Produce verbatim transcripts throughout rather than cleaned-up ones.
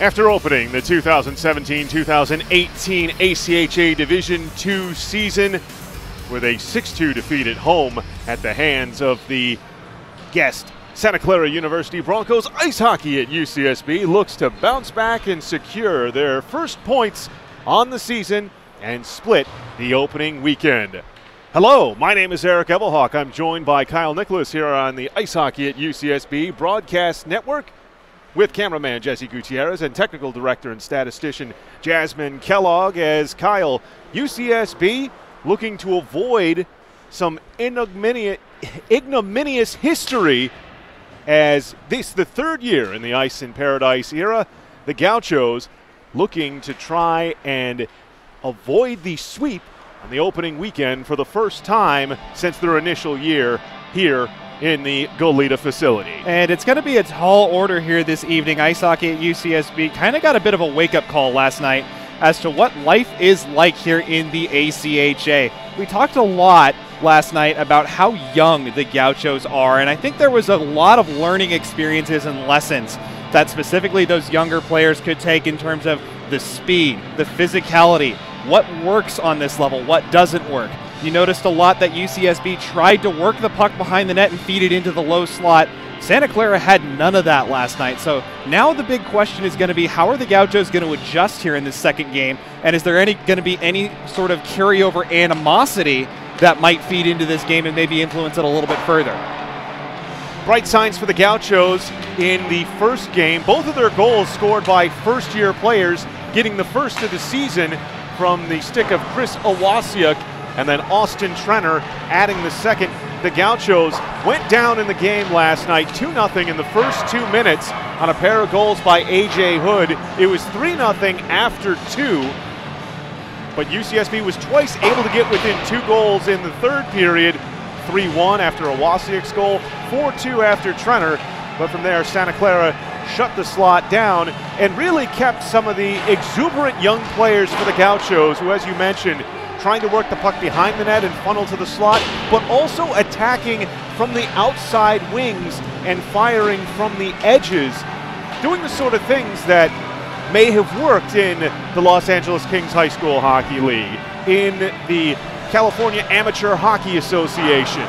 After opening the two thousand seventeen two thousand eighteen A C H A Division two season with a six two defeat at home at the hands of the guest Santa Clara University Broncos, ice hockey at U C S B looks to bounce back and secure their first points on the season and split the opening weekend. Hello, my name is Eric Ebbelhawk. I'm joined by Kyle Nicholas here on the Ice Hockey at U C S B Broadcast Network with cameraman Jesse Gutierrez and technical director and statistician Jasmine Kellogg. As Kyle, U C S B looking to avoid some ignominious history, as this the third year in the Ice in Paradise era, the Gauchos looking to try and avoid the sweep on the opening weekend for the first time since their initial year here in the Goleta facility. And it's going to be a tall order here this evening. Ice hockey at U C S B kind of got a bit of a wake-up call last night as to what life is like here in the A C H A. We talked a lot last night about how young the Gauchos are, and I think there was a lot of learning experiences and lessons that specifically those younger players could take in terms of the speed, the physicality, what works on this level, what doesn't work. You noticed a lot that U C S B tried to work the puck behind the net and feed it into the low slot. Santa Clara had none of that last night. So now the big question is going to be, how are the Gauchos going to adjust here in this second game? And is there any going to be any sort of carryover animosity that might feed into this game and maybe influence it a little bit further? Bright signs for the Gauchos in the first game. Both of their goals scored by first-year players, getting the first of the season from the stick of Chris Owasiuk, and then Austin Trenner adding the second. The Gauchos went down in the game last night two nothing in the first two minutes on a pair of goals by A J. Hood. It was three nothing after two, but U C S B was twice able to get within two goals in the third period, three one after Owasiuk's goal, four two after Trenner, but from there Santa Clara shut the slot down and really kept some of the exuberant young players for the Gauchos, who, as you mentioned, trying to work the puck behind the net and funnel to the slot, but also attacking from the outside wings and firing from the edges, doing the sort of things that may have worked in the Los Angeles Kings High School Hockey League, in the California Amateur Hockey Association,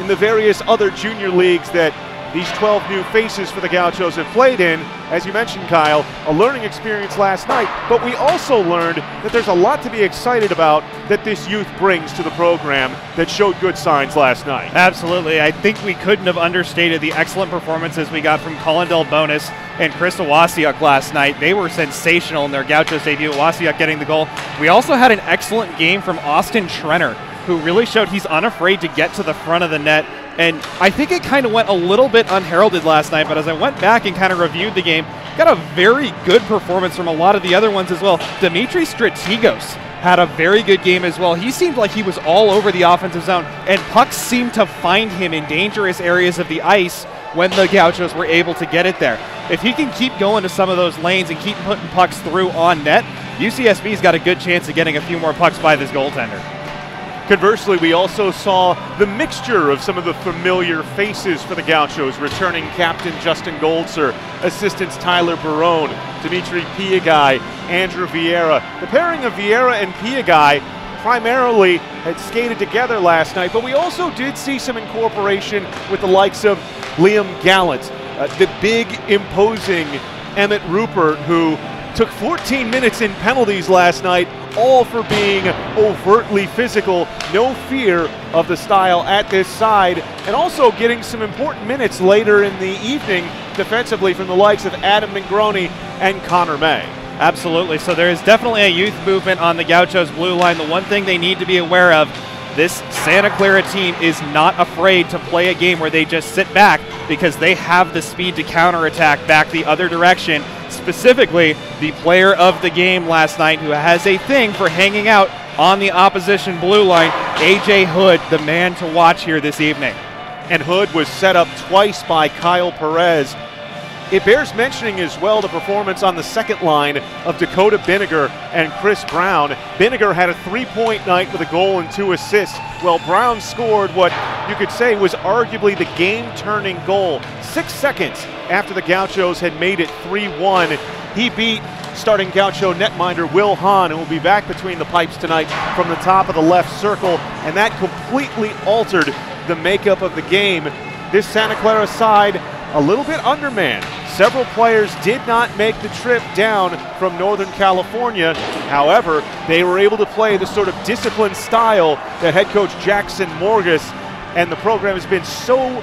in the various other junior leagues that these twelve new faces for the Gauchos have played in. As you mentioned, Kyle, a learning experience last night, but we also learned that there's a lot to be excited about that this youth brings to the program that showed good signs last night. Absolutely. I think we couldn't have understated the excellent performances we got from Colin Delbonis and Chris Owasiuk last night. They were sensational in their Gauchos debut, Owasiuk getting the goal. We also had an excellent game from Austin Trenner, who really showed he's unafraid to get to the front of the net. And I think it kind of went a little bit unheralded last night, but as I went back and kind of reviewed the game, got a very good performance from a lot of the other ones as well. Dimitri Stratigos had a very good game as well. He seemed like he was all over the offensive zone, and pucks seemed to find him in dangerous areas of the ice when the Gauchos were able to get it there. If he can keep going to some of those lanes and keep putting pucks through on net, U C S B's got a good chance of getting a few more pucks by this goaltender. Conversely, we also saw the mixture of some of the familiar faces for the Gauchos, returning captain Justin Goldzer, assistants Tyler Barone, Dimitri Piagai, Andrew Vieira. The pairing of Vieira and Piagai primarily had skated together last night, but we also did see some incorporation with the likes of Liam Gallant, uh, the big, imposing Emmett Rupert, who took fourteen minutes in penalties last night, all for being overtly physical, no fear of the style at this side, and also getting some important minutes later in the evening defensively from the likes of Adam Mangroni and Connor May. Absolutely, so there is definitely a youth movement on the Gauchos blue line. The one thing they need to be aware of, this Santa Clara team is not afraid to play a game where they just sit back, because they have the speed to counterattack back the other direction. Specifically, the player of the game last night, who has a thing for hanging out on the opposition blue line, A J. Hood, the man to watch here this evening. And Hood was set up twice by Kyle Perez. It bears mentioning as well the performance on the second line of Dakota Binegar and Chris Brown. Binegar had a three-point night with a goal and two assists, while Brown scored what you could say was arguably the game-turning goal six seconds after the Gauchos had made it three one. He beat starting Gaucho netminder Will Hahn, and will be back between the pipes tonight from the top of the left circle, and that completely altered the makeup of the game. This Santa Clara side, a little bit undermanned. Several players did not make the trip down from Northern California. However, they were able to play the sort of disciplined style that head coach Jackson Morgus and the program has been so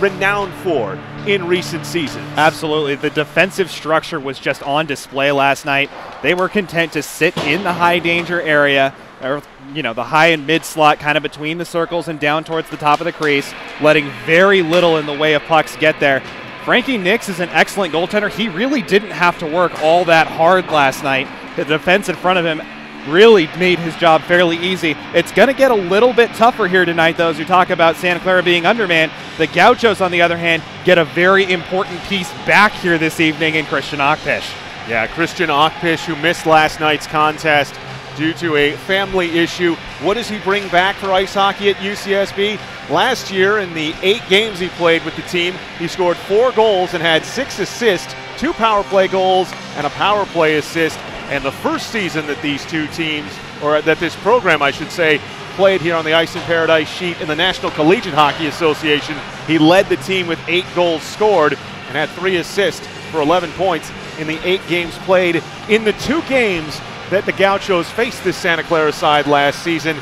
renowned for in recent seasons. Absolutely. The defensive structure was just on display last night. They were content to sit in the high danger area, or, you know, the high and mid slot, kind of between the circles and down towards the top of the crease, letting very little in the way of pucks get there. Frankie Nix is an excellent goaltender. He really didn't have to work all that hard last night. The defense in front of him really made his job fairly easy. It's going to get a little bit tougher here tonight, though, as you talk about Santa Clara being undermanned. The Gauchos, on the other hand, get a very important piece back here this evening in Christian Ockpisch. Yeah, Christian Ockpisch, who missed last night's contest due to a family issue. What does he bring back for ice hockey at U C S B? Last year, in the eight games he played with the team, he scored four goals and had six assists, two power play goals, and a power play assist. And the first season that these two teams, or that this program, I should say, played here on the Ice in Paradise sheet in the National Collegiate Hockey Association, he led the team with eight goals scored and had three assists for eleven points in the eight games played. In the two games that the Gauchos faced this Santa Clara side last season,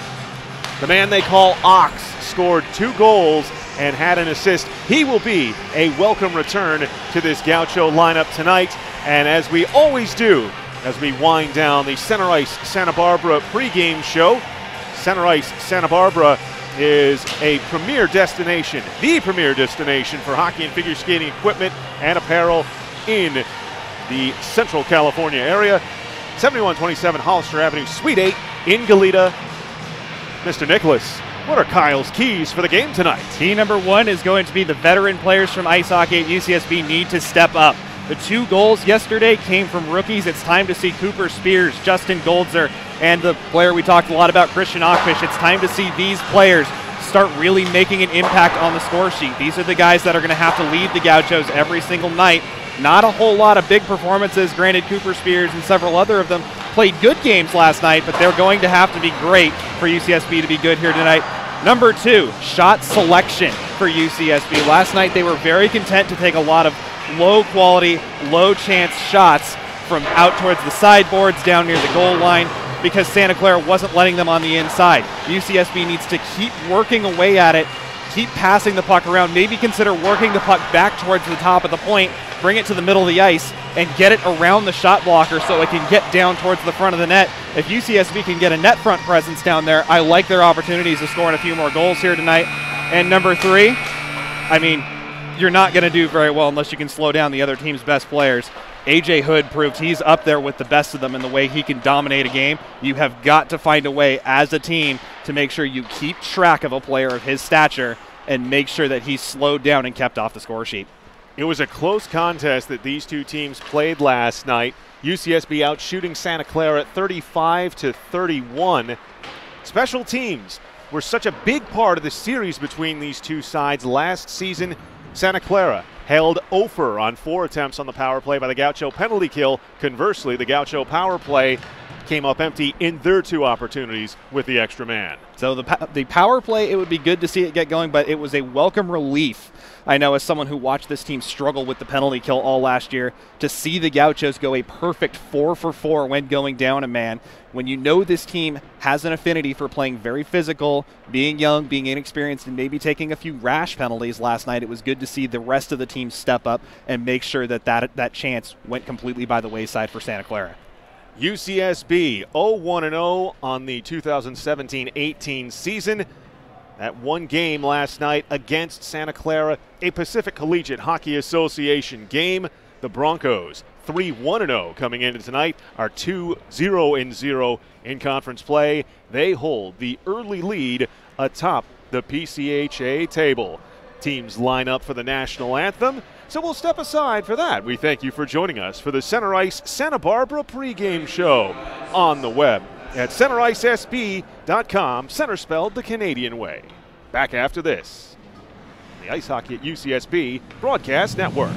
the man they call Ox scored two goals and had an assist. He will be a welcome return to this Gaucho lineup tonight. And as we always do, as we wind down the Center Ice Santa Barbara pregame show, Center Ice Santa Barbara is a premier destination, the premier destination for hockey and figure skating equipment and apparel in the Central California area. seventy-one twenty-seven Hollister Avenue, Suite eight in Goleta. Mister Nicholas, what are Kyle's keys for the game tonight? Key number one is going to be the veteran players from ice hockey at U C S B need to step up. The two goals yesterday came from rookies. It's time to see Cooper Spears, Justin Goldzer, and the player we talked a lot about, Christian Ockpisch. It's time to see these players start really making an impact on the score sheet. These are the guys that are going to have to lead the Gauchos every single night. Not a whole lot of big performances. Granted, Cooper Spears and several other of them played good games last night, but they're going to have to be great for U C S B to be good here tonight. Number two, shot selection for U C S B. Last night they were very content to take a lot of low quality, low chance shots from out towards the sideboards, down near the goal line, because Santa Clara wasn't letting them on the inside. U C S B needs to keep working away at it, keep passing the puck around, maybe consider working the puck back towards the top of the point, bring it to the middle of the ice, and get it around the shot blocker so it can get down towards the front of the net. If U C S B can get a net front presence down there, I like their opportunities of scoring a few more goals here tonight. And number three, I mean, you're not going to do very well unless you can slow down the other team's best players. A J. Hood proved he's up there with the best of them in the way he can dominate a game. You have got to find a way as a team to make sure you keep track of a player of his stature and make sure that he's slowed down and kept off the score sheet. It was a close contest that these two teams played last night. U C S B out shooting Santa Clara at thirty-five to thirty-one. Special teams were such a big part of the series between these two sides last season. Santa Clara held oh for on four attempts on the power play by the Gaucho penalty kill. Conversely, the Gaucho power play came up empty in their two opportunities with the extra man. So the, the power play, it would be good to see it get going, but it was a welcome relief, I know, as someone who watched this team struggle with the penalty kill all last year, to see the Gauchos go a perfect four for four when going down a man. When you know this team has an affinity for playing very physical, being young, being inexperienced, and maybe taking a few rash penalties last night, it was good to see the rest of the team step up and make sure that that, that chance went completely by the wayside for Santa Clara. U C S B oh one and oh on the two thousand seventeen eighteen season. That one game last night against Santa Clara, a Pacific Collegiate Hockey Association game. The Broncos three one and oh coming into tonight, are two zero and zero in conference play. They hold the early lead atop the P C H A table. Teams line up for the national anthem, so we'll step aside for that. We thank you for joining us for the Center Ice Santa Barbara pregame show on the web at center ice s b dot com, center spelled the Canadian way. Back after this, the Ice Hockey at U C S B Broadcast Network.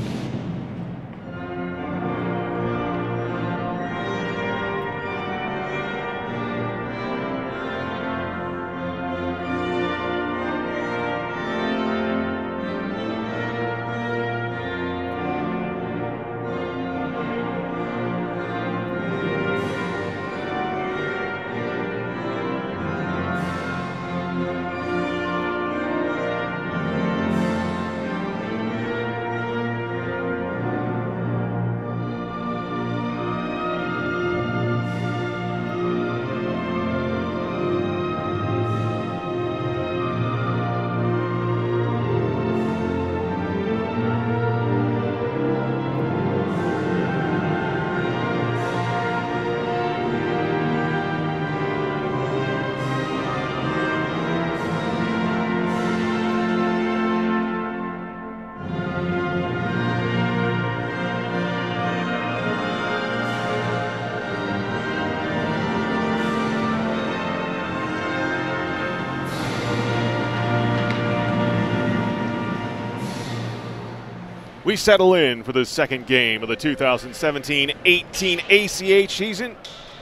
we settle in for the second game of the two thousand seventeen eighteen A C H season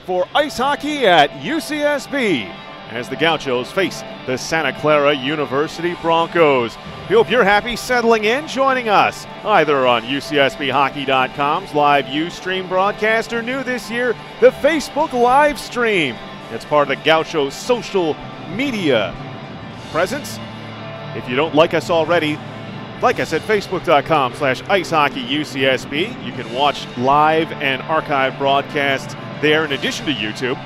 for ice hockey at U C S B as the Gauchos face the Santa Clara University Broncos. We hope you're happy settling in, joining us either on U C S B hockey dot com's live Ustream broadcast or new this year, the Facebook live stream. It's part of the Gauchos social media presence. If you don't like us already, like us at facebook dot com slash ice hockey U C S B. You can watch live and archive broadcasts there in addition to YouTube,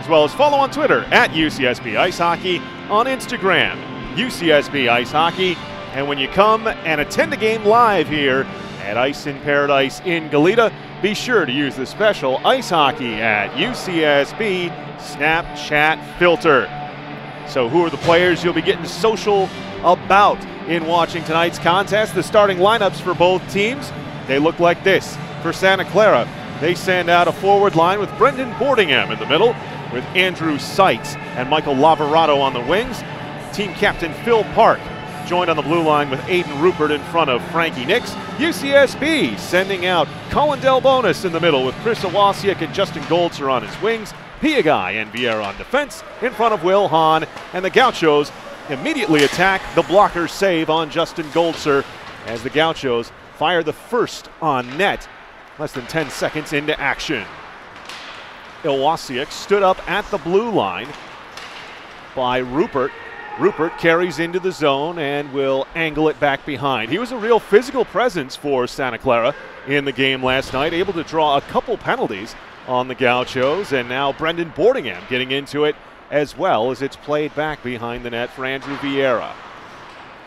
as well as follow on Twitter at U C S B Ice Hockey, on Instagram, U C S B Ice Hockey, and when you come and attend a game live here at Ice in Paradise in Goleta, be sure to use the special Ice Hockey at U C S B Snapchat filter. So who are the players you'll be getting social about in watching tonight's contest? The starting lineups for both teams, they look like this. For Santa Clara, they send out a forward line with Brendan Boardingham in the middle, with Andrew Seitz and Michael Lavarado on the wings. Team captain Phil Park joined on the blue line with Aiden Rupert in front of Frankie Nix. U C S B sending out Colin Delbonis in the middle with Chris Owasiuk and Justin Goldzer on his wings, Piagai and Vieira on defense in front of Will Hahn, and the Gauchos immediately attack the blocker save on Justin Goldzer as the Gauchos fire the first on net less than ten seconds into action. Owasiuk stood up at the blue line by Rupert. Rupert carries into the zone and will angle it back behind. He was a real physical presence for Santa Clara in the game last night, able to draw a couple penalties on the Gauchos, and now Brendan Boardingham getting into it as well as it's played back behind the net for Andrew Vieira.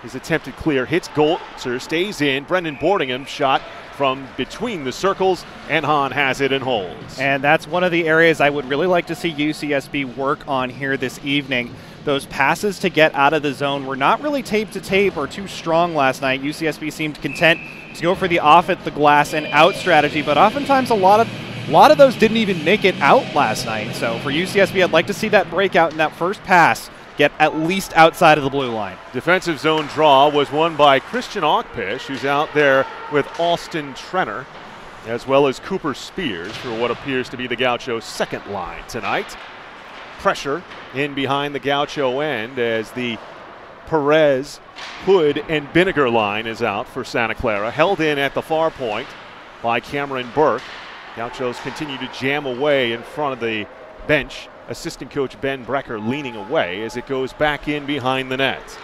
His attempted clear hits Goldzer, stays in. Brendan Boardingham's shot from between the circles, and Hahn has it and holds. And that's one of the areas I would really like to see U C S B work on here this evening. Those passes to get out of the zone were not really tape to tape or too strong last night. U C S B seemed content to go for the off at the glass and out strategy, but oftentimes a lot of a lot of those didn't even make it out last night. So for U C S B, I'd like to see that breakout in that first pass get at least outside of the blue line. Defensive zone draw was won by Christian Ockpisch, who's out there with Austin Trenner, as well as Cooper Spears for what appears to be the Gaucho second line tonight. Pressure in behind the Gaucho end as the Perez, Hood, and Binegar line is out for Santa Clara. Held in at the far point by Cameron Burke. Gauchos continue to jam away in front of the bench. Assistant coach Ben Brecker leaning away as it goes back in behind the net.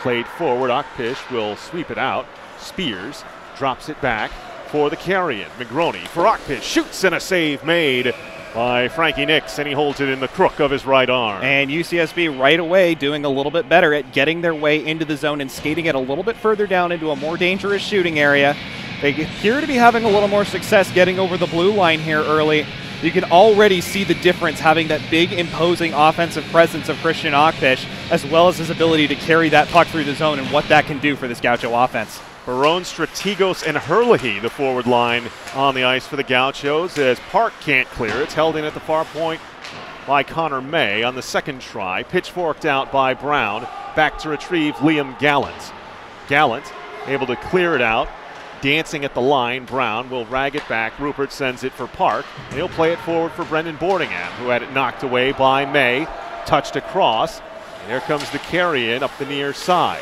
Played forward, Ockpisch will sweep it out. Spears drops it back for the carry-in. Magroni for Ockpisch, shoots, and a save made by Frankie Nix, and he holds it in the crook of his right arm. And U C S B right away doing a little bit better at getting their way into the zone and skating it a little bit further down into a more dangerous shooting area. They appear to be having a little more success getting over the blue line here early. You can already see the difference having that big, imposing offensive presence of Christian Ockpisch, as well as his ability to carry that puck through the zone and what that can do for this Gaucho offense. Barone, Stratigos, and Herlihy, the forward line on the ice for the Gauchos, as Park can't clear. It's held in at the far point by Connor May on the second try. Pitchforked out by Brown. Back to retrieve Liam Gallant. Gallant able to clear it out. Dancing at the line, Brown will rag it back. Rupert sends it for Park. And he'll play it forward for Brendan Boardingham, who had it knocked away by May. Touched across. And here comes the carry-in up the near side.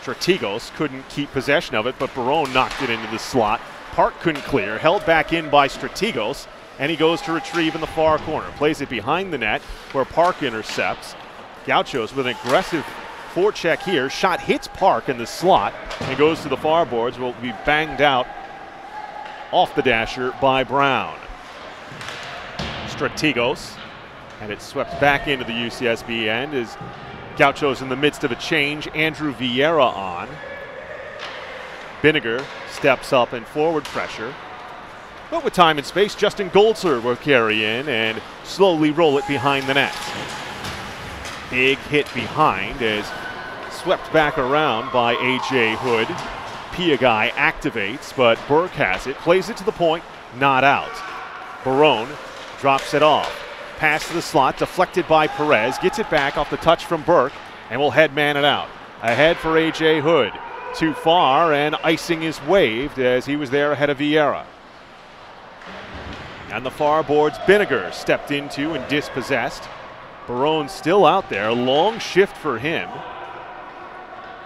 Stratigos couldn't keep possession of it, but Barone knocked it into the slot. Park couldn't clear. Held back in by Stratigos, and he goes to retrieve in the far corner. Plays it behind the net, where Park intercepts. Gauchos with an aggressive forecheck here. Shot hits Park in the slot and goes to the far boards. Will be banged out off the dasher by Brown. Stratigos, and it's swept back into the U C S B end as Gauchos in the midst of a change. Andrew Vieira on. Binegar steps up in forward pressure. But with time and space, Justin Goldzer will carry in and slowly roll it behind the net. Big hit behind is swept back around by A J. Hood. Piagai activates, but Burke has it. Plays it to the point, not out. Barone drops it off. Pass to the slot, deflected by Perez. Gets it back off the touch from Burke, and will headman it out. Ahead for A J. Hood. too far, and icing is waived as he was there ahead of Vieira. On the far boards, Binegar stepped into and dispossessed. Barone still out there, long shift for him.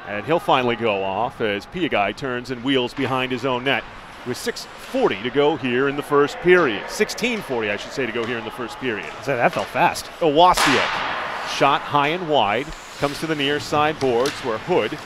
And he'll finally go off as Piagai turns and wheels behind his own net with six forty to go here in the first period. sixteen forty, I should say, to go here in the first period. So that fell fast. Owasiuk, shot high and wide, comes to the near side boards where Hood,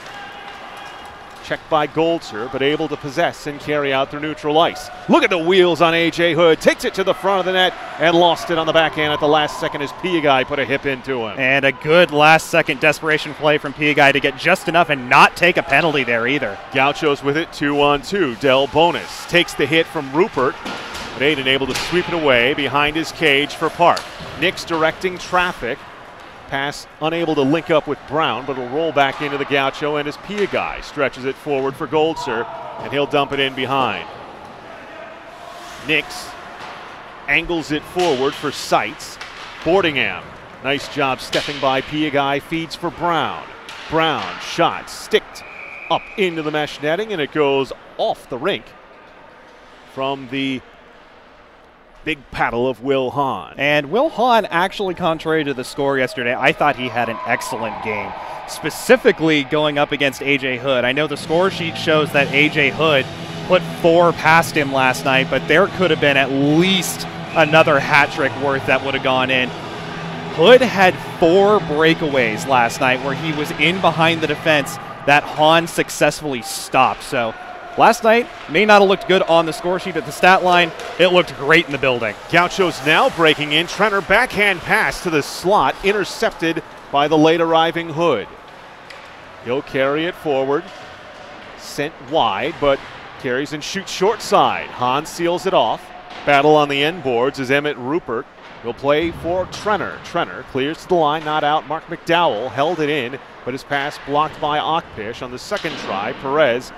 checked by Goldzer, but able to possess and carry out through neutral ice. Look at the wheels on A J. Hood. Takes it to the front of the net and lost it on the backhand at the last second as Piagai put a hip into him. And a good last-second desperation play from Piagai to get just enough and not take a penalty there either. Gauchos with it two on two. Delbonis takes the hit from Rupert, but Aiden able to sweep it away behind his cage for Park. Nix directing traffic. Pass unable to link up with Brown, but will roll back into the Gaucho, and as Piagai stretches it forward for Goldzer, and he'll dump it in behind. Nix angles it forward for Seitz. Boardingham, nice job stepping by Piagai, feeds for Brown. Brown shot sticked up into the mesh netting, and it goes off the rink from the big paddle of Will Hahn. And Will Hahn, actually, contrary to the score yesterday, I thought he had an excellent game, specifically going up against A J. Hood. I know the score sheet shows that A J. Hood put four past him last night, but there could have been at least another hat trick worth that would have gone in. Hood had four breakaways last night where he was in behind the defense that Hahn successfully stopped. So last night may not have looked good on the score sheet at the stat line. It looked great in the building. Gauchos now breaking in. Trenner backhand pass to the slot, intercepted by the late arriving Hood. He'll carry it forward. Sent wide, but carries and shoots short side. Hahn seals it off. Battle on the end boards as Emmett Rupert will play for Trenner. Trenner clears to the line, not out. Mark McDowell held it in, but his pass blocked by Ockpisch on the second try. Perez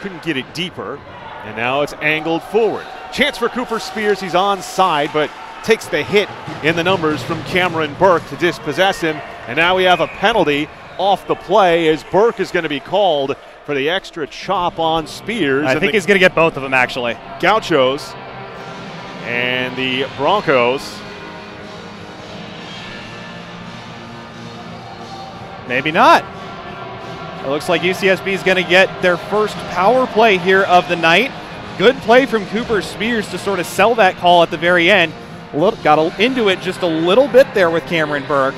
couldn't get it deeper, and now it's angled forward. Chance for Cooper Spears. He's onside, but takes the hit in the numbers from Cameron Burke to dispossess him, and now we have a penalty off the play as Burke is going to be called for the extra chop on Spears. I think he's going to get both of them, actually. Gauchos and the Broncos. Maybe not. It looks like U C S B is going to get their first power play here of the night. Good play from Cooper Spears to sort of sell that call at the very end. Got into it just a little bit there with Cameron Burke,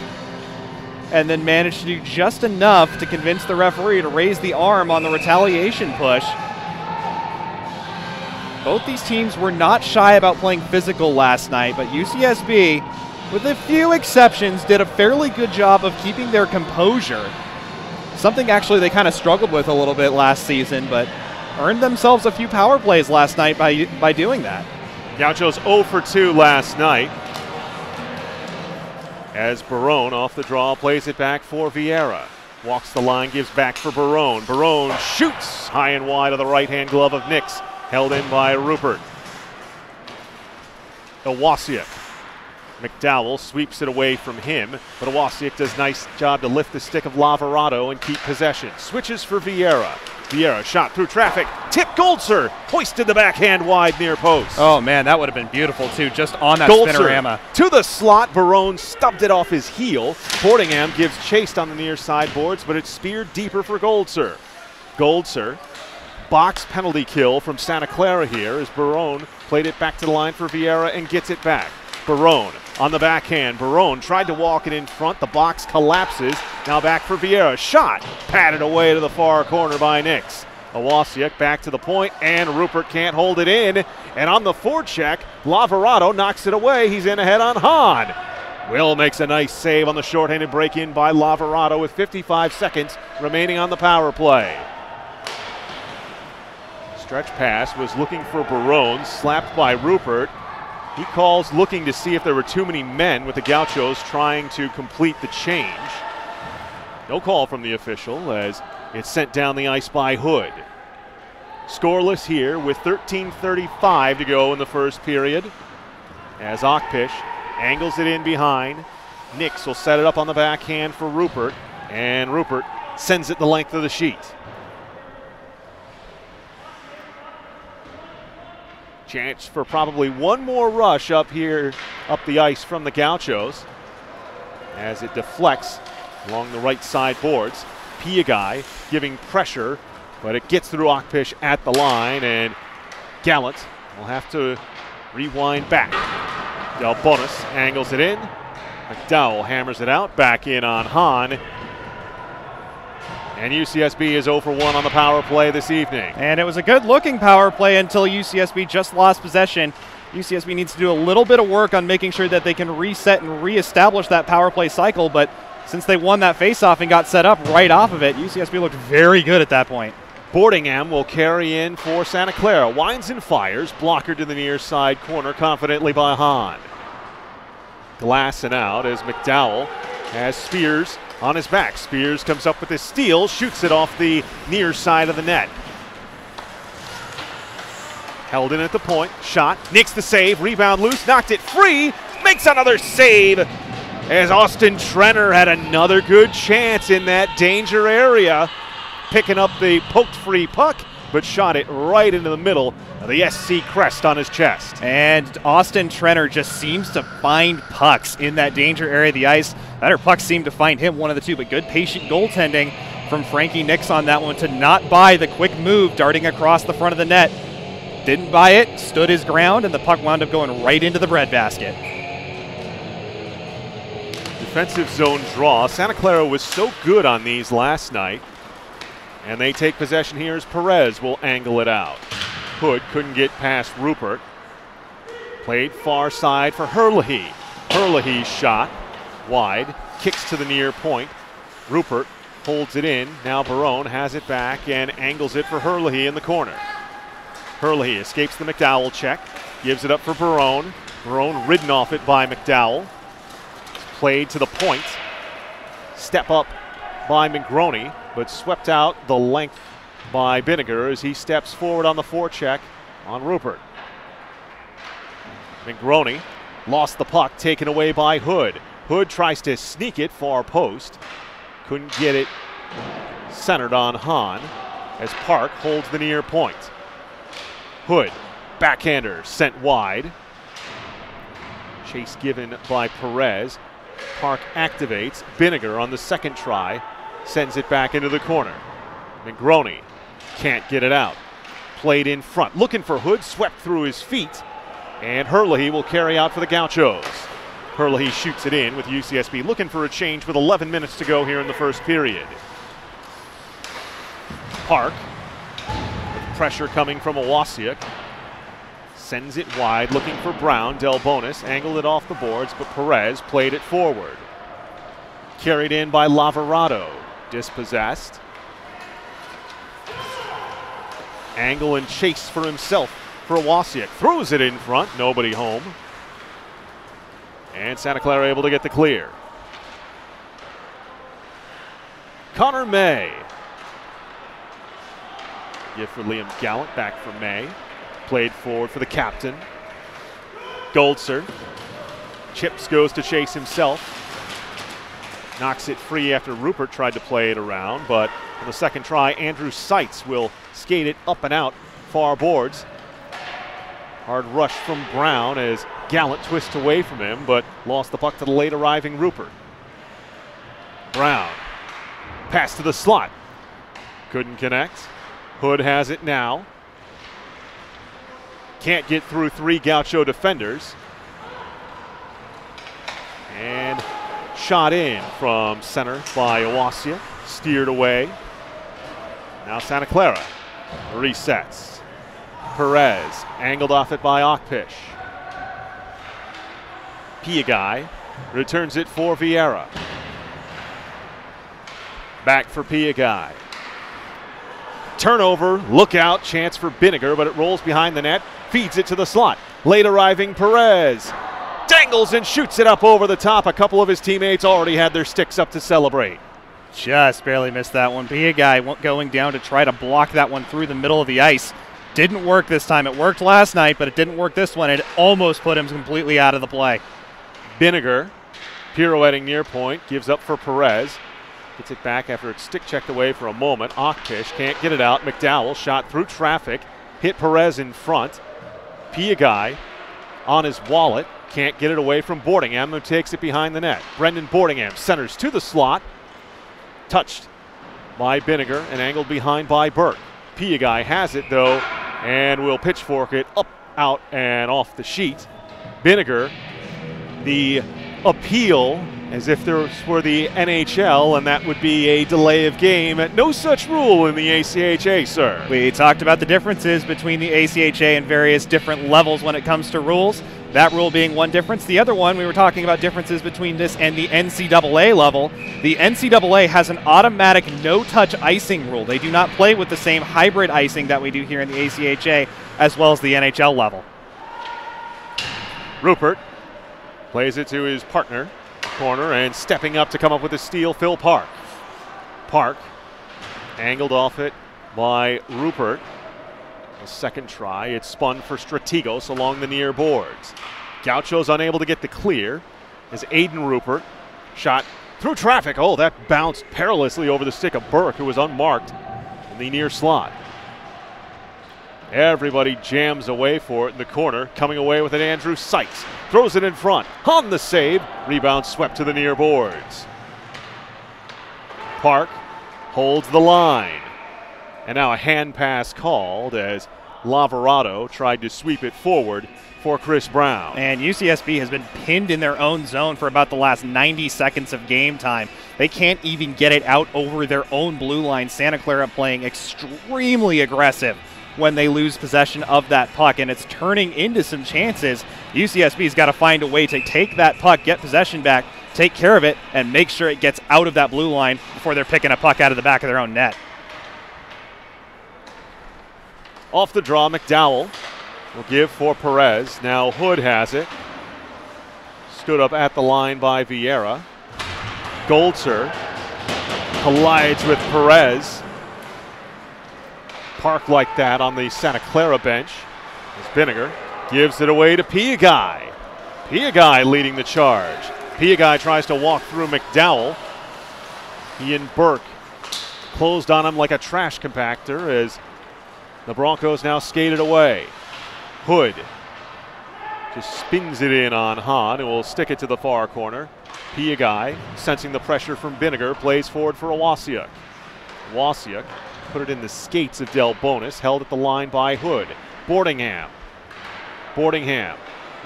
and then managed to do just enough to convince the referee to raise the arm on the retaliation push. Both these teams were not shy about playing physical last night, but U C S B, with a few exceptions, did a fairly good job of keeping their composure. Something actually they kind of struggled with a little bit last season, but earned themselves a few power plays last night by by doing that. Gauchos oh for two last night, as Barone off the draw plays it back for Vieira. Walks the line, gives back for Barone. Barone shoots high and wide of the right-hand glove of Nix, held in by Rupert. Owasiuk. McDowell sweeps it away from him, but Owasiuk does a nice job to lift the stick of Lavarado and keep possession. Switches for Vieira. Vieira shot through traffic. Tip Goldzer, hoisted the backhand wide near post. Oh man, that would have been beautiful too, just on that Goldzer, spinorama. To the slot, Barone stubbed it off his heel. Boardingham gives chase on the near side boards, but it's speared deeper for Goldzer. Goldzer, box penalty kill from Santa Clara here as Barone played it back to the line for Vieira and gets it back. Barone on the backhand. Barone tried to walk it in front. The box collapses. Now back for Vieira. Shot patted away to the far corner by Nix. Owasiuk back to the point, and Rupert can't hold it in. And on the forecheck, Lavarado knocks it away. He's in ahead on Hahn. Will makes a nice save on the shorthanded break-in by Lavarado with fifty-five seconds remaining on the power play. Stretch pass was looking for Barone, slapped by Rupert. He calls looking to see if there were too many men with the Gauchos trying to complete the change. No call from the official as it's sent down the ice by Hood. Scoreless here with thirteen thirty-five to go in the first period. As Ockpisch angles it in behind. Nix will set it up on the backhand for Rupert, and Rupert sends it the length of the sheet. chance for probably one more rush up here, up the ice from the Gauchos, as it deflects along the right side boards. Piagai giving pressure, but it gets through Ockpisch at the line, and Gallant will have to rewind back. Delbonis angles it in. McDowell hammers it out, back in on Hahn. And U C S B is oh for one on the power play this evening. And it was a good-looking power play until U C S B just lost possession. U C S B needs to do a little bit of work on making sure that they can reset and reestablish that power play cycle, but since they won that faceoff and got set up right off of it, U C S B looked very good at that point. Boardingham will carry in for Santa Clara. Winds and fires, blocker to the near side corner, confidently by Hahn. Glassing out as McDowell has Spears on his back. Spears comes up with his steal, shoots it off the near side of the net. Held in at the point, shot, nicks the save, rebound loose, knocked it free, makes another save as Austin Trenner had another good chance in that danger area, picking up the poked free puck, but shot it right into the middle of the S C crest on his chest. And Austin Trenner just seems to find pucks in that danger area of the ice. Better pucks seem to find him, one of the two, but good patient goaltending from Frankie Nix on that one to not buy the quick move darting across the front of the net. Didn't buy it, stood his ground, and the puck wound up going right into the breadbasket. Defensive zone draw. Santa Clara was so good on these last night. And they take possession here as Perez will angle it out. Hood couldn't get past Rupert. Played far side for Herlihy. Herlihy's shot wide, kicks to the near point. Rupert holds it in. Now Barone has it back and angles it for Herlihy in the corner. Herlihy escapes the McDowell check, gives it up for Barone. Barone ridden off it by McDowell. Played to the point. Step up by Mangroni, but swept out the length by Binegar as he steps forward on the forecheck on Rupert. Mangroni lost the puck, taken away by Hood. Hood tries to sneak it far post. Couldn't get it centered on Hahn as Park holds the near point. Hood, backhander, sent wide. Chase given by Perez. Park activates. Binegar on the second try sends it back into the corner. Mangroni can't get it out. Played in front, looking for Hood, swept through his feet, and Herlihy will carry out for the Gauchos. Herlihy shoots it in with U C S B looking for a change with eleven minutes to go here in the first period. Park, with pressure coming from Owasiuk, sends it wide, looking for Brown. Delbonis angled it off the boards, but Perez played it forward. Carried in by Lavarado. Dispossessed. Angle and chase for himself for Owasiuk. Throws it in front. Nobody home. And Santa Clara able to get the clear. Connor May. Gift for Liam Gallant. Back for May. Played forward for the captain. Goldzer. Chips goes to chase himself. Knocks it free after Rupert tried to play it around, but on the second try, Andrew Seitz will skate it up and out, far boards. Hard rush from Brown as Gallant twists away from him, but lost the puck to the late arriving Rupert. Brown, pass to the slot. Couldn't connect. Hood has it now. Can't get through three Gaucho defenders. And shot in from center by Owasiuk, steered away. Now Santa Clara resets. Perez angled off it by Ockpisch. Piagai returns it for Vieira. Back for Piagai. Turnover, look out, chance for Binegar, but it rolls behind the net, feeds it to the slot. Late arriving Perez. Dangles and shoots it up over the top. A couple of his teammates already had their sticks up to celebrate. Just barely missed that one. Piagai going down to try to block that one through the middle of the ice. Didn't work this time. It worked last night, but it didn't work this one. It almost put him completely out of the play. Binegar, pirouetting near point, gives up for Perez. Gets it back after it's stick checked away for a moment. Ockpisch can't get it out. McDowell shot through traffic, hit Perez in front. Piagai on his wallet. Can't get it away from Boardingham, who takes it behind the net. Brendan Boardingham centers to the slot. Touched by Binegar and angled behind by Burke. Piagai has it, though, and will pitchfork it up, out, and off the sheet. Binegar, the appeal, as if there were the N H L, and that would be a delay of game. No such rule in the A C H A, sir. We talked about the differences between the A C H A and various different levels when it comes to rules. That rule being one difference. The other one, we were talking about differences between this and the N C double A level. The N C double A has an automatic no-touch icing rule. They do not play with the same hybrid icing that we do here in the A C H A as well as the N H L level. Rupert plays it to his partner, corner, and stepping up to come up with a steal, Phil Park. Park angled off it by Rupert. A second try, it's spun for Stratigos along the near boards. Gauchos unable to get the clear as Aiden Rupert shot through traffic. Oh, that bounced perilously over the stick of Burke, who was unmarked in the near slot. Everybody jams away for it in the corner, coming away with an Andrew Seitz. Throws it in front, on the save, rebound swept to the near boards. Park holds the line. And now a hand pass called as Lavarado tried to sweep it forward for Chris Brown. And U C S B has been pinned in their own zone for about the last ninety seconds of game time. They can't even get it out over their own blue line. Santa Clara playing extremely aggressive when they lose possession of that puck, and it's turning into some chances. U C S B's got to find a way to take that puck, get possession back, take care of it, and make sure it gets out of that blue line before they're picking a puck out of the back of their own net. Off the draw, McDowell will give for Perez. Now Hood has it. Stood up at the line by Vieira. Goldzer collides with Perez. Park like that on the Santa Clara bench. As Binegar gives it away to Piagai. Piagai leading the charge. Piagai tries to walk through McDowell. He and Burke closed on him like a trash compactor as the Broncos now skated away. Hood just spins it in on Hahn, who will stick it to the far corner. Piagai, sensing the pressure from Binegar, plays forward for Owasiuk. Owasiuk put it in the skates of Delbonis, held at the line by Hood. Boardingham. Boardingham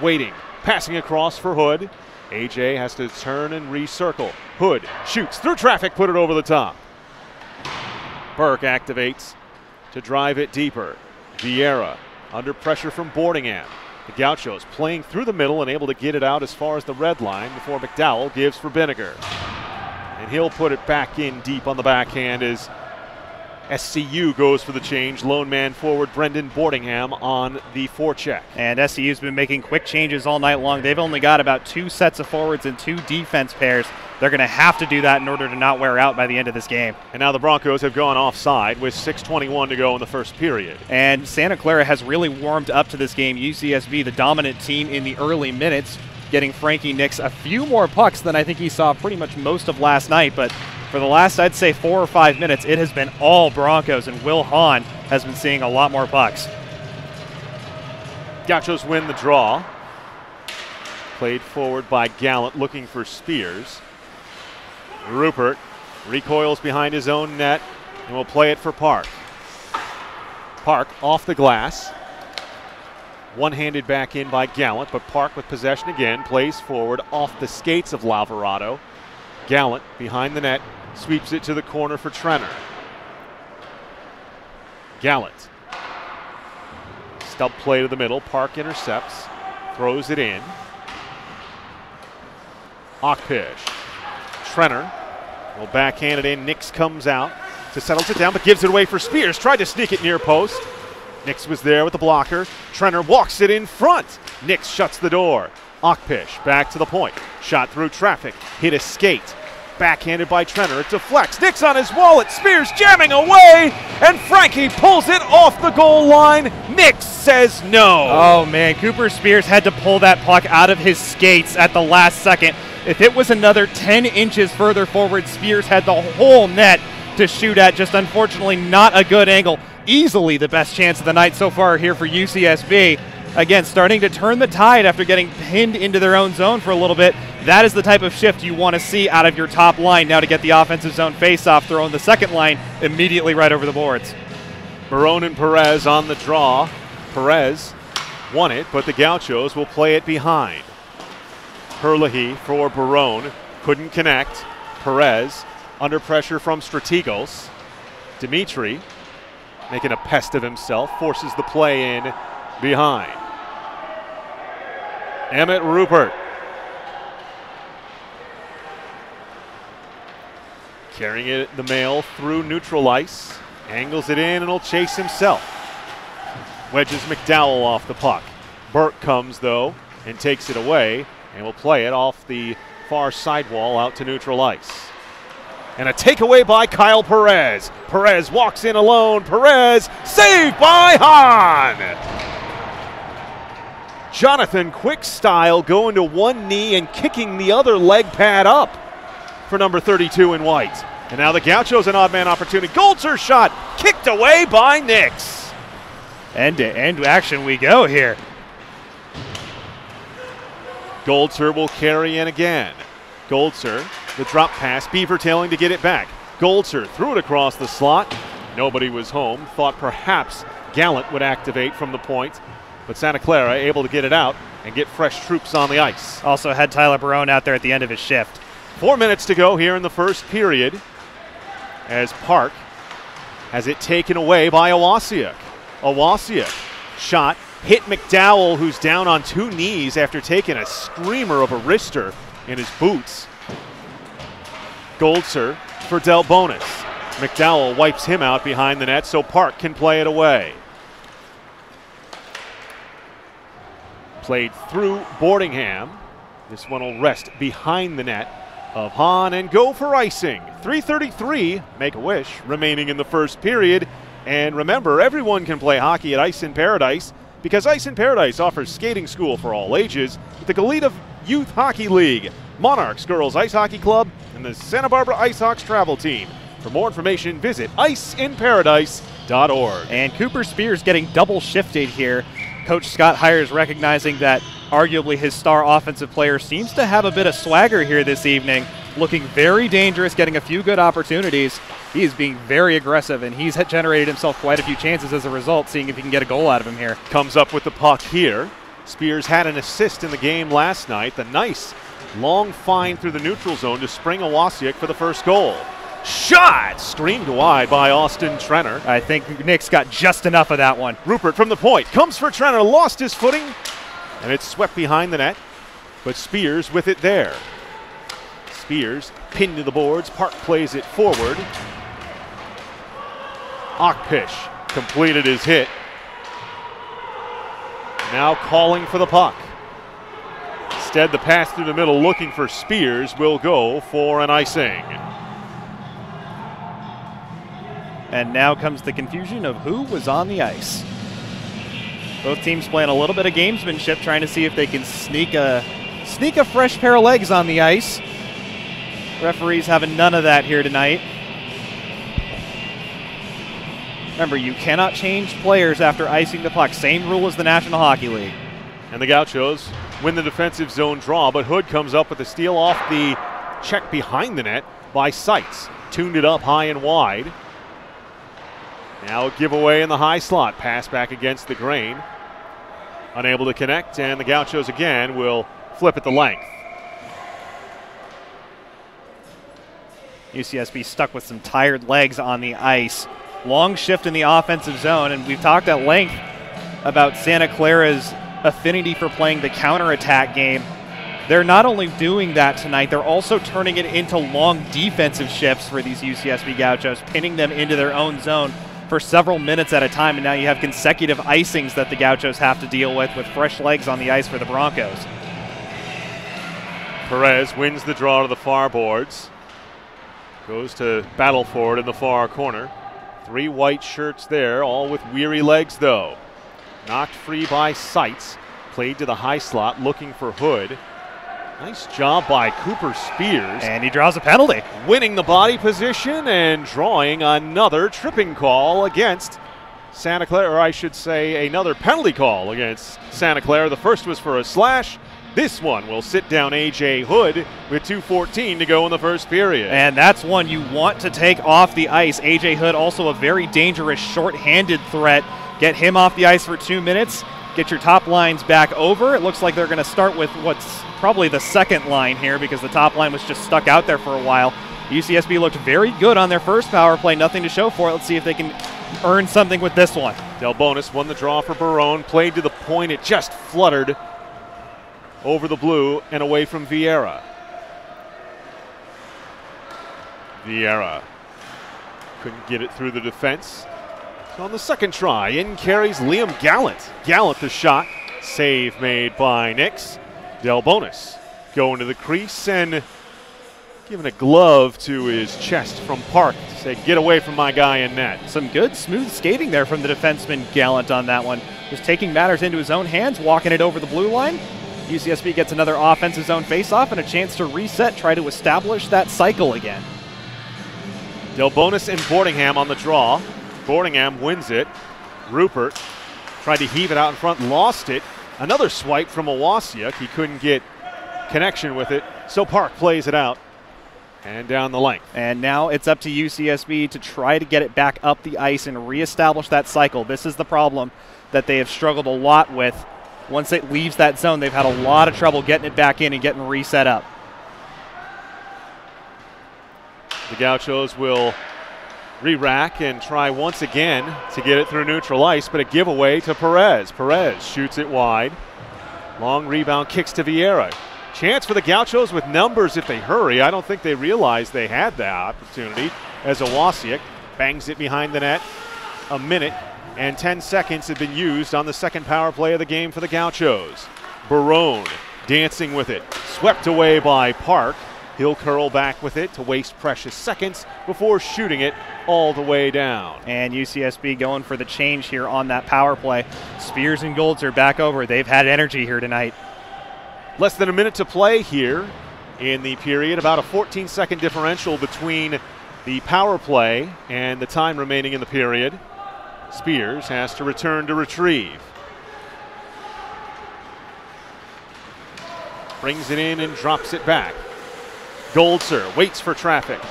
waiting, passing across for Hood. A J has to turn and recircle. Hood shoots through traffic, put it over the top. Burke activates to drive it deeper. Vieira under pressure from Boardingham. The Gauchos playing through the middle and able to get it out as far as the red line before McDowell gives for Binegar. And he'll put it back in deep on the backhand as S C U goes for the change. Lone man forward Brendan Boardingham on the forecheck. And S C U's been making quick changes all night long. They've only got about two sets of forwards and two defense pairs. They're going to have to do that in order to not wear out by the end of this game. And now the Broncos have gone offside with six twenty-one to go in the first period. And Santa Clara has really warmed up to this game. U C S B, the dominant team in the early minutes, getting Frankie Nix a few more pucks than I think he saw pretty much most of last night. But for the last, I'd say, four or five minutes, it has been all Broncos, and Will Hahn has been seeing a lot more pucks. Gauchos win the draw. Played forward by Gallant, looking for Spears. Rupert recoils behind his own net and will play it for Park. Park off the glass. One-handed back in by Gallant, but Park with possession again, plays forward off the skates of Lavarado. Gallant behind the net, sweeps it to the corner for Trenner. Gallant. Stub play to the middle. Park intercepts, throws it in. Ockpisch. Trenner will backhand it in. Nix comes out to settle it down, but gives it away for Spears. Tried to sneak it near post. Nix was there with the blocker. Trenner walks it in front. Nix shuts the door. Ockpisch back to the point. Shot through traffic. Hit a skate. Backhanded by Trenner. It deflects. Nix on his wallet. Spears jamming away. And Frankie pulls it off the goal line. Nix says no. Oh, man. Cooper Spears had to pull that puck out of his skates at the last second. If it was another ten inches further forward, Spears had the whole net to shoot at. Just unfortunately not a good angle. Easily the best chance of the night so far here for U C S B. again, starting to turn the tide after getting pinned into their own zone for a little bit. That is the type of shift you want to see out of your top line now to get the offensive zone faceoff, throwing the second line immediately right over the boards. Barone and Perez on the draw. Perez won it, but the Gauchos will play it behind. Herlihy for Barone. Couldn't connect. Perez under pressure from Stratigos. Dimitri making a pest of himself, forces the play in behind. Emmett Rupert carrying it in the mail through neutral ice, angles it in and will chase himself. Wedges McDowell off the puck. Burke comes though and takes it away and will play it off the far sidewall out to neutral ice. And a takeaway by Kyle Perez. Perez walks in alone. Perez saved by Hahn. Jonathan Quick style going to one knee and kicking the other leg pad up for number thirty-two in white. And now the Gauchos an odd man opportunity. Goldzer shot kicked away by Nix. End to end action we go here. Goldzer will carry in again. Goldzer, the drop pass, Beaver tailing to get it back. Goldzer threw it across the slot. Nobody was home. Thought perhaps Gallant would activate from the point, but Santa Clara able to get it out and get fresh troops on the ice. Also had Tyler Barone out there at the end of his shift. Four minutes to go here in the first period as Park has it taken away by Owasiuk. Owasiuk shot, hit McDowell, who's down on two knees after taking a screamer of a wrister in his boots. Goldzer for Delbonis. McDowell wipes him out behind the net so Park can play it away. Played through Boardingham. This one will rest behind the net of Hahn and go for icing. three thirty-three, make a wish, remaining in the first period. And remember, everyone can play hockey at Ice in Paradise because Ice in Paradise offers skating school for all ages with the Goleta Youth Hockey League, Monarchs Girls Ice Hockey Club, and the Santa Barbara IceHawks travel team. For more information, visit ice in paradise dot org. And Cooper Spears getting double shifted here. Coach Scott Hires recognizing that arguably his star offensive player seems to have a bit of swagger here this evening, looking very dangerous, getting a few good opportunities. He is being very aggressive, and he's generated himself quite a few chances as a result, seeing if he can get a goal out of him here. Comes up with the puck here. Spears had an assist in the game last night. The nice long find through the neutral zone to spring Owasiuk for the first goal. Shot! Screamed wide by Austin Trenner. I think Nix got just enough of that one. Rupert from the point. Comes for Trenner. Lost his footing. And it's swept behind the net. But Spears with it there. Spears pinned to the boards. Park plays it forward. Ockpisch completed his hit. Now calling for the puck. Instead, the pass through the middle looking for Spears will go for an icing. And now comes the confusion of who was on the ice. Both teams playing a little bit of gamesmanship, trying to see if they can sneak a, sneak a fresh pair of legs on the ice. Referees having none of that here tonight. Remember, you cannot change players after icing the puck. Same rule as the National Hockey League. And the Gauchos win the defensive zone draw, but Hood comes up with a steal off the check behind the net by Seitz. Tuned it up high and wide. Now a giveaway in the high slot. Pass back against the grain. Unable to connect, and the Gauchos again will flip at the length. U C S B stuck with some tired legs on the ice. Long shift in the offensive zone, and we've talked at length about Santa Clara's affinity for playing the counterattack game. They're not only doing that tonight, they're also turning it into long defensive shifts for these U C S B Gauchos, pinning them into their own zone for several minutes at a time, and now you have consecutive icings that the Gauchos have to deal with with fresh legs on the ice for the Broncos. Perez wins the draw to the far boards. Goes to battle for it in the far corner. Three white shirts there, all with weary legs though. Knocked free by Seitz. Played to the high slot, looking for Hood. Nice job by Cooper Spears. And he draws a penalty. Winning the body position and drawing another tripping call against Santa Clara, or I should say another penalty call against Santa Clara. The first was for a slash. This one will sit down A J. Hood with two fourteen to go in the first period. And that's one you want to take off the ice. A J. Hood also a very dangerous shorthanded threat. Get him off the ice for two minutes. Get your top lines back over. It looks like they're going to start with what's probably the second line here because the top line was just stuck out there for a while. U C S B looked very good on their first power play. Nothing to show for it. Let's see if they can earn something with this one. Delbonis won the draw for Barone. Played to the point. It just fluttered over the blue and away from Vieira. Vieira couldn't get it through the defense. So on the second try, in carries Liam Gallant. Gallant the shot, save made by Nix. Delbonis going to the crease and giving a glove to his chest from Park to say, get away from my guy in net. Some good smooth skating there from the defenseman Gallant on that one. Just taking matters into his own hands, walking it over the blue line. U C S B gets another offensive zone faceoff and a chance to reset, try to establish that cycle again. Delbonis and Boardingham on the draw. Boardingham wins it. Rupert tried to heave it out in front, lost it. Another swipe from Owasiuk. He couldn't get connection with it, so Park plays it out and down the length. And now it's up to U C S B to try to get it back up the ice and reestablish that cycle. This is the problem that they have struggled a lot with. Once it leaves that zone, they've had a lot of trouble getting it back in and getting reset up. The Gauchos will re-rack and try once again to get it through neutral ice, but a giveaway to Perez. Perez shoots it wide. Long rebound, kicks to Vieira. Chance for the Gauchos with numbers if they hurry. I don't think they realized they had that opportunity as Owasiuk bangs it behind the net. A minute and ten seconds have been used on the second power play of the game for the Gauchos. Barone dancing with it. Swept away by Park. He'll curl back with it to waste precious seconds before shooting it all the way down. And U C S B going for the change here on that power play. Spears and Golds are back over. They've had energy here tonight. Less than a minute to play here in the period. About a fourteen second differential between the power play and the time remaining in the period. Spears has to return to retrieve. Brings it in and drops it back. Goldzer waits for traffic.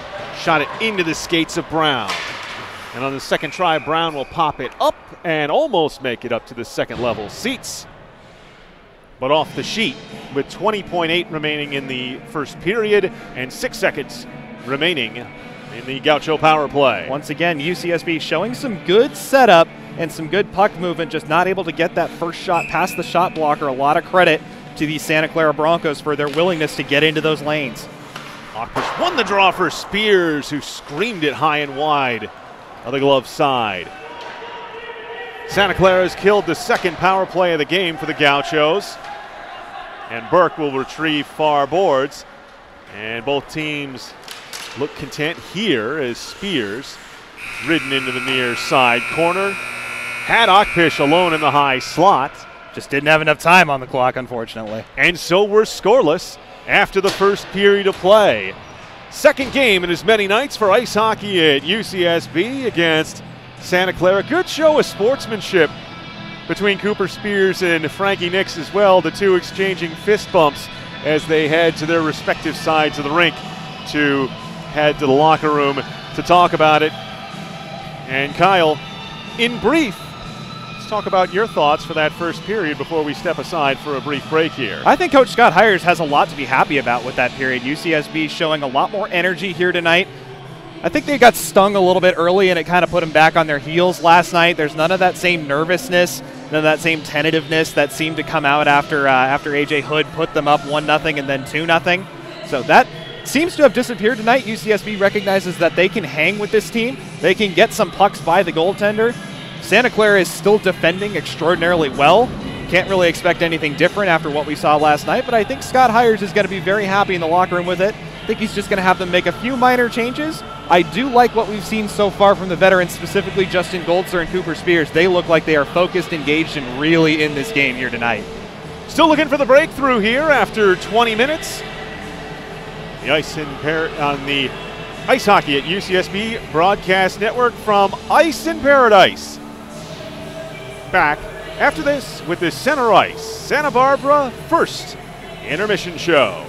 Shot it into the skates of Brown. And on the second try, Brown will pop it up and almost make it up to the second level. Seitz, but off the sheet with twenty point eight remaining in the first period and six seconds remaining in the Gaucho power play. Once again, U C S B showing some good setup and some good puck movement, just not able to get that first shot past the shot blocker. A lot of credit to the Santa Clara Broncos for their willingness to get into those lanes. Ockpisch won the draw for Spears, who screamed it high and wide on the glove side. Santa Clara's killed the second power play of the game for the Gauchos. And Burke will retrieve far boards. And both teams look content here as Spears ridden into the near side corner. Had Ockpisch alone in the high slot. Just didn't have enough time on the clock, unfortunately. And so we're scoreless after the first period of play. Second game in as many nights for ice hockey at U C S B against Santa Clara. Good show of sportsmanship between Cooper Spears and Frankie Nix as well, the two exchanging fist bumps as they head to their respective sides of the rink to head to the locker room to talk about it. And Kyle, in brief, talk about your thoughts for that first period before we step aside for a brief break here. I think Coach Scott Hires has a lot to be happy about with that period. U C S B showing a lot more energy here tonight. I think they got stung a little bit early and it kind of put them back on their heels last night. There's none of that same nervousness, none of that same tentativeness that seemed to come out after uh, after A J. Hood put them up one nothing and then two nothing. So that seems to have disappeared tonight. U C S B recognizes that they can hang with this team. They can get some pucks by the goaltender. Santa Clara is still defending extraordinarily well. Can't really expect anything different after what we saw last night, but I think Scott Hires is going to be very happy in the locker room with it. I think he's just going to have them make a few minor changes. I do like what we've seen so far from the veterans, specifically Justin Goldzer and Cooper Spears. They look like they are focused, engaged, and really in this game here tonight. Still looking for the breakthrough here after twenty minutes. The ice in pair on the ice hockey at U C S B Broadcast Network from Ice in Paradise. back after this with the Center Ice Santa Barbara first intermission show.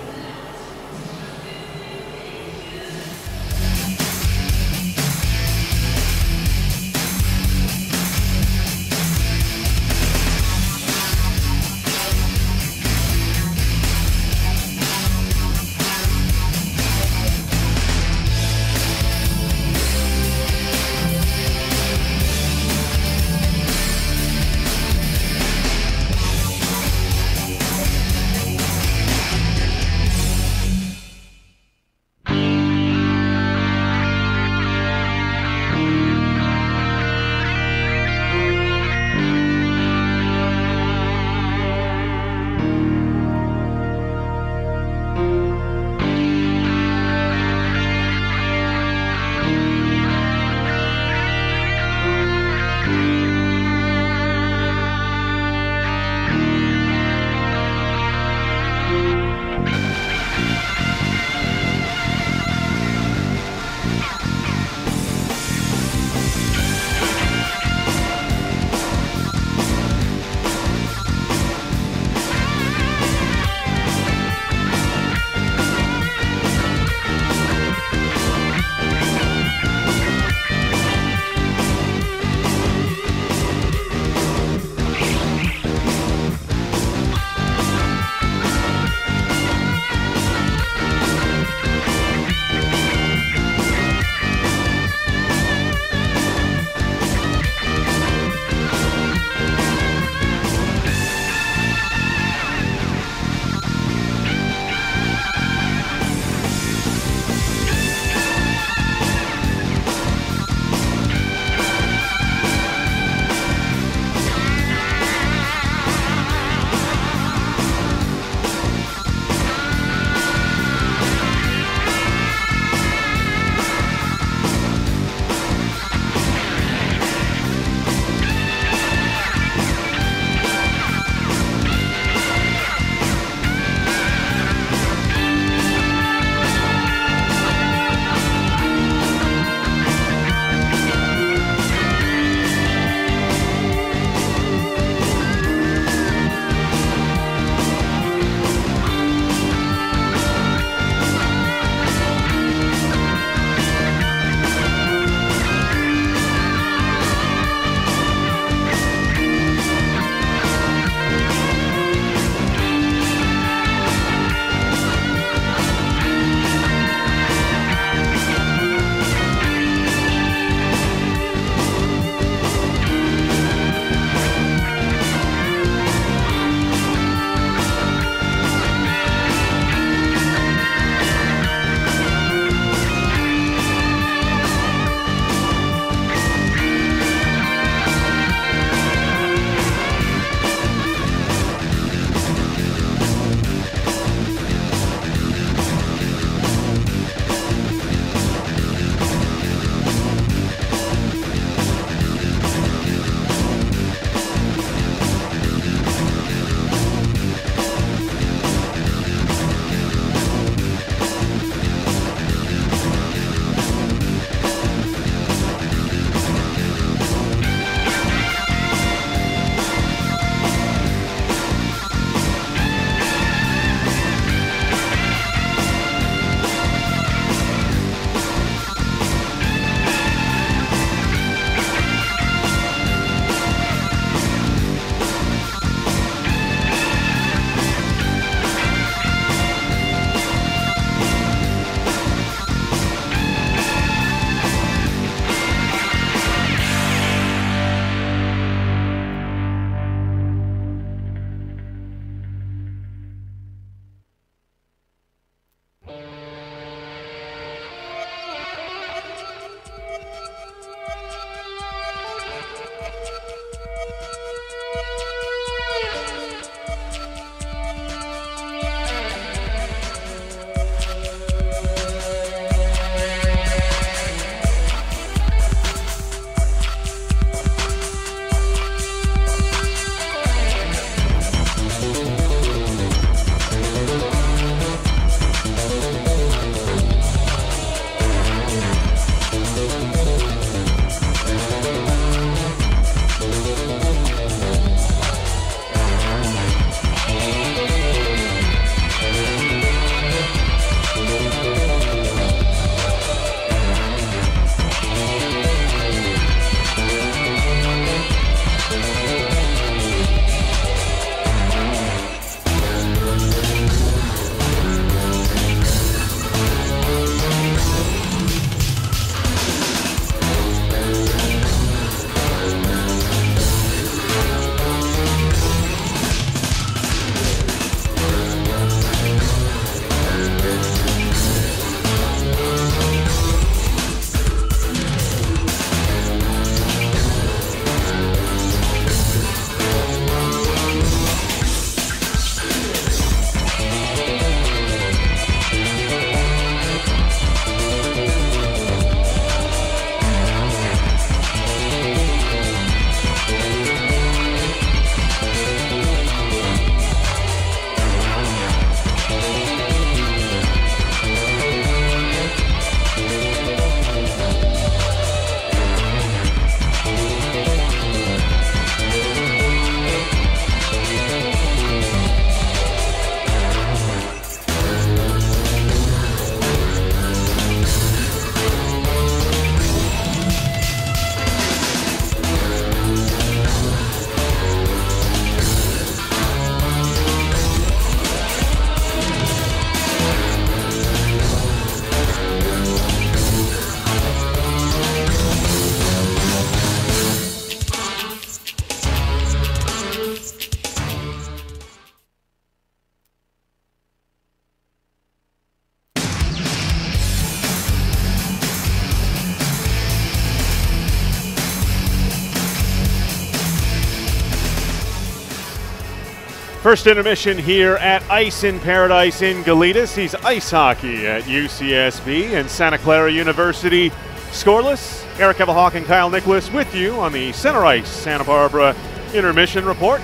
First intermission here at Ice in Paradise in Galetas. He's ice hockey at U C S B and Santa Clara University scoreless. Eric Evelhawk and Kyle Nicholas with you on the Center Ice Santa Barbara intermission report.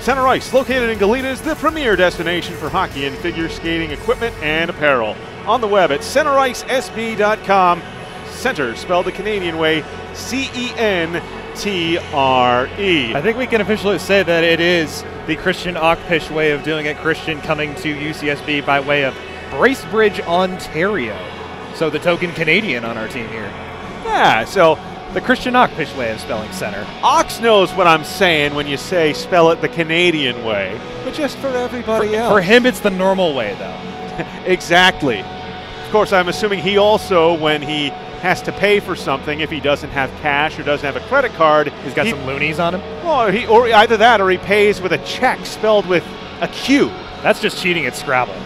Center Ice, located in Galetas, the premier destination for hockey and figure skating equipment and apparel. On the web at center ice s b dot com. Center spelled the Canadian way, C E N T R E. I think we can officially say that it is the Christian Ockpisch way of doing it. Christian coming to U C S B by way of Bracebridge, Ontario. So the token Canadian on our team here. Yeah, so the Christian Ockpisch way of spelling center. Ox knows what I'm saying when you say spell it the Canadian way, but just for everybody for, else. For him, it's the normal way, though. Exactly. Of course, I'm assuming he also, when he has to pay for something, if he doesn't have cash or doesn't have a credit card, he's got he, some loonies on him? Well, he, or either that or he pays with a check spelled with a Q. That's just cheating at Scrabble.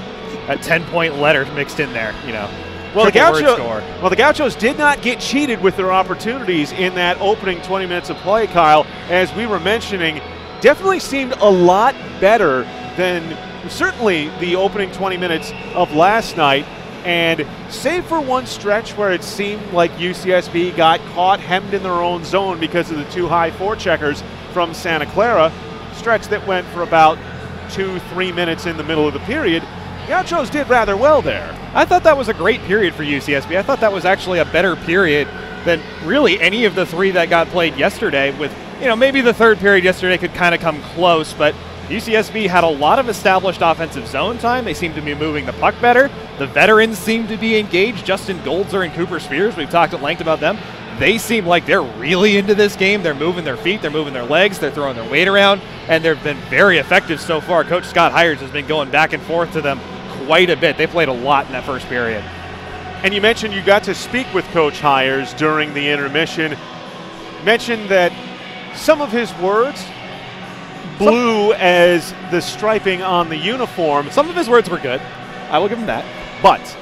A ten-point letter mixed in there, you know. Well the, Gaucho, well, the Gauchos did not get cheated with their opportunities in that opening twenty minutes of play, Kyle, as we were mentioning, definitely seemed a lot better than certainly the opening twenty minutes of last night. And save for one stretch where it seemed like U C S B got caught hemmed in their own zone because of the two high forecheckers from Santa Clara, stretch that went for about two, three minutes in the middle of the period, Gauchos did rather well there. I thought that was a great period for U C S B. I thought that was actually a better period than really any of the three that got played yesterday with, you know, maybe the third period yesterday could kind of come close, but U C S B had a lot of established offensive zone time. They seemed to be moving the puck better. The veterans seemed to be engaged. Justin Goldzer and Cooper Spears, we've talked at length about them. They seem like they're really into this game. They're moving their feet, they're moving their legs, they're throwing their weight around, and they've been very effective so far. Coach Scott Hires has been going back and forth to them quite a bit. They played a lot in that first period. And you mentioned you got to speak with Coach Hires during the intermission. Mentioned that some of his words, blue some, as the striping on the uniform. Some of his words were good. I will give him that. But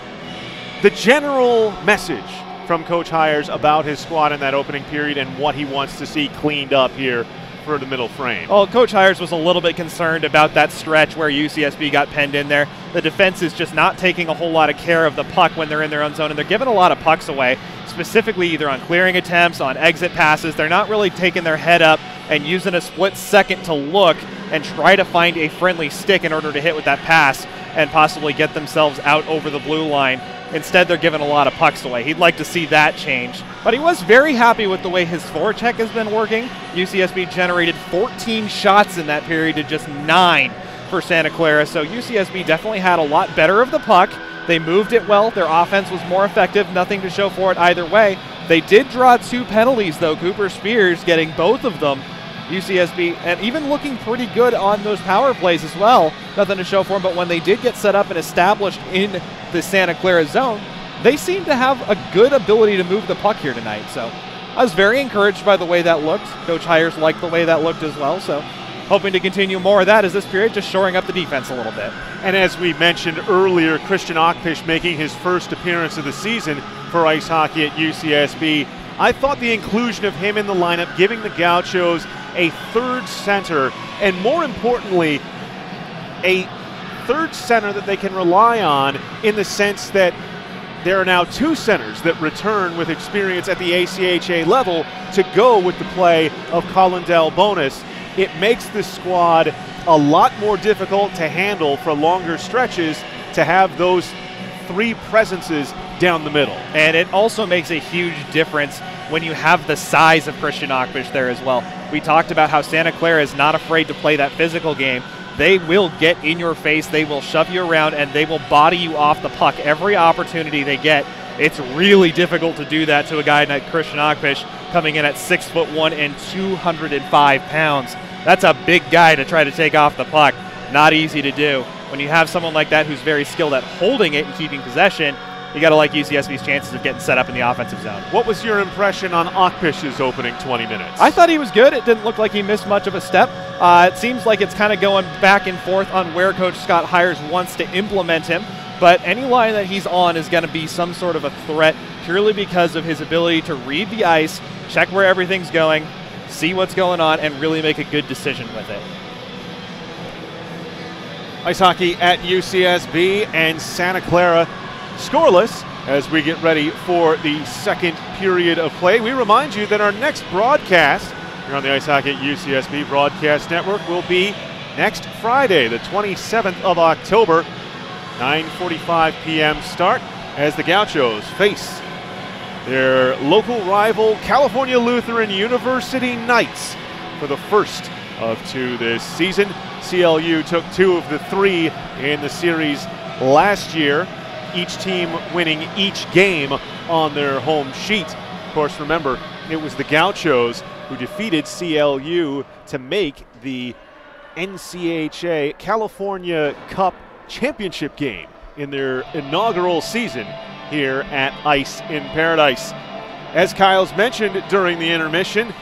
the general message from Coach Hires about his squad in that opening period and what he wants to see cleaned up here for the middle frame. Well, Coach Hires was a little bit concerned about that stretch where U C S B got penned in there. The defense is just not taking a whole lot of care of the puck when they're in their own zone, and they're giving a lot of pucks away, specifically either on clearing attempts, on exit passes. They're not really taking their head up and using a split second to look and try to find a friendly stick in order to hit with that pass and possibly get themselves out over the blue line. Instead, they're giving a lot of pucks away. He'd like to see that change. But he was very happy with the way his forecheck has been working. U C S B generated fourteen shots in that period to just nine for Santa Clara. So U C S B definitely had a lot better of the puck. They moved it well. Their offense was more effective. Nothing to show for it either way. They did draw two penalties, though. Cooper Spears getting both of them. U C S B, and even looking pretty good on those power plays as well. Nothing to show for them, but when they did get set up and established in the Santa Clara zone, they seem to have a good ability to move the puck here tonight. So I was very encouraged by the way that looked. Coach Hires liked the way that looked as well. So hoping to continue more of that as this period, just shoring up the defense a little bit. And as we mentioned earlier, Christian Ockpisch making his first appearance of the season for ice hockey at U C S B. I thought the inclusion of him in the lineup, giving the Gauchos a third center, and more importantly, a third center that they can rely on in the sense that there are now two centers that return with experience at the A C H A level to go with the play of Colin Delbonis. It makes this squad a lot more difficult to handle for longer stretches to have those three presences down the middle. And it also makes a huge difference when you have the size of Christian Ockpisch there as well. We talked about how Santa Clara is not afraid to play that physical game. They will get in your face, they will shove you around, and they will body you off the puck every opportunity they get. It's really difficult to do that to a guy like Christian Ockpisch coming in at six foot one and two hundred five pounds. That's a big guy to try to take off the puck. Not easy to do. When you have someone like that who's very skilled at holding it and keeping possession, you got to like U C S B's chances of getting set up in the offensive zone. What was your impression on Ockpisch's opening twenty minutes? I thought he was good. It didn't look like he missed much of a step. Uh, it seems like it's kind of going back and forth on where Coach Scott Hires wants to implement him, but any line that he's on is going to be some sort of a threat purely because of his ability to read the ice, check where everything's going, see what's going on, and really make a good decision with it. Ice hockey at U C S B and Santa Clara scoreless as we get ready for the second period of play. We remind you that our next broadcast here on the Ice Hockey at U C S B Broadcast Network will be next Friday, the twenty-seventh of October, nine forty-five p m start as the Gauchos face their local rival California Lutheran University Knights for the first of two this season. C L U took two of the three in the series last year, each team winning each game on their home sheet. Of course, remember, it was the Gauchos who defeated C L U to make the N C H A California Cup Championship game in their inaugural season here at Ice in Paradise. As Kyle's mentioned during the intermission,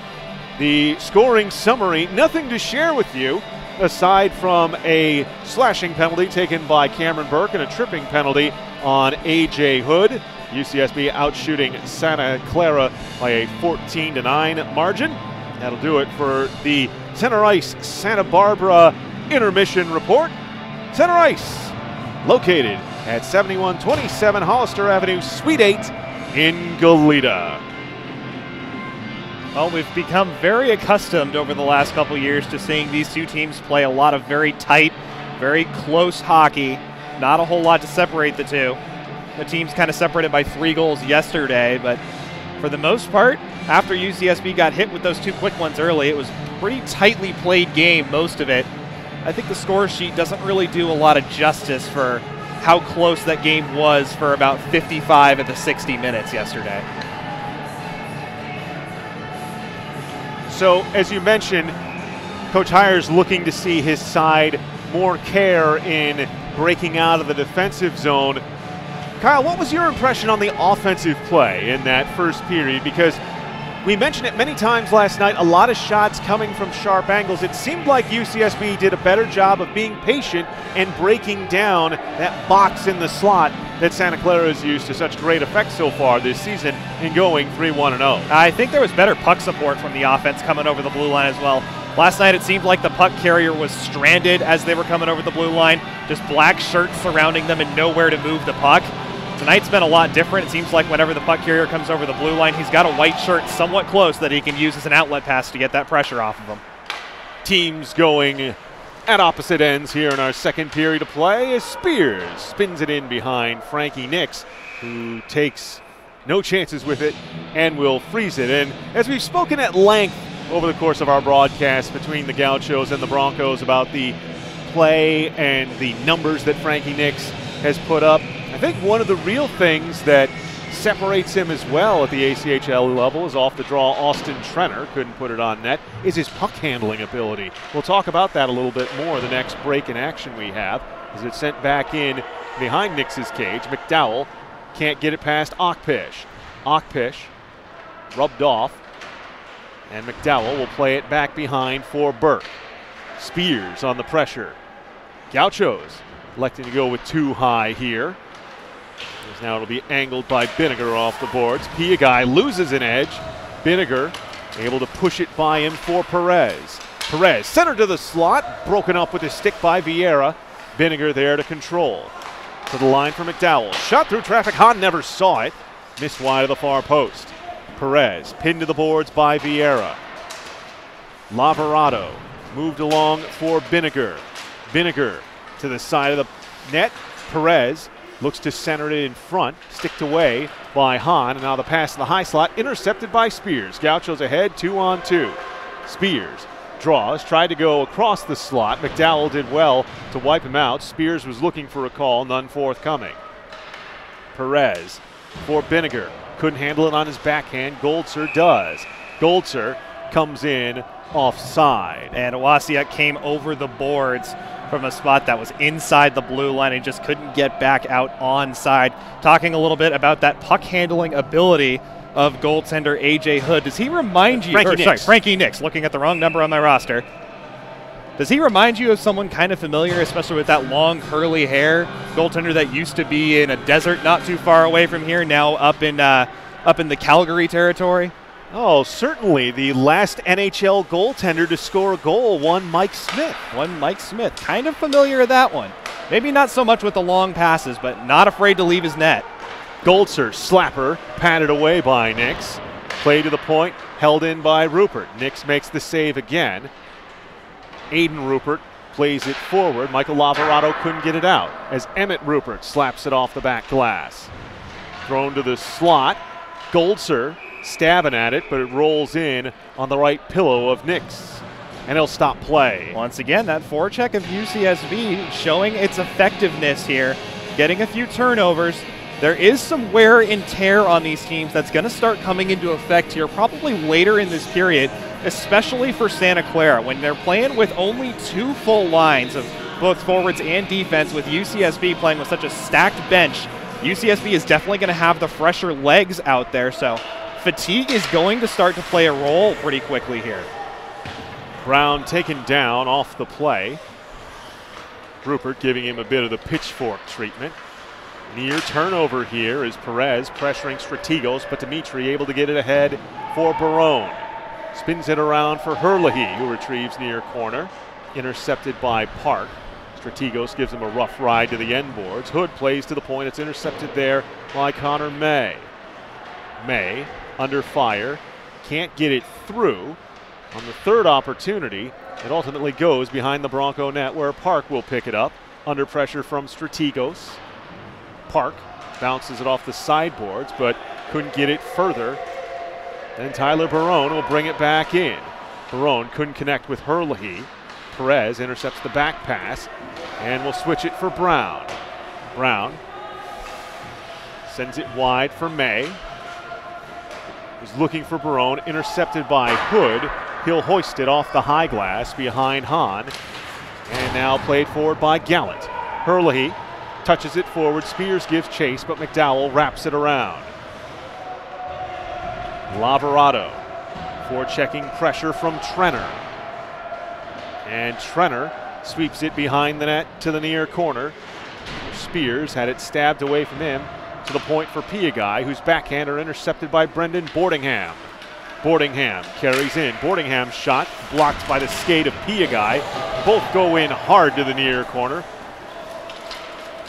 the scoring summary, nothing to share with you aside from a slashing penalty taken by Cameron Burke and a tripping penalty on A J. Hood. U C S B outshooting Santa Clara by a fourteen to nine margin. That'll do it for the Tenor Ice Santa Barbara intermission report. Tenor Ice, located at seventy-one twenty-seven Hollister Avenue, Suite eight in Goleta. Well, we've become very accustomed over the last couple years to seeing these two teams play a lot of very tight, very close hockey. Not a whole lot to separate the two. The teams kind of separated by three goals yesterday, but for the most part, after U C S B got hit with those two quick ones early, it was a pretty tightly played game, most of it. I think the score sheet doesn't really do a lot of justice for how close that game was for about fifty-five of the sixty minutes yesterday. So, as you mentioned, Coach Hires looking to see his side more care in breaking out of the defensive zone. Kyle, what was your impression on the offensive play in that first period? Because we mentioned it many times last night, a lot of shots coming from sharp angles. It seemed like U C S B did a better job of being patient and breaking down that box in the slot that Santa Clara has used to such great effect so far this season in going three one and oh. I think there was better puck support from the offense coming over the blue line as well. Last night it seemed like the puck carrier was stranded as they were coming over the blue line, just black shirts surrounding them and nowhere to move the puck. Tonight's been a lot different. It seems like whenever the puck carrier comes over the blue line, he's got a white shirt somewhat close that he can use as an outlet pass to get that pressure off of him. Teams going at opposite ends here in our second period of play as Spears spins it in behind Frankie Nix, who takes no chances with it and will freeze it. And as we've spoken at length over the course of our broadcast between the Gauchos and the Broncos about the play and the numbers that Frankie Nix has put up, I think one of the real things that separates him as well at the A C H L level is off the draw. Austin Trenner couldn't put it on net, is his puck handling ability. We'll talk about that a little bit more the next break in action we have, as it's sent back in behind Nix's cage. McDowell can't get it past Ockpisch. Ockpisch rubbed off, and McDowell will play it back behind for Burke. Spears on the pressure. Gauchos electing to go with two high here. Now it'll be angled by Binegar off the boards. Piagai loses an edge. Binegar able to push it by him for Perez. Perez, center to the slot, broken up with a stick by Vieira. Binegar there to control. To the line for McDowell. Shot through traffic. Hahn never saw it. Missed wide of the far post. Perez, pinned to the boards by Vieira. Lavarado moved along for Binegar. Binegar to the side of the net. Perez looks to center it in front, sticked away by Hahn, and now the pass in the high slot, intercepted by Spears. Gauchos ahead, two on two. Spears draws, tried to go across the slot. McDowell did well to wipe him out. Spears was looking for a call, none forthcoming. Perez for Binegar. Couldn't handle it on his backhand. Goldzer does. Goldzer comes in offside. And Owasiuk came over the boards from a spot that was inside the blue line and just couldn't get back out onside. Talking a little bit about that puck handling ability of goaltender A J. Hood. Does he remind you? Frankie Nix. Sorry, Frankie Nix, looking at the wrong number on my roster. Does he remind you of someone kind of familiar, especially with that long curly hair? Goaltender that used to be in a desert not too far away from here, now up in uh, up in the Calgary territory. Oh, certainly the last N H L goaltender to score a goal, one Mike Smith. One Mike Smith. Kind of familiar with that one. Maybe not so much with the long passes, but not afraid to leave his net. Goldzer, slapper, patted away by Nix. Play to the point, held in by Rupert. Nix makes the save again. Aiden Rupert plays it forward. Michael Lavarado couldn't get it out as Emmett Rupert slaps it off the back glass. Thrown to the slot. Goldzer stabbing at it, but it rolls in on the right pillow of Nix, and he'll stop play. Once again, that forecheck of U C S B showing its effectiveness here, getting a few turnovers. There is some wear and tear on these teams that's going to start coming into effect here probably later in this period, especially for Santa Clara when they're playing with only two full lines of both forwards and defense, with U C S B playing with such a stacked bench. U C S B is definitely going to have the fresher legs out there, so fatigue is going to start to play a role pretty quickly here. Brown taken down off the play. Rupert giving him a bit of the pitchfork treatment. Near turnover here is Perez pressuring Stratigos, but Dimitri able to get it ahead for Barone. Spins it around for Herlihy, who retrieves near corner. Intercepted by Park. Stratigos gives him a rough ride to the end boards. Hood plays to the point. It's intercepted there by Connor May. May under fire, can't get it through. On the third opportunity, it ultimately goes behind the Bronco net, where Park will pick it up under pressure from Stratigos. Park bounces it off the sideboards, but couldn't get it further. Then Tyler Barone will bring it back in. Barone couldn't connect with Herlihy. Perez intercepts the back pass and will switch it for Brown. Brown sends it wide for May. Was looking for Barone, intercepted by Hood. He'll hoist it off the high glass behind Hahn. And now played forward by Gallant. Herlihy touches it forward. Spears gives chase, but McDowell wraps it around. Lavarado forechecking pressure from Trenner. And Trenner sweeps it behind the net to the near corner. Spears had it stabbed away from him. To the point for Piagai, whose backhander intercepted by Brendan Boardingham. Boardingham carries in. Boardingham's shot blocked by the skate of Piagai. Both go in hard to the near corner.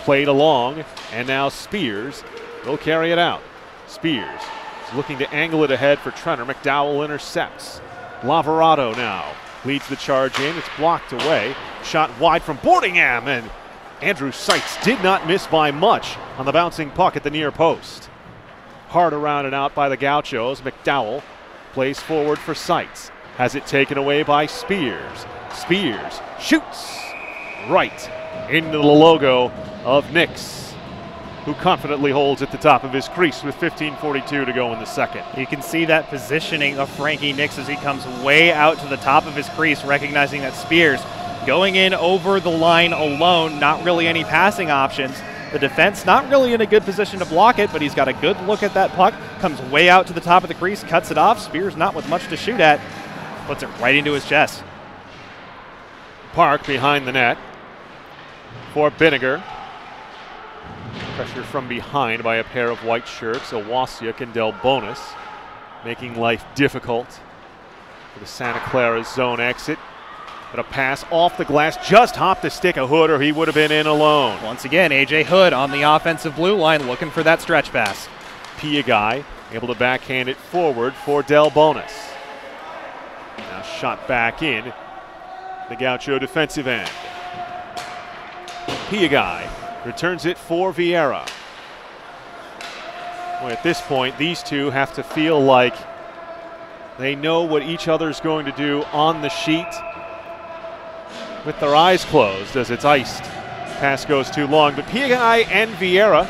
Played along, and now Spears will carry it out. Spears is looking to angle it ahead for Trenner. McDowell intercepts. Lavarado now leads the charge in. It's blocked away. Shot wide from Boardingham, and Andrew Seitz did not miss by much on the bouncing puck at the near post. Hard around and out by the Gauchos. McDowell plays forward for Seitz. Has it taken away by Spears. Spears shoots right into the logo of Nix, who confidently holds at the top of his crease with fifteen forty-two to go in the second. You can see that positioning of Frankie Nix as he comes way out to the top of his crease, recognizing that Spears going in over the line alone, not really any passing options. The defense not really in a good position to block it, but he's got a good look at that puck, comes way out to the top of the crease, cuts it off. Spears not with much to shoot at, puts it right into his chest. Park behind the net for Binegar. Pressure from behind by a pair of white shirts, Owasiuk and Delbonis, making life difficult for the Santa Clara zone exit. But a pass off the glass, just hopped the stick of Hood, or he would have been in alone. Once again, A J. Hood on the offensive blue line looking for that stretch pass. Piagai able to backhand it forward for Delbonis. Now shot back in the Gaucho defensive end. Piagai returns it for Vieira. Well, at this point, these two have to feel like they know what each other's going to do on the sheet with their eyes closed as it's iced. Pass goes too long, but Piagai and Vieira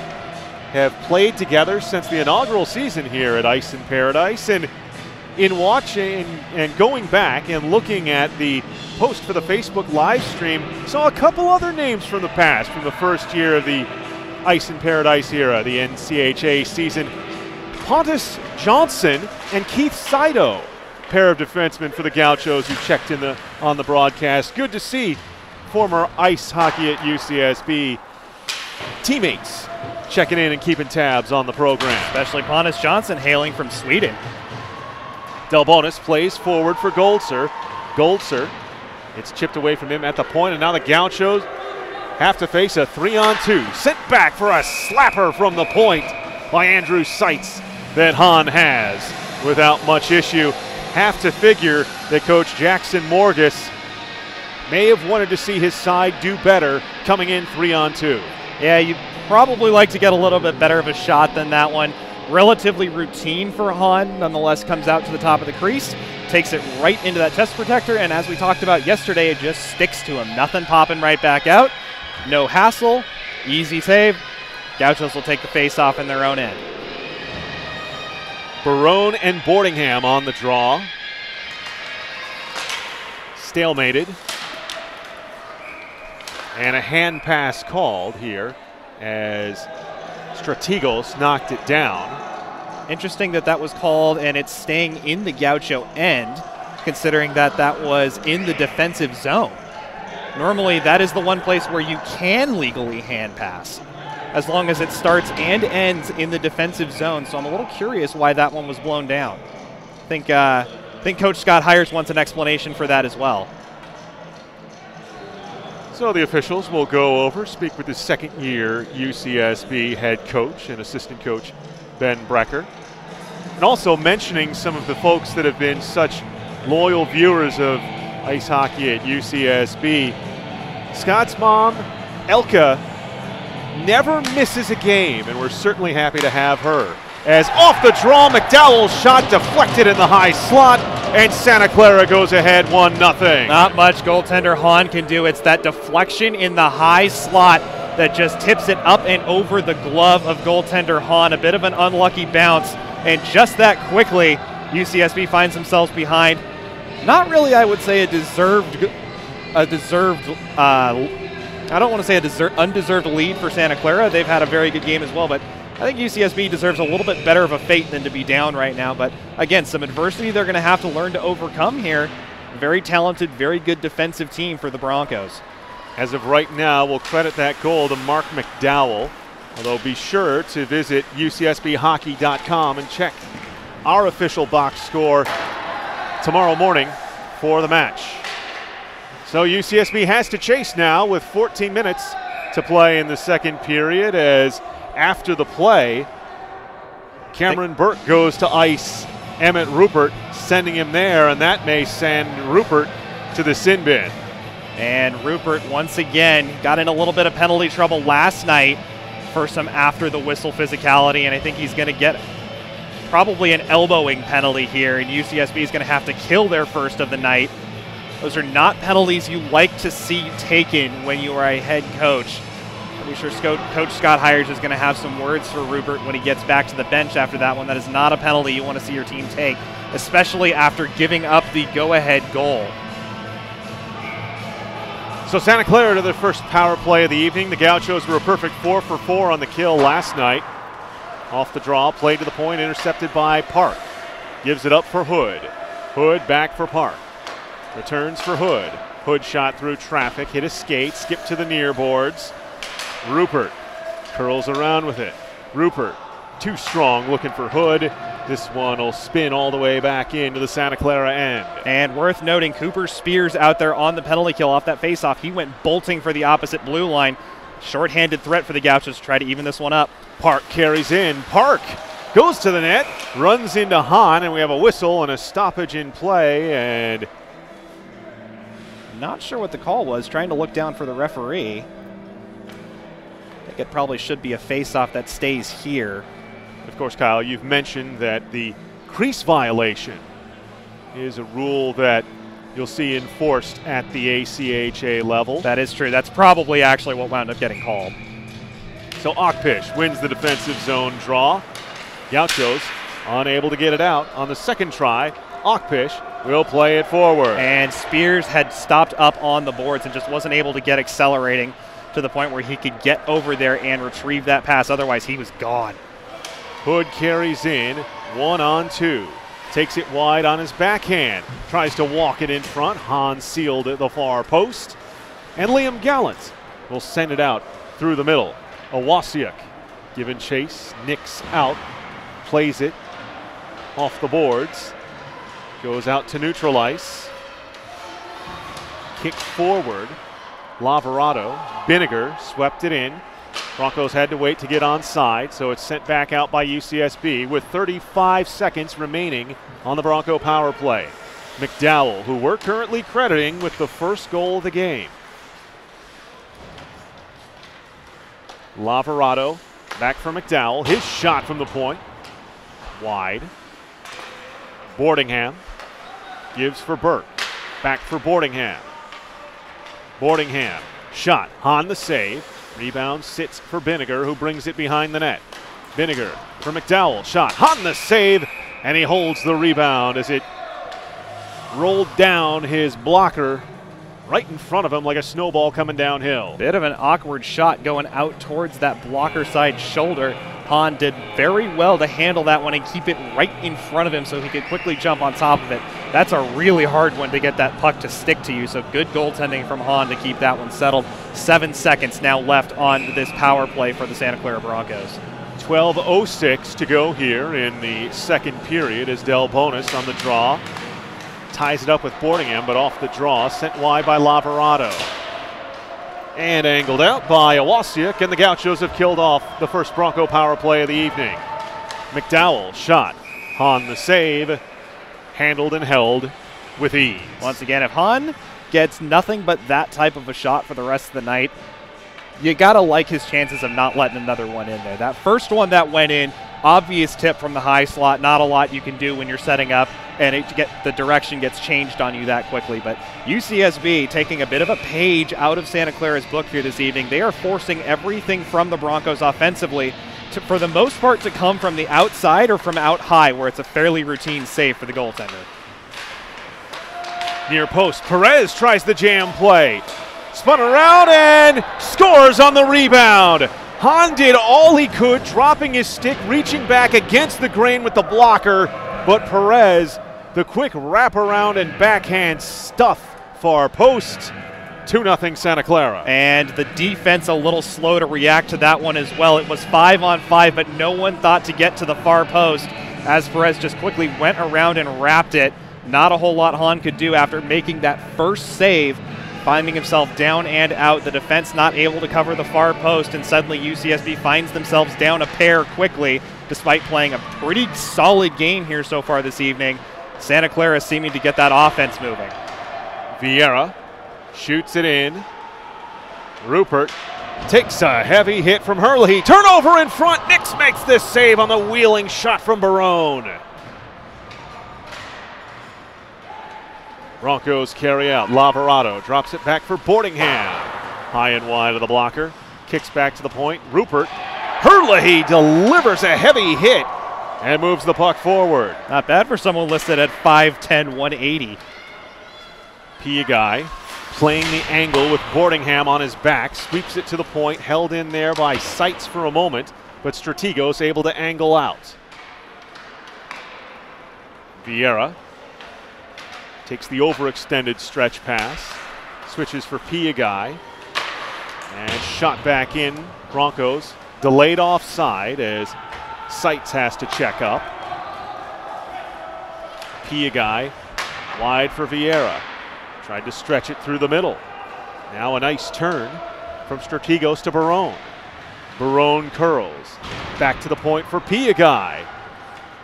have played together since the inaugural season here at Ice in Paradise, and in watching and going back and looking at the post for the Facebook live stream, saw a couple other names from the past, from the first year of the Ice in Paradise era, the N C H A season. Pontus Johnson and Keith Saito, pair of defensemen for the Gauchos who checked in the on the broadcast. Good to see former ice hockey at U C S B teammates checking in and keeping tabs on the program. Especially Pontus Johnson hailing from Sweden. Delbonis plays forward for Goldzer. Goldzer, it's chipped away from him at the point, and now the Gauchos have to face a three-on-two. Sent back for a slapper from the point by Andrew Seitz that Hahn has without much issue. Have to figure that coach Jackson Morgus may have wanted to see his side do better coming in three-on-two. Yeah, you'd probably like to get a little bit better of a shot than that one. Relatively routine for Hahn, nonetheless comes out to the top of the crease, takes it right into that chest protector, and as we talked about yesterday, it just sticks to him. Nothing popping right back out. No hassle. Easy save. Gauchos will take the face off in their own end. Barone and Boardingham on the draw. Stalemated. And a hand pass called here as Stratigos knocked it down. Interesting that that was called, and it's staying in the Gaucho end, considering that that was in the defensive zone. Normally, that is the one place where you can legally hand pass, as long as it starts and ends in the defensive zone. So I'm a little curious why that one was blown down. I think, uh, I think Coach Scott Hires wants an explanation for that as well. So the officials will go over, speak with the second-year U C S B head coach and assistant coach Ben Brecker, and also mentioning some of the folks that have been such loyal viewers of ice hockey at U C S B. Scott's mom, Elka, never misses a game, and we're certainly happy to have her. As off the draw, McDowell's shot deflected in the high slot, and Santa Clara goes ahead one nothing. Not much goaltender Hahn can do. It's that deflection in the high slot that just tips it up and over the glove of goaltender Hahn. A bit of an unlucky bounce, and just that quickly, U C S B finds themselves behind. Not really, I would say, a deserved, a deserved. Uh, I don't want to say a deser- undeserved lead for Santa Clara. They've had a very good game as well, but I think U C S B deserves a little bit better of a fate than to be down right now. But again, some adversity they're going to have to learn to overcome here. Very talented, very good defensive team for the Broncos. As of right now, we'll credit that goal to Mark McDowell. Although be sure to visit U C S B hockey dot com and check our official box score tomorrow morning for the match. So U C S B has to chase now with fourteen minutes to play in the second period, as after the play, Cameron Burke goes to ice Emmett Rupert, sending him there, and that may send Rupert to the sin bin. And Rupert once again got in a little bit of penalty trouble last night for some after the whistle physicality, and I think he's going to get probably an elbowing penalty here, and U C S B is going to have to kill their first of the night. Those are not penalties you like to see taken when you are a head coach. I'm sure Coach Scott Hires is going to have some words for Rupert when he gets back to the bench after that one. That is not a penalty you want to see your team take, especially after giving up the go-ahead goal. So Santa Clara to their first power play of the evening. The Gauchos were a perfect four for four on the kill last night. Off the draw, played to the point, intercepted by Park. Gives it up for Hood. Hood back for Park. Returns for Hood. Hood shot through traffic, hit a skate, skipped to the near boards. Rupert curls around with it. Rupert, too strong, looking for Hood. This one will spin all the way back into the Santa Clara end. And worth noting, Cooper Spears out there on the penalty kill off that faceoff. He went bolting for the opposite blue line. Shorthanded threat for the Gauchos to try to even this one up. Park carries in. Park goes to the net, runs into Hahn, and we have a whistle and a stoppage in play. And not sure what the call was, trying to look down for the referee. I think it probably should be a face-off that stays here. Of course, Kyle, you've mentioned that the crease violation is a rule that you'll see enforced at the A C H A level. That is true. That's probably actually what wound up getting called. So Ockpisch wins the defensive zone draw. Gauchos unable to get it out on the second try. Ockpisch will play it forward. And Spears had stopped up on the boards and just wasn't able to get accelerating to the point where he could get over there and retrieve that pass. Otherwise, he was gone. Hood carries in, one on two. Takes it wide on his backhand. Tries to walk it in front. Hahn sealed at the far post. And Liam Gallant will send it out through the middle. Owasiuk given chase. Nix out. Plays it off the boards. Goes out to neutral ice. Kicked forward. Lavarado. Binegar swept it in. Broncos had to wait to get onside, so it's sent back out by U C S B with thirty-five seconds remaining on the Bronco power play. McDowell, who we're currently crediting with the first goal of the game. Lavarado back for McDowell. His shot from the point. Wide. Boardingham gives for Burke. Back for Boardingham. Boardingham shot. Hahn the save. Rebound sits for Binegar, who brings it behind the net. Binegar for McDowell. Shot. Hahn the save. And he holds the rebound as it rolled down his blocker right in front of him like a snowball coming downhill. Bit of an awkward shot going out towards that blocker side shoulder. Hahn did very well to handle that one and keep it right in front of him so he could quickly jump on top of it. That's a really hard one to get that puck to stick to you, so good goaltending from Hahn to keep that one settled. Seven seconds now left on this power play for the Santa Clara Broncos. twelve oh six to go here in the second period as Delbonis on the draw. Ties it up with Boardingham, but off the draw, sent wide by Lavarado. And angled out by Owasiuk, and the Gauchos have killed off the first Bronco power play of the evening. McDowell shot. Hahn the save, handled and held with ease. Once again, if Hahn gets nothing but that type of a shot for the rest of the night, you gotta like his chances of not letting another one in there. That first one that went in, obvious tip from the high slot, not a lot you can do when you're setting up, and it get, the direction gets changed on you that quickly. But U C S B taking a bit of a page out of Santa Clara's book here this evening. They are forcing everything from the Broncos offensively, to, for the most part, to come from the outside or from out high, where it's a fairly routine save for the goaltender. Near post, Perez tries the jam play. Spun around and scores on the rebound. Hahn did all he could, dropping his stick, reaching back against the grain with the blocker, but Perez, the quick wraparound and backhand stuff far post. two nothing Santa Clara. And the defense a little slow to react to that one as well. It was five on five, but no one thought to get to the far post as Perez just quickly went around and wrapped it. Not a whole lot Hahn could do after making that first save, finding himself down and out. The defense not able to cover the far post, and suddenly U C S B finds themselves down a pair quickly, despite playing a pretty solid game here so far this evening. Santa Clara seeming to get that offense moving. Vieira shoots it in. Rupert takes a heavy hit from Herlihy. Turnover in front. Nix makes this save on the wheeling shot from Barone. Broncos carry out. Lavarado drops it back for Boardingham. High and wide of the blocker. Kicks back to the point. Rupert. Herlihy delivers a heavy hit and moves the puck forward. Not bad for someone listed at five ten, one eighty. Piagai playing the angle with Boardingham on his back. Sweeps it to the point. Held in there by Seitz for a moment, but Stratigos able to angle out. Vieira takes the overextended stretch pass, switches for Piagai, and shot back in. Broncos delayed offside as Seitz has to check up. Piagai wide for Vieira, tried to stretch it through the middle. Now a nice turn from Stratigos to Barone. Barone curls, back to the point for Piagai.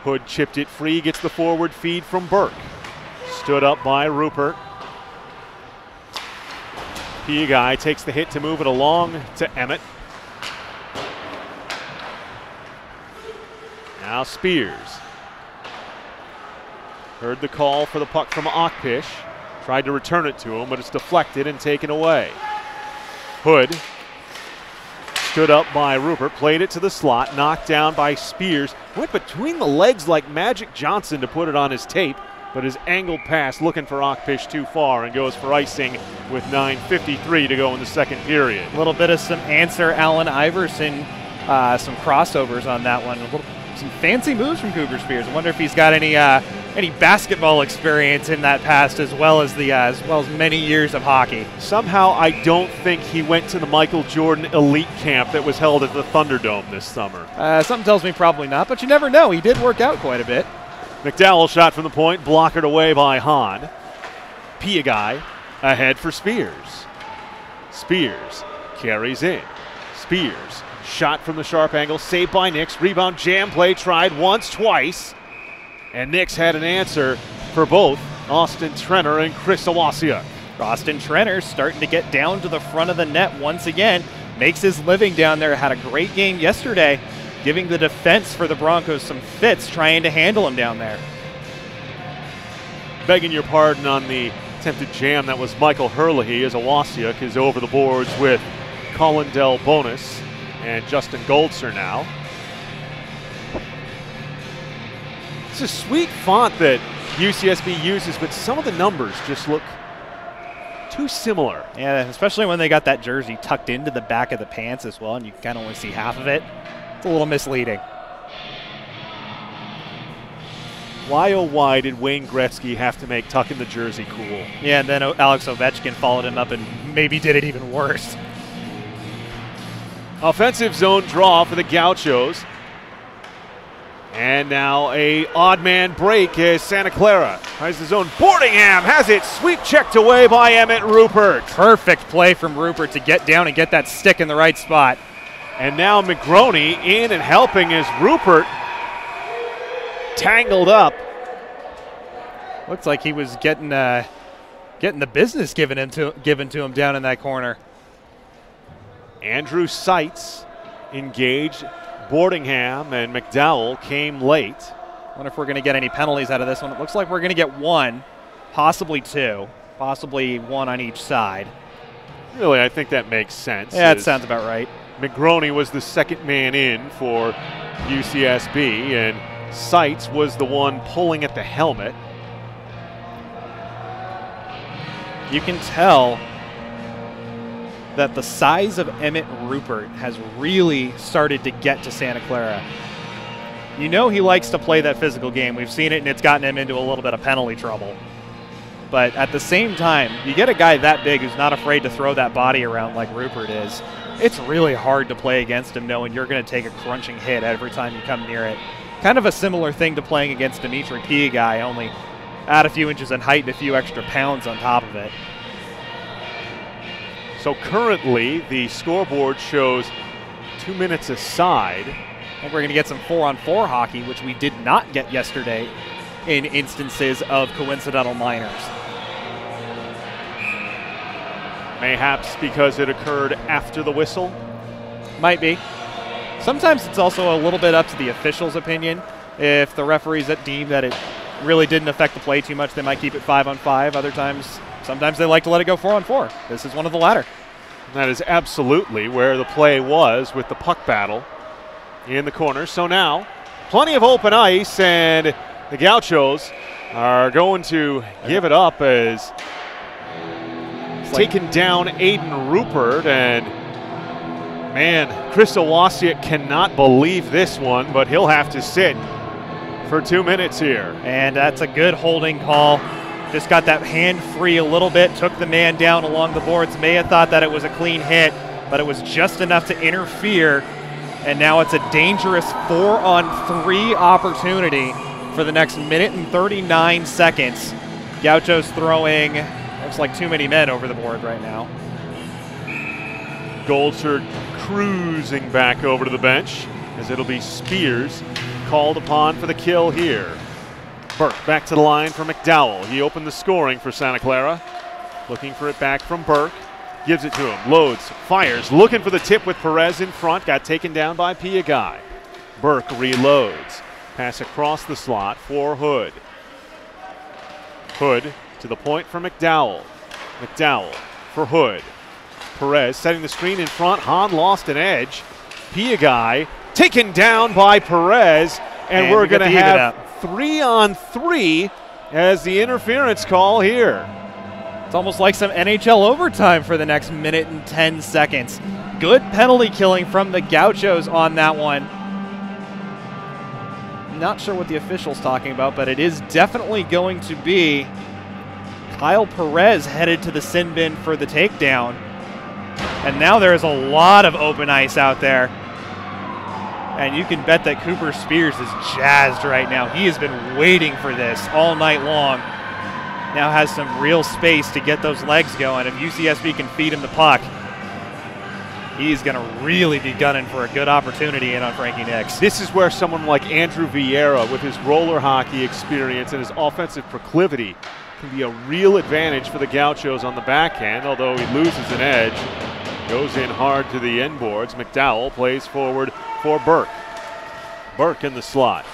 Hood chipped it free, gets the forward feed from Burke. Stood up by Rupert. Piagai takes the hit to move it along to Emmett. Now Spears. Heard the call for the puck from Ockpisch. Tried to return it to him, but it's deflected and taken away. Hood. Stood up by Rupert. Played it to the slot. Knocked down by Spears. Went between the legs like Magic Johnson to put it on his tape. But his angled pass looking for Ockpisch too far and goes for icing with nine fifty-three to go in the second period. A little bit of some answer Allen Iverson, uh, some crossovers on that one. A little, some fancy moves from Cooper Spears. I wonder if he's got any uh, any basketball experience in that past as well as the uh, as well as many years of hockey. Somehow I don't think he went to the Michael Jordan elite camp that was held at the Thunderdome this summer. Uh, something tells me probably not, but you never know. He did work out quite a bit. McDowell shot from the point, blockered away by Hahn. Piagai ahead for Spears. Spears carries in. Spears shot from the sharp angle, saved by Nix. Rebound, jam play, tried once, twice. And Nix had an answer for both Austin Trenner and Chris Owasiuk. Austin Trenner starting to get down to the front of the net once again. Makes his living down there. Had a great game yesterday, giving the defense for the Broncos some fits, trying to handle him down there. Begging your pardon on the attempted jam, that was Michael Herlihy, as Owasiuk is over the boards with Colin Delbonis and Justin Goldzer now. It's a sweet font that U C S B uses, but some of the numbers just look too similar. Yeah, especially when they got that jersey tucked into the back of the pants as well, and you can kind of only see half of it. It's a little misleading. Why, oh, why did Wayne Gretzky have to make tucking the jersey cool? Yeah, and then Alex Ovechkin followed him up and maybe did it even worse. Offensive zone draw for the Gauchos. And now a odd man break as Santa Clara tries the zone. Boardingham has it, sweep checked away by Emmett Rupert. Perfect play from Rupert to get down and get that stick in the right spot. And now McGroney in and helping as Rupert tangled up. Looks like he was getting uh, getting the business given him to given to him down in that corner. Andrew Seitz engaged. Boardingham and McDowell came late. I wonder if we're going to get any penalties out of this one. It looks like we're going to get one, possibly two, possibly one on each side. Really, I think that makes sense. Yeah, that sounds about right. McGroney was the second man in for U C S B, and Seitz was the one pulling at the helmet. You can tell that the size of Emmett Rupert has really started to get to Santa Clara. You know he likes to play that physical game. We've seen it, and it's gotten him into a little bit of penalty trouble. But at the same time, you get a guy that big who's not afraid to throw that body around like Rupert is. It's really hard to play against him knowing you're going to take a crunching hit every time you come near it. Kind of a similar thing to playing against Dimitri Piagai, only add a few inches in height and a few extra pounds on top of it. So currently, the scoreboard shows two minutes aside. I think we're going to get some four-on-four hockey, which we did not get yesterday in instances of coincidental minors. Mayhaps because it occurred after the whistle? Might be. Sometimes it's also a little bit up to the official's opinion. If the referees that deem that it really didn't affect the play too much, they might keep it five-on-five. Other times, sometimes they like to let it go four on four. This is one of the latter. That is absolutely where the play was with the puck battle in the corner. So now, plenty of open ice, and the Gauchos are going to give it up as it's taken like down Aiden Rupert. And, man, Chris Owasiuk cannot believe this one, but he'll have to sit for two minutes here. And that's a good holding call. Just got that hand free a little bit, took the man down along the boards. Maya thought that it was a clean hit, but it was just enough to interfere. And now it's a dangerous four-on-three opportunity for the next minute and thirty-nine seconds. Gauchos throwing, looks like too many men over the board right now. Goldzer cruising back over to the bench as it'll be Spears called upon for the kill here. Burke back to the line for McDowell. He opened the scoring for Santa Clara. Looking for it back from Burke. Gives it to him. Loads. Fires. Looking for the tip with Perez in front. Got taken down by Piagai. Burke reloads. Pass across the slot for Hood. Hood to the point for McDowell. McDowell for Hood. Perez setting the screen in front. Hahn lost an edge. Piagai taken down by Perez. And, and we're going to have three on three as the interference call here. It's almost like some N H L overtime for the next minute and ten seconds. Good penalty killing from the Gauchos on that one. Not sure what the official's talking about, but it is definitely going to be Kyle Perez headed to the sin bin for the takedown. And now there's a lot of open ice out there. And you can bet that Cooper Spears is jazzed right now. He has been waiting for this all night long. Now has some real space to get those legs going. If U C S B can feed him the puck, he's going to really be gunning for a good opportunity in on Frankie Nix. This is where someone like Andrew Vieira, with his roller hockey experience and his offensive proclivity, can be a real advantage for the Gauchos on the backhand, although he loses an edge. Goes in hard to the end boards. McDowell plays forward for Burke. Burke in the slot.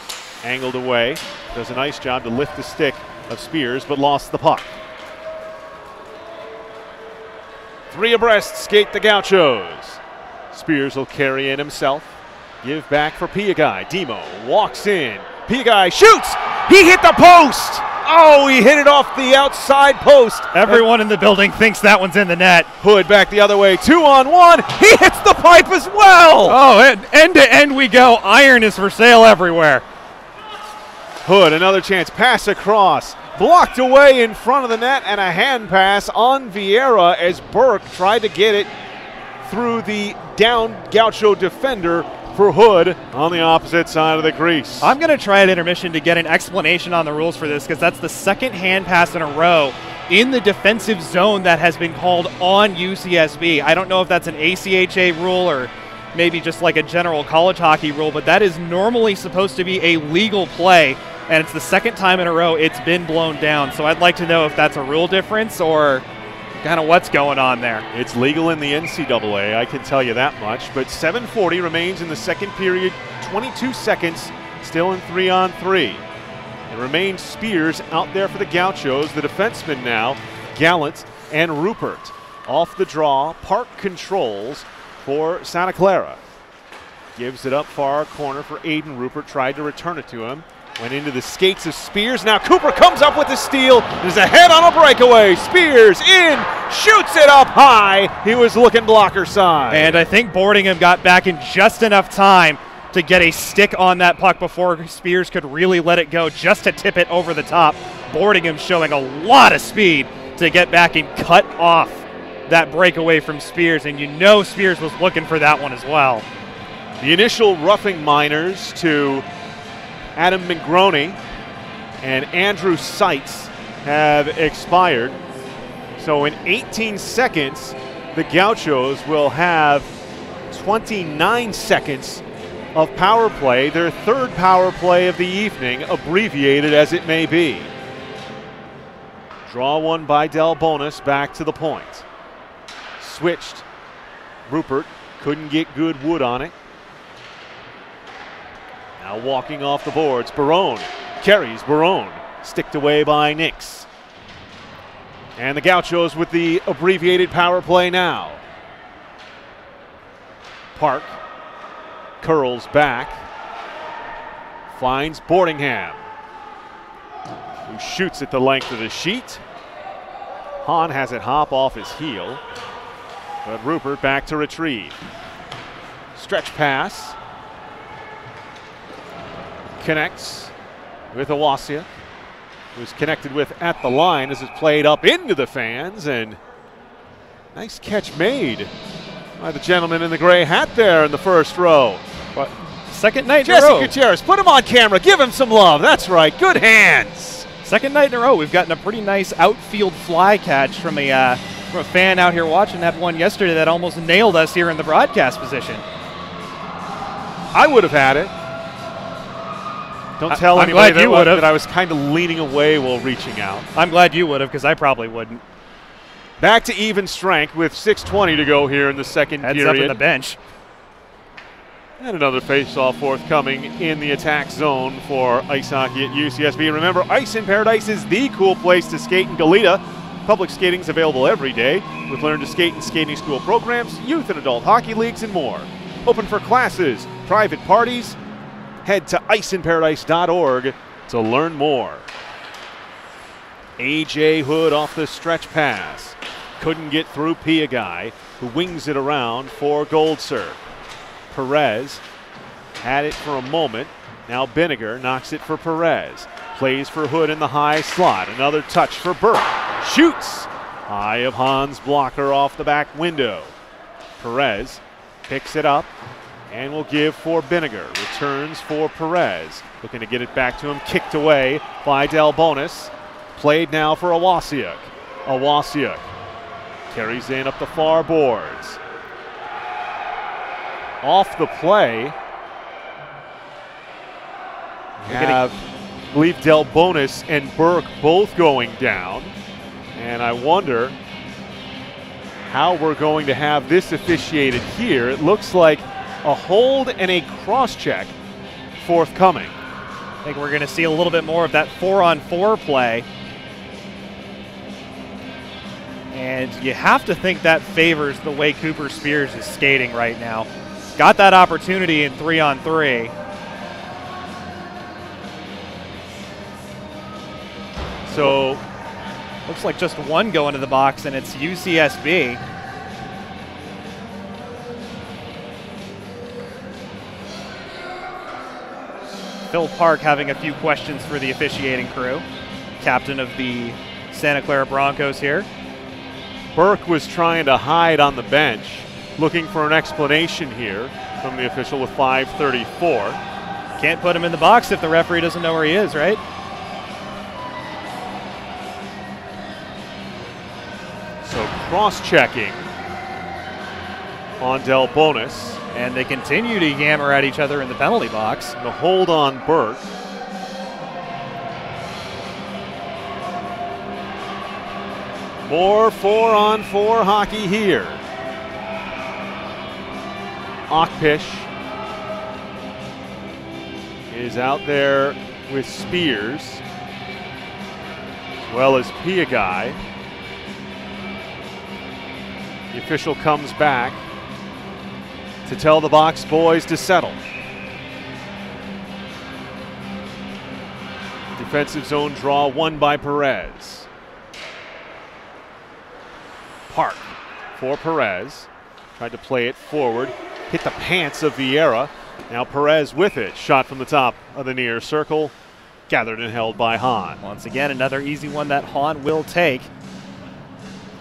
Angled away. Does a nice job to lift the stick of Spears, but lost the puck. Three abreast skate the Gauchos. Spears will carry in himself. Give back for Piagai. Demo walks in. Piagai shoots! He hit the post! Oh, he hit it off the outside post. Everyone in the building thinks that one's in the net. Hood back the other way. Two on one. He hits the pipe as well. Oh, and end to end we go. Iron is for sale everywhere. Hood, another chance. Pass across. Blocked away in front of the net, and a hand pass on Vieira as Burke tried to get it through the down Gaucho defender for Hood on the opposite side of the crease. I'm going to try at intermission to get an explanation on the rules for this, because that's the second hand pass in a row in the defensive zone that has been called on U C S B. I don't know if that's an A C H A rule or maybe just like a general college hockey rule, but that is normally supposed to be a legal play, and it's the second time in a row it's been blown down. So I'd like to know if that's a rule difference or kind of what's going on there. It's legal in the N C double A, I can tell you that much. But seven forty remains in the second period, twenty-two seconds, still in three on three. It remains Spears out there for the Gauchos, the defenseman now, Gallant and Rupert. Off the draw, Park controls for Santa Clara. Gives it up far corner for Aiden Rupert, tried to return it to him. Went into the skates of Spears. Now Cooper comes up with the steal. There's a head on a breakaway. Spears in, shoots it up high. He was looking blocker side. And I think Boardingham got back in just enough time to get a stick on that puck before Spears could really let it go, just to tip it over the top. Boardingham showing a lot of speed to get back and cut off that breakaway from Spears. And you know Spears was looking for that one as well. The initial roughing minors to Adam Mangroni and Andrew Seitz have expired. So in eighteen seconds, the Gauchos will have twenty-nine seconds of power play, their third power play of the evening, abbreviated as it may be. Draw one by Delbonis, back to the point. Switched. Rupert couldn't get good wood on it. Now walking off the boards, Barone carries Barone. Sticked away by Nix. And the Gauchos with the abbreviated power play now. Park curls back. Finds Boardingham, who shoots at the length of the sheet. Hahn has it hop off his heel. But Rupert back to retrieve. Stretch pass. Connects with Owasiuk, who's connected with at the line as it's played up into the fans, and nice catch made by the gentleman in the gray hat there in the first row. But second night Jesse in a row. Gutierrez, put him on camera, give him some love. That's right, good hands. Second night in a row, we've gotten a pretty nice outfield fly catch from a, uh, from a fan out here watching. Had one yesterday that almost nailed us here in the broadcast position. I would have had it. Don't tell I'm anybody that, you that I was kind of leaning away while reaching out. I'm glad you would have, because I probably wouldn't. Back to even strength with six twenty to go here in the second Heads period. Heads up in the bench. And another faceoff forthcoming in the attack zone for ice hockey at U C S B. And remember, Ice in Paradise is the cool place to skate in Goleta. Public skating is available every day with Learn to Skate and skating school programs, youth and adult hockey leagues, and more. Open for classes, private parties. Head to ice in paradise dot org to learn more. A J. Hood off the stretch pass. Couldn't get through Piagai, who wings it around for Goldzer. Perez had it for a moment. Now Binegar knocks it for Perez. Plays for Hood in the high slot. Another touch for Burke. Shoots! High of Hahn's blocker off the back window. Perez picks it up. and will give for Binegar. Returns for Perez. Looking to get it back to him. Kicked away by Delbonis. Played now for Owasiuk. Owasiuk carries in up the far boards. Off the play. Have, I believe, Delbonis and Burke both going down. And I wonder how we're going to have this officiated here. It looks like a hold and a cross-check forthcoming. I think we're going to see a little bit more of that four-on-four play. And you have to think that favors the way Cooper Spears is skating right now. Got that opportunity in three-on-three. So looks like just one going to the box, and it's U C S B. Phil Park having a few questions for the officiating crew. Captain of the Santa Clara Broncos here. Burke was trying to hide on the bench, looking for an explanation here from the official with five thirty-four. Can't put him in the box if the referee doesn't know where he is, right? So cross-checking on Delbonis. And they continue to yammer at each other in the penalty box. The hold on Burke. More four-on-four hockey here. Ockpisch is out there with Spears, as well as Piagai. The official comes back to tell the box boys to settle. Defensive zone draw won by Perez. Park for Perez. Tried to play it forward. Hit the pants of Vieira. Now Perez with it. Shot from the top of the near circle. Gathered and held by Hahn. Once again, another easy one that Hahn will take.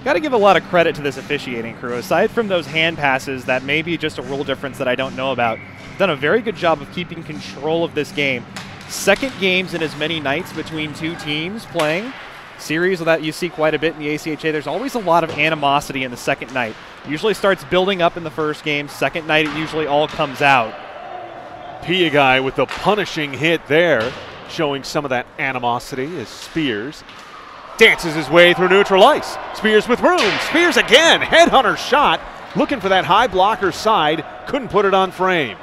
Got to give a lot of credit to this officiating crew. Aside from those hand passes that may be just a rule difference that I don't know about, done a very good job of keeping control of this game. Second games in as many nights between two teams playing. Series that you see quite a bit in the A C H A. There's always a lot of animosity in the second night. Usually starts building up in the first game. Second night it usually all comes out. Piagai with the punishing hit there, showing some of that animosity as Spears dances his way through neutral ice. Spears with room. Spears again. Headhunter shot. Looking for that high blocker side. Couldn't put it on frame.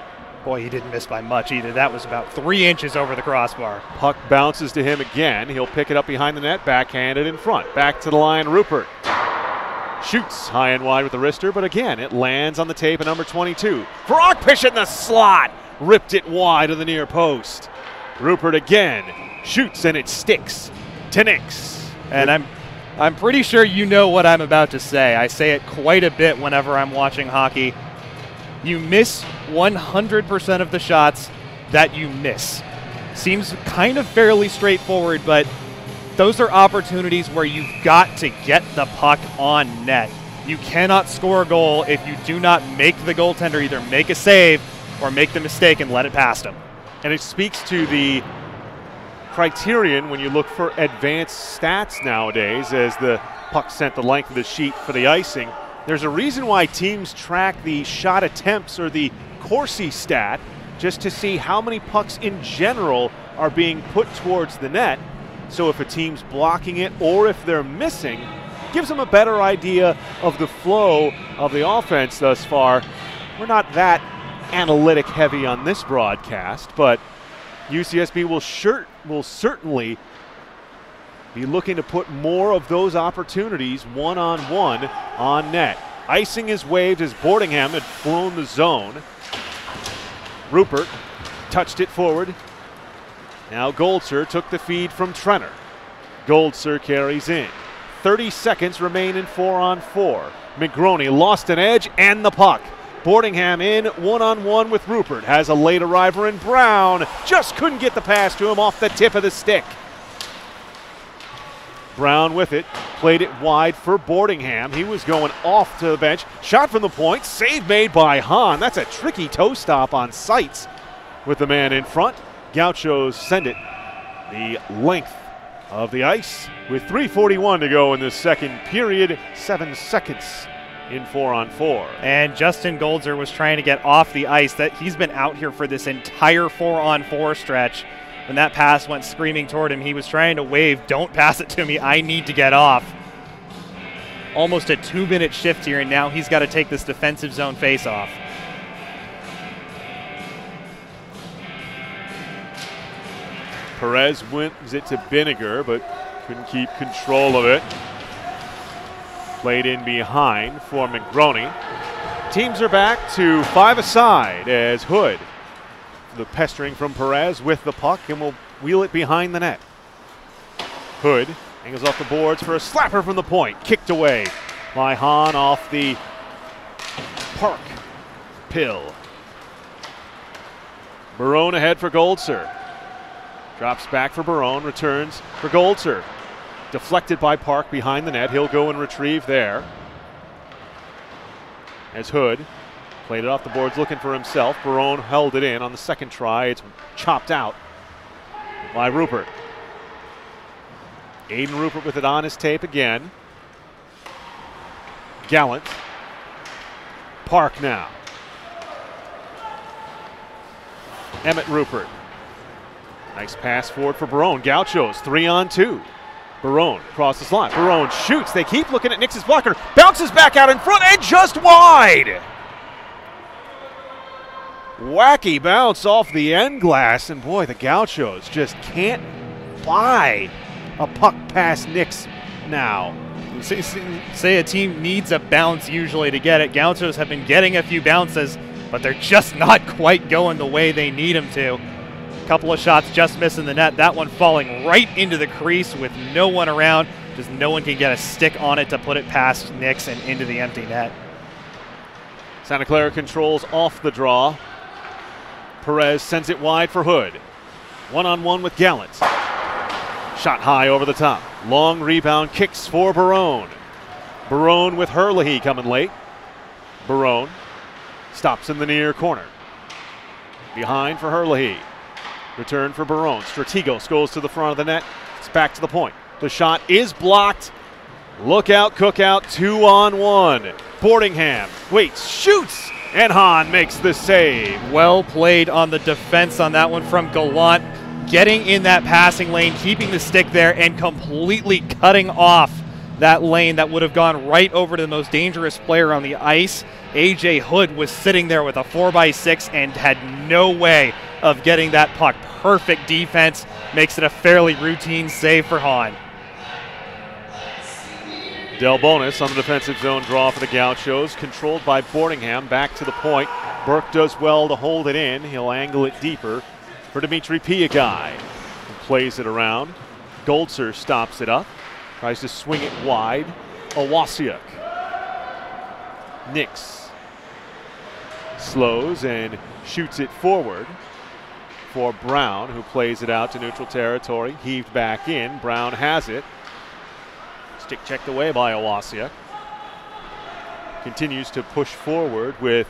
Boy, he didn't miss by much either. That was about three inches over the crossbar. Puck bounces to him again. He'll pick it up behind the net. Backhanded in front. Back to the line, Rupert. Shoots high and wide with the wrister, but again, it lands on the tape at number twenty-two. For Ockpisch in the slot. Ripped it wide of the near post. Rupert again. Shoots and it sticks to Nix. And I'm I'm pretty sure you know what I'm about to say. I say it quite a bit whenever I'm watching hockey. You miss one hundred percent of the shots that you miss. Seems kind of fairly straightforward, but those are opportunities where you've got to get the puck on net. You cannot score a goal if you do not make the goaltender either make a save or make the mistake and let it past him. And it speaks to the criterion when you look for advanced stats nowadays, as the puck sent the length of the sheet for the icing. There's a reason why teams track the shot attempts or the Corsi stat, just to see how many pucks in general are being put towards the net. So if a team's blocking it or if they're missing, gives them a better idea of the flow of the offense thus far. We're not that analytic heavy on this broadcast, but U C S B will, sure, will certainly be looking to put more of those opportunities one-on-one on net. Icing is waived as Boardingham had flown the zone. Rupert touched it forward. Now Goldzer took the feed from Trenner. Goldzer carries in. thirty seconds remain in four-on-four. McGroney lost an edge and the puck. Boardingham in one-on-one with Rupert. Has a late arriver in Brown. Just couldn't get the pass to him off the tip of the stick. Brown with it, played it wide for Boardingham. He was going off to the bench, shot from the point, save made by Hahn. That's a tricky toe stop on Seitz with the man in front. Gauchos send it the length of the ice with three forty-one to go in the second period, seven seconds in four on four. And Justin Goldzer was trying to get off the ice. That he's been out here for this entire four on four stretch. When that pass went screaming toward him, he was trying to wave, don't pass it to me, I need to get off. Almost a two minute shift here, and now he's got to take this defensive zone face off. Perez wins it to Binegar, but couldn't keep control of it. Played in behind for McGroney. Teams are back to five-a-side as Hood, the pestering from Perez with the puck, and will wheel it behind the net. Hood angles off the boards for a slapper from the point. Kicked away by Hahn off the Park pill. Barone ahead for Goldzer. Drops back for Barone, returns for Goldzer. Deflected by Park behind the net. He'll go and retrieve there. As Hood played it off the boards looking for himself. Barone held it in on the second try. It's chopped out by Rupert. Aiden Rupert with it on his tape again. Gallant. Park now. Emmett Rupert. Nice pass forward for Barone. Gauchos, three on two. Barone crosses the line. Barone shoots. They keep looking at Nix's blocker. Bounces back out in front and just wide. Wacky bounce off the end glass. And boy, the Gauchos just can't buy a puck past Nix now. Say, say a team needs a bounce usually to get it. Gauchos have been getting a few bounces, but they're just not quite going the way they need them to. Couple of shots just missing the net. That one falling right into the crease with no one around. Just no one can get a stick on it to put it past Nix and into the empty net. Santa Clara controls off the draw. Perez sends it wide for Hood. One-on-one with Gallant. Shot high over the top. Long rebound kicks for Barone. Barone with Herlihy coming late. Barone stops in the near corner. Behind for Herlihy. Return for Barone. Stratigos goes to the front of the net. It's back to the point. The shot is blocked. Look out, cook out, two on one. Boardingham waits, shoots, and Hahn makes the save. Well played on the defense on that one from Gallant. Getting in that passing lane, keeping the stick there, and completely cutting off that lane that would have gone right over to the most dangerous player on the ice. A J. Hood was sitting there with a four by six and had no way of getting that puck. Perfect defense. Makes it a fairly routine save for Hahn. Delbonis on the defensive zone draw for the Gauchos. Controlled by Boardingham. Back to the point. Burke does well to hold it in. He'll angle it deeper for Dimitri Piagai. Who plays it around. Goldzer stops it up. Tries to swing it wide. Owasiuk. Nix slows and shoots it forward for Brown, who plays it out to neutral territory. Heaved back in. Brown has it. Stick checked away by Owasiuk. Continues to push forward with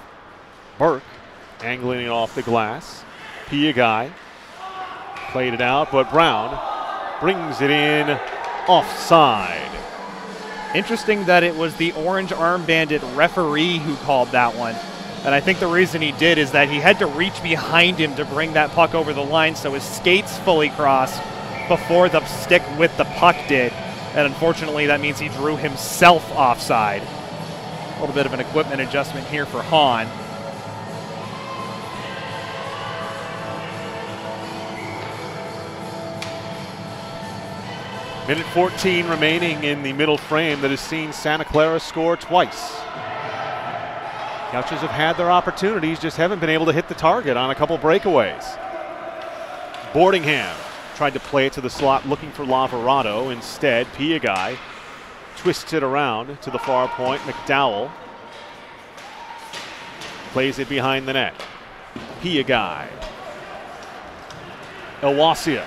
Burke angling it off the glass. Piagai played it out, but Brown brings it in offside. Interesting that it was the orange armbanded referee who called that one. And I think the reason he did is that he had to reach behind him to bring that puck over the line, so his skates fully crossed before the stick with the puck did. And unfortunately, that means he drew himself offside. A little bit of an equipment adjustment here for Hahn. Minute fourteen remaining in the middle frame that has seen Santa Clara score twice. Gauchos have had their opportunities, just haven't been able to hit the target on a couple breakaways. Boardingham tried to play it to the slot, looking for Lavarado. Instead, Piagai twists it around to the far point. McDowell plays it behind the net. Piagai. Owasiuk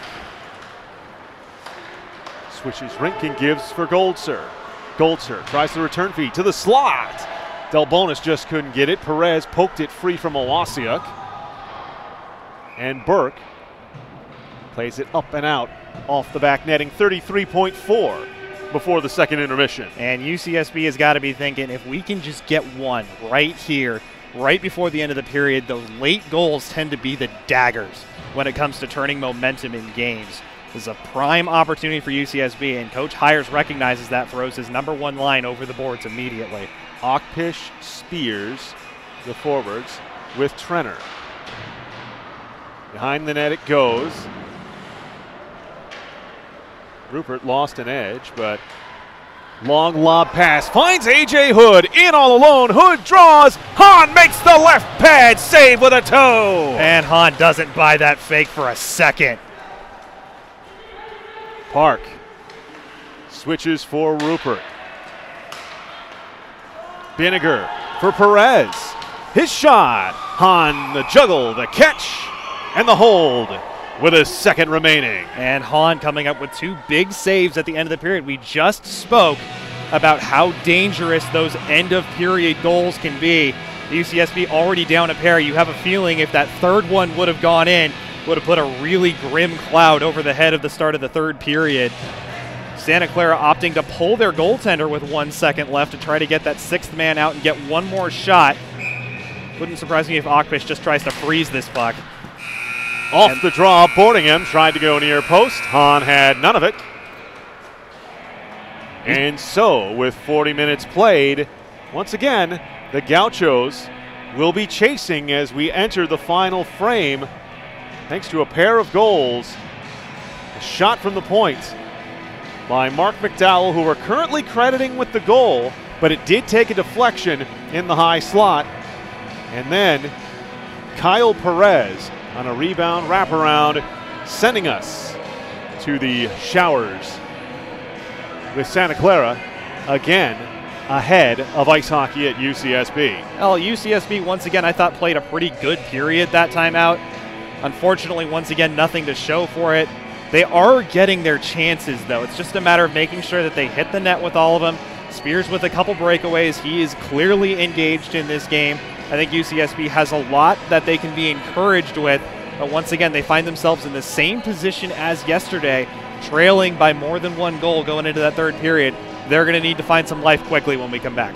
which is Rinkin gives for Goldzer. Goldzer tries the return feed to the slot. Delbonis just couldn't get it. Perez poked it free from Owasiuk. And Burke plays it up and out off the back netting. thirty-three point four before the second intermission. And U C S B has got to be thinking, if we can just get one right here, right before the end of the period, those late goals tend to be the daggers when it comes to turning momentum in games. This is a prime opportunity for U C S B, and Coach Hires recognizes that, throws his number one line over the boards immediately. Ockpisch, Spears, the forwards, with Trenner. Behind the net it goes. Rupert lost an edge, but long lob pass finds A J. Hood in all alone. Hood draws. Hahn makes the left pad save with a toe. And Hahn doesn't buy that fake for a second. Park switches for Rupert. Binegar for Perez. His shot. Hahn, the juggle, the catch, and the hold with a second remaining. And Hahn coming up with two big saves at the end of the period. We just spoke about how dangerous those end-of-period goals can be. U C S B already down a pair. You have a feeling if that third one would have gone in, would have put a really grim cloud over the head of the start of the third period. Santa Clara opting to pull their goaltender with one second left to try to get that sixth man out and get one more shot. Wouldn't surprise me if Ockpisch just tries to freeze this puck. Off and the draw, Boardingham tried to go near post. Hahn had none of it. And so, with forty minutes played, once again, the Gauchos will be chasing as we enter the final frame, thanks to a pair of goals. A shot from the point by Mark McDowell, who we're currently crediting with the goal, but it did take a deflection in the high slot. And then Kyle Perez on a rebound wraparound, sending us to the showers with Santa Clara again ahead of ice hockey at U C S B. Well, U C S B once again I thought played a pretty good period that time out. Unfortunately, once again, nothing to show for it. They are getting their chances, though. It's just a matter of making sure that they hit the net with all of them. Spears with a couple breakaways. He is clearly engaged in this game. I think U C S B has a lot that they can be encouraged with, but once again, they find themselves in the same position as yesterday, trailing by more than one goal going into that third period. They're going to need to find some life quickly when we come back.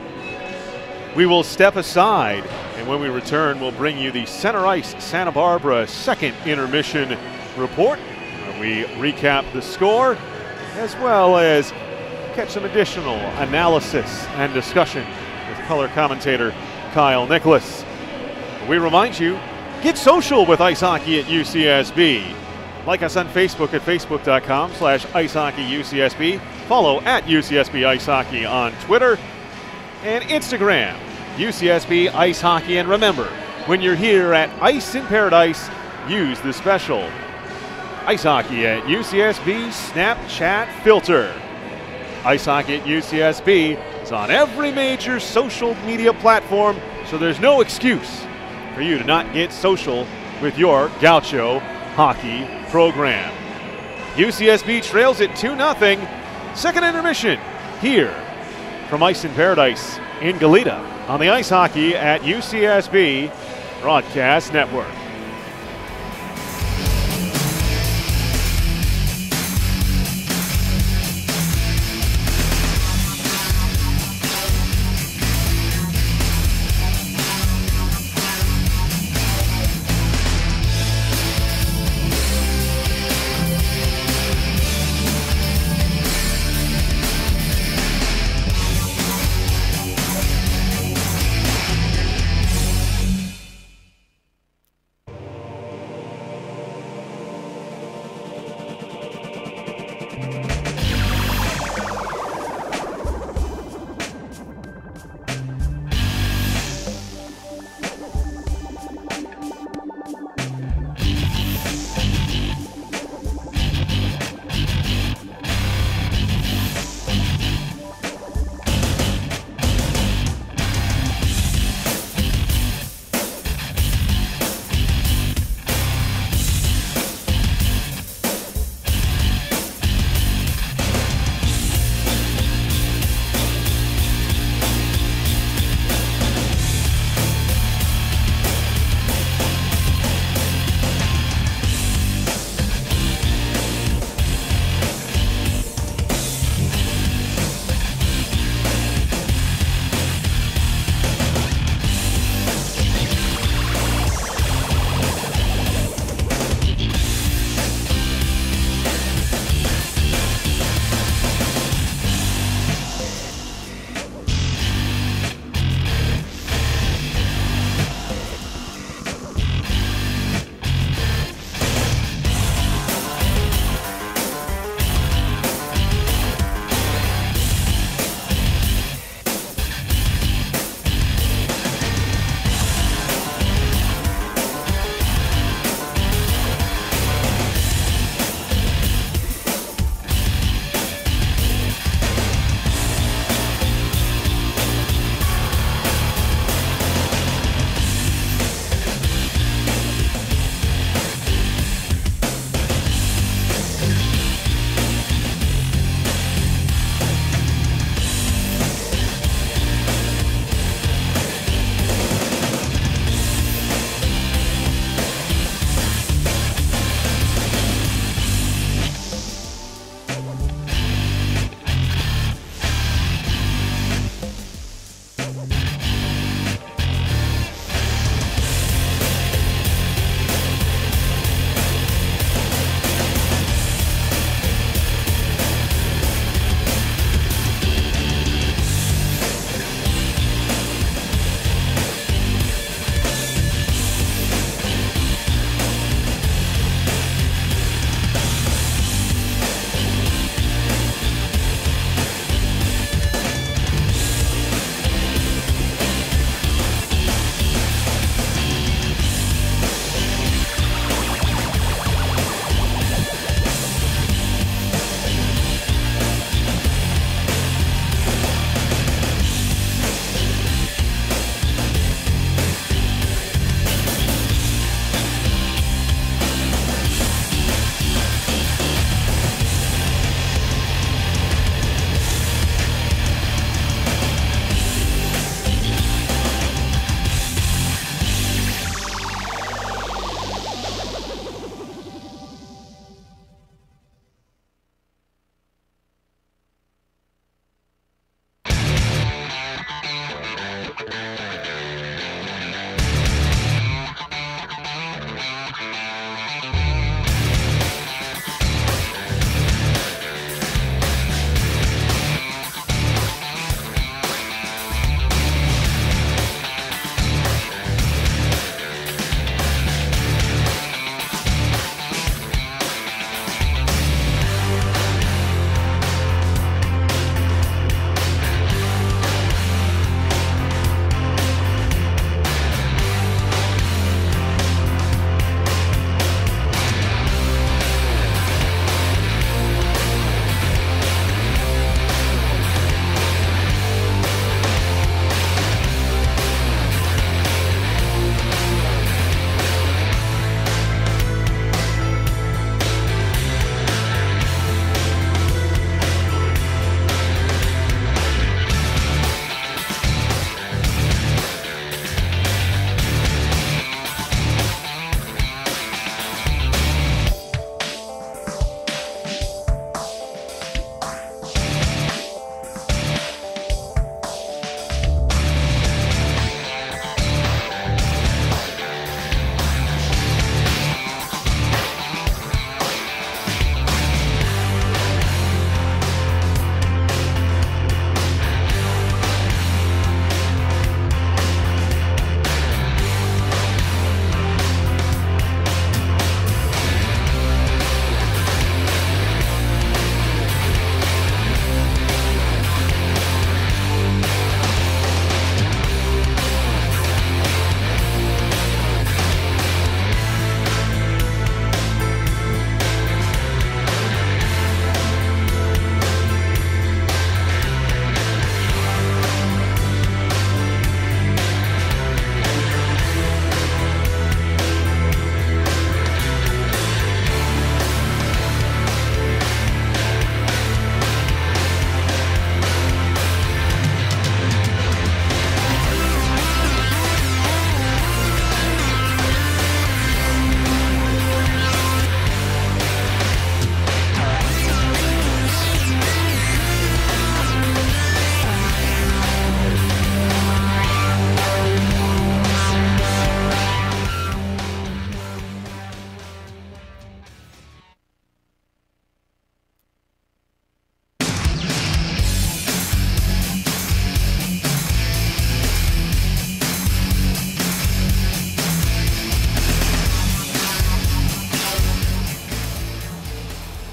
We will step aside, and when we return, we'll bring you the Center Ice Santa Barbara second intermission report. We recap the score, as well as catch some additional analysis and discussion with color commentator Kyle Nicholas. We remind you, get social with ice hockey at U C S B. Like us on Facebook at facebook.com slash icehockeyucsb. Follow at U C S B Ice Hockey on Twitter and Instagram, U C S B Ice Hockey. And remember, when you're here at Ice in Paradise, use the special Ice Hockey at U C S B Snapchat filter. Ice Hockey at U C S B on every major social media platform, so there's no excuse for you to not get social with your Gaucho hockey program. U C S B trails it two nothing. Second intermission here from Ice in Paradise in Goleta on the Ice Hockey at U C S B Broadcast Network.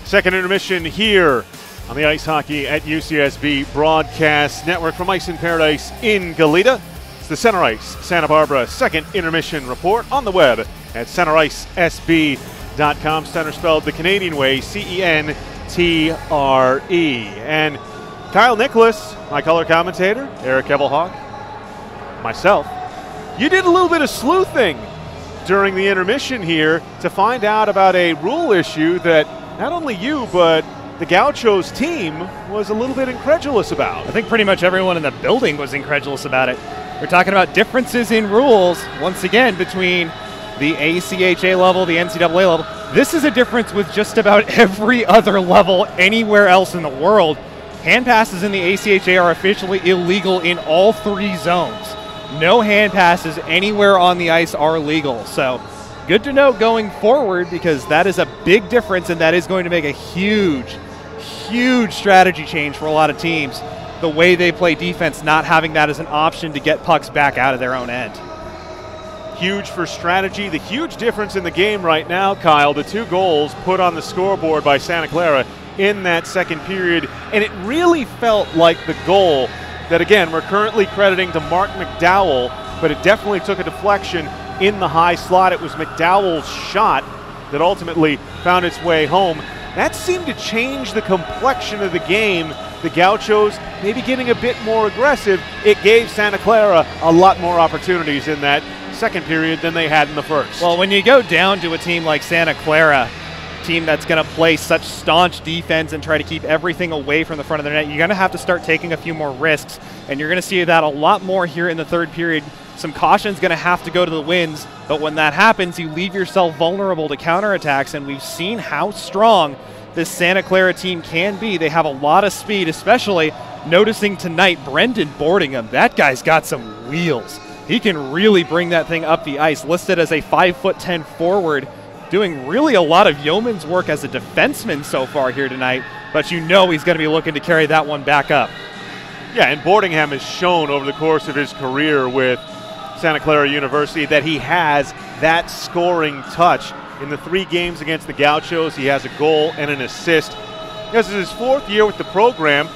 Second intermission here on the Ice Hockey at U C S B Broadcast Network from Ice in Paradise in Goleta. It's the Center Ice Santa Barbara second intermission report on the web at center ice s b dot com. Center spelled the Canadian way, C E N T R E. And Kyle Nicholas, my color commentator, Eric Evelhawk, myself, you did a little bit of sleuthing during the intermission here to find out about a rule issue that not only you, but the Gauchos team was a little bit incredulous about. I think pretty much everyone in the building was incredulous about it. We're talking about differences in rules, once again, between the A C H A level, the N C double A level. This is a difference with just about every other level anywhere else in the world. Hand passes in the A C H A are officially illegal in all three zones. No hand passes anywhere on the ice are legal. So good to know going forward, because that is a big difference, and that is going to make a huge, huge strategy change for a lot of teams. The way they play defense, not having that as an option to get pucks back out of their own end. Huge for strategy. The huge difference in the game right now, Kyle, the two goals put on the scoreboard by Santa Clara in that second period, and it really felt like the goal that, again, we're currently crediting to Mark McDowell, but it definitely took a deflection in the high slot. It was McDowell's shot that ultimately found its way home. That seemed to change the complexion of the game. The Gauchos maybe getting a bit more aggressive. It gave Santa Clara a lot more opportunities in that second period than they had in the first. Well, when you go down to a team like Santa Clara, team that's going to play such staunch defense and try to keep everything away from the front of their net, you're going to have to start taking a few more risks, and you're going to see that a lot more here in the third period. Some caution's going to have to go to the winds, but when that happens, you leave yourself vulnerable to counterattacks, and we've seen how strong this Santa Clara team can be. They have a lot of speed, especially noticing tonight Brendan Boardingham. That guy's got some wheels. He can really bring that thing up the ice. Listed as a five foot ten forward, doing really a lot of yeoman's work as a defenseman so far here tonight, but you know he's going to be looking to carry that one back up. Yeah, and Boardingham has shown over the course of his career with Santa Clara University that he has that scoring touch. In the three games against the Gauchos, he has a goal and an assist. This is his fourth year with the program.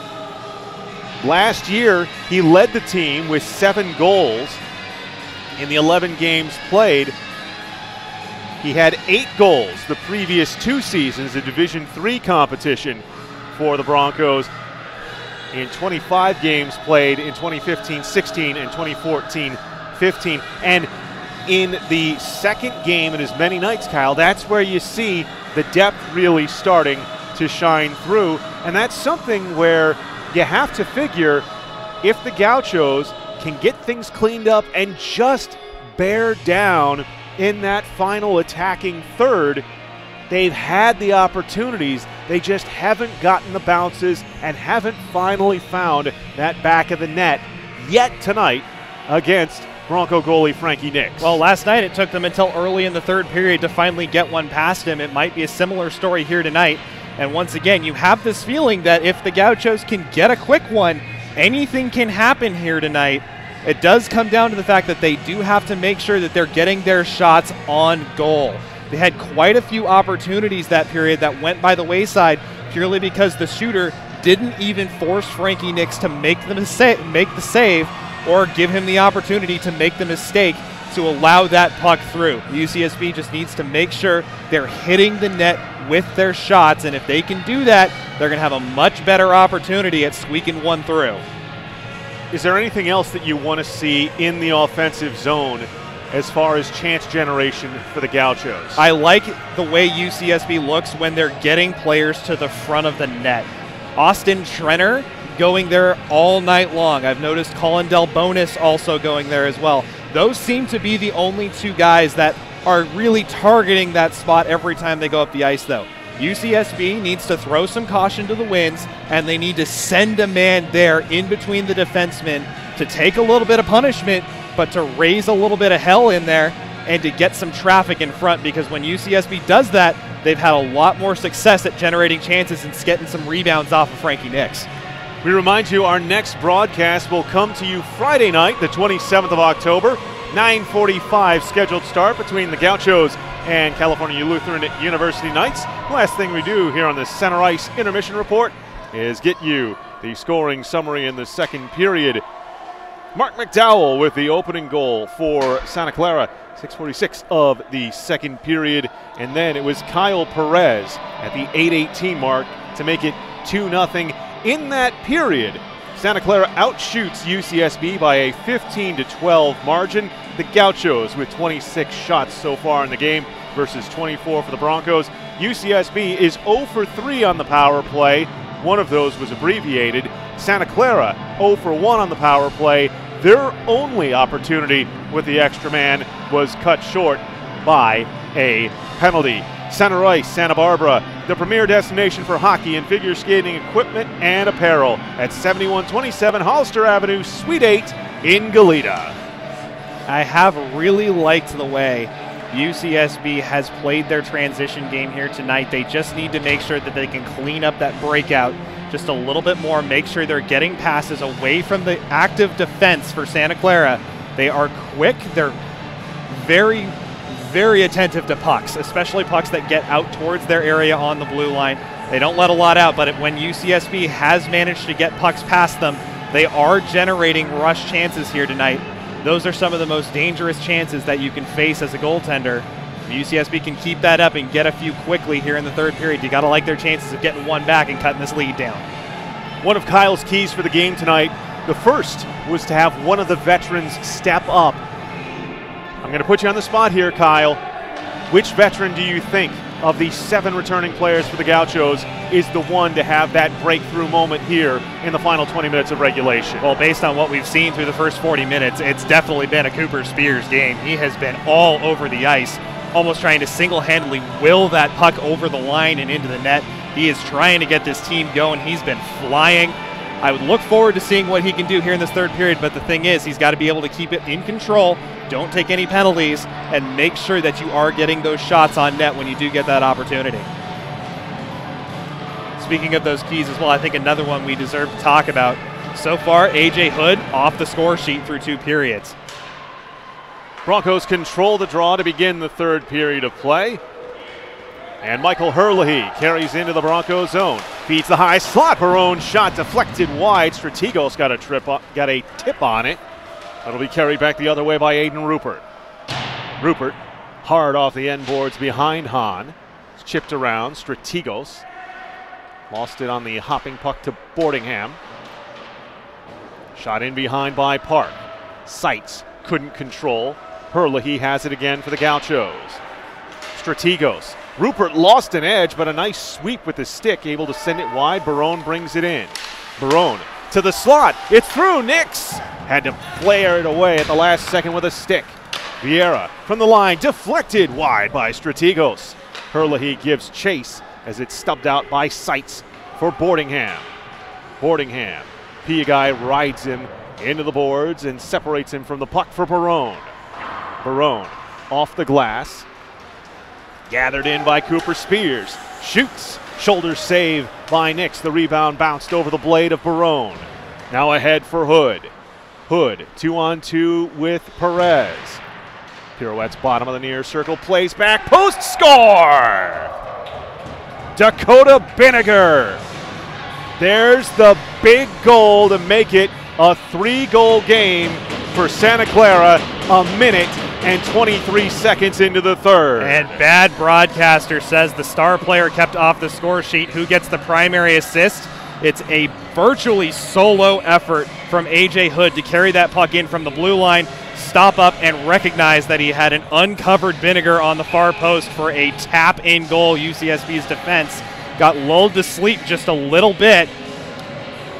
Last year, he led the team with seven goals in the eleven games played. He had eight goals the previous two seasons, a Division three competition for the Broncos, in twenty-five games played in twenty fifteen sixteen and twenty fourteen fifteen. And in the second game in as many nights, Kyle, that's where you see the depth really starting to shine through. And that's something where you have to figure if the Gauchos can get things cleaned up and just bear down in that final attacking third, they've had the opportunities. They just haven't gotten the bounces and haven't finally found that back of the net yet tonight against Bronco goalie Frankie Nix. Well, last night it took them until early in the third period to finally get one past him. It might be a similar story here tonight. And once again, you have this feeling that if the Gauchos can get a quick one, anything can happen here tonight. It does come down to the fact that they do have to make sure that they're getting their shots on goal. They had quite a few opportunities that period that went by the wayside purely because the shooter didn't even force Frankie Nix to make the, make the save or give him the opportunity to make the mistake to allow that puck through. U C S B just needs to make sure they're hitting the net with their shots, and if they can do that, they're going to have a much better opportunity at squeaking one through. Is there anything else that you want to see in the offensive zone as far as chance generation for the Gauchos? I like the way U C S B looks when they're getting players to the front of the net. Austin Trenner going there all night long. I've noticed Colin Delbonis also going there as well. Those seem to be the only two guys that are really targeting that spot every time they go up the ice, though. U C S B needs to throw some caution to the winds, and they need to send a man there in between the defensemen to take a little bit of punishment, but to raise a little bit of hell in there and to get some traffic in front, because when U C S B does that, they've had a lot more success at generating chances and getting some rebounds off of Frankie Nix. We remind you our next broadcast will come to you Friday night, the twenty-seventh of October, nine forty-five scheduled start between the Gauchos and California Lutheran University Knights. Last thing we do here on the Center Ice Intermission Report is get you the scoring summary in the second period. Mark McDowell with the opening goal for Santa Clara, six forty-six of the second period. And then it was Kyle Perez at the eight eighteen mark to make it two nothing. In that period, Santa Clara outshoots U C S B by a fifteen to twelve margin. The Gauchos with twenty-six shots so far in the game versus twenty-four for the Broncos. U C S B is zero for three on the power play. One of those was abbreviated. Santa Clara zero for one on the power play. Their only opportunity with the extra man was cut short by a penalty. Center Ice, Santa Barbara, the premier destination for hockey and figure skating equipment and apparel at seventy-one twenty-seven Hollister Avenue, Suite eight in Goleta. I have really liked the way U C S B has played their transition game here tonight. They just need to make sure that they can clean up that breakout just a little bit more, make sure they're getting passes away from the active defense for Santa Clara. They are quick. They're very, very attentive to pucks, especially pucks that get out towards their area on the blue line. They don't let a lot out, but when U C S B has managed to get pucks past them, they are generating rush chances here tonight. Those are some of the most dangerous chances that you can face as a goaltender. If U C S B can keep that up and get a few quickly here in the third period, you got to like their chances of getting one back and cutting this lead down. One of Kyle's keys for the game tonight, the first was to have one of the veterans step up. I'm going to put you on the spot here, Kyle. Which veteran do you think of the seven returning players for the Gauchos is the one to have that breakthrough moment here in the final twenty minutes of regulation? Well, based on what we've seen through the first forty minutes, it's definitely been a Cooper Spears game. He has been all over the ice, almost trying to single-handedly will that puck over the line and into the net. He is trying to get this team going. He's been flying. I would look forward to seeing what he can do here in this third period, but the thing is, he's got to be able to keep it in control, don't take any penalties, and make sure that you are getting those shots on net when you do get that opportunity. Speaking of those keys as well, I think another one we deserve to talk about. So far, A J. Hood off the score sheet through two periods. Broncos control the draw to begin the third period of play. And Michael Herlihy carries into the Broncos zone. Feeds the high slot. Barone shot deflected wide. Stratigos got a trip up, got a tip on it. That'll be carried back the other way by Aiden Rupert. Rupert hard off the end boards behind Hahn. It's chipped around. Stratigos lost it on the hopping puck to Boardingham. Shot in behind by Park. Seitz couldn't control. Herlihy has it again for the Gauchos. Stratigos. Rupert lost an edge, but a nice sweep with the stick, able to send it wide. Barone brings it in. Barone to the slot. It's through. Nix had to flare it away at the last second with a stick. Vieira from the line, deflected wide by Stratigos. Herlihy gives chase as it's stubbed out by Seitz for Boardingham. Boardingham. Piagai rides him into the boards and separates him from the puck for Barone. Barone off the glass. Gathered in by Cooper Spears. Shoots. Shoulder save by Nix. The rebound bounced over the blade of Barone. Now ahead for Hood. Hood two on two with Perez. Pirouette's bottom of the near circle. Plays back. Post score! Dakota Binegar. There's the big goal to make it a three-goal game for Santa Clara. A minute and twenty-three seconds into the third. And bad broadcaster says the star player kept off the score sheet. Who gets the primary assist? It's a virtually solo effort from A J. Hood to carry that puck in from the blue line, stop up, and recognize that he had an uncovered Binegar on the far post for a tap-in goal. U C S B's defense got lulled to sleep just a little bit.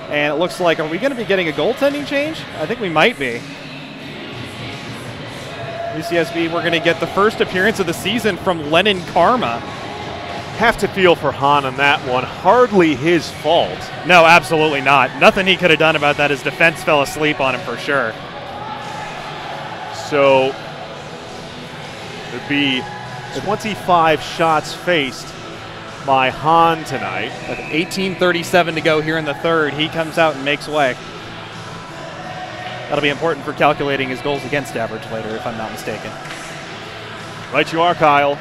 And it looks like, are we going to be getting a goaltending change? I think we might be. U C S B, we're going to get the first appearance of the season from Lennon Karma. Have to feel for Hahn on that one. Hardly his fault. No, absolutely not. Nothing he could have done about that. His defense fell asleep on him for sure. So it'd be twenty-five shots faced by Hahn tonight. With eighteen thirty-seven to go here in the third, he comes out and makes way. That'll be important for calculating his goals against average later, if I'm not mistaken. Right you are, Kyle.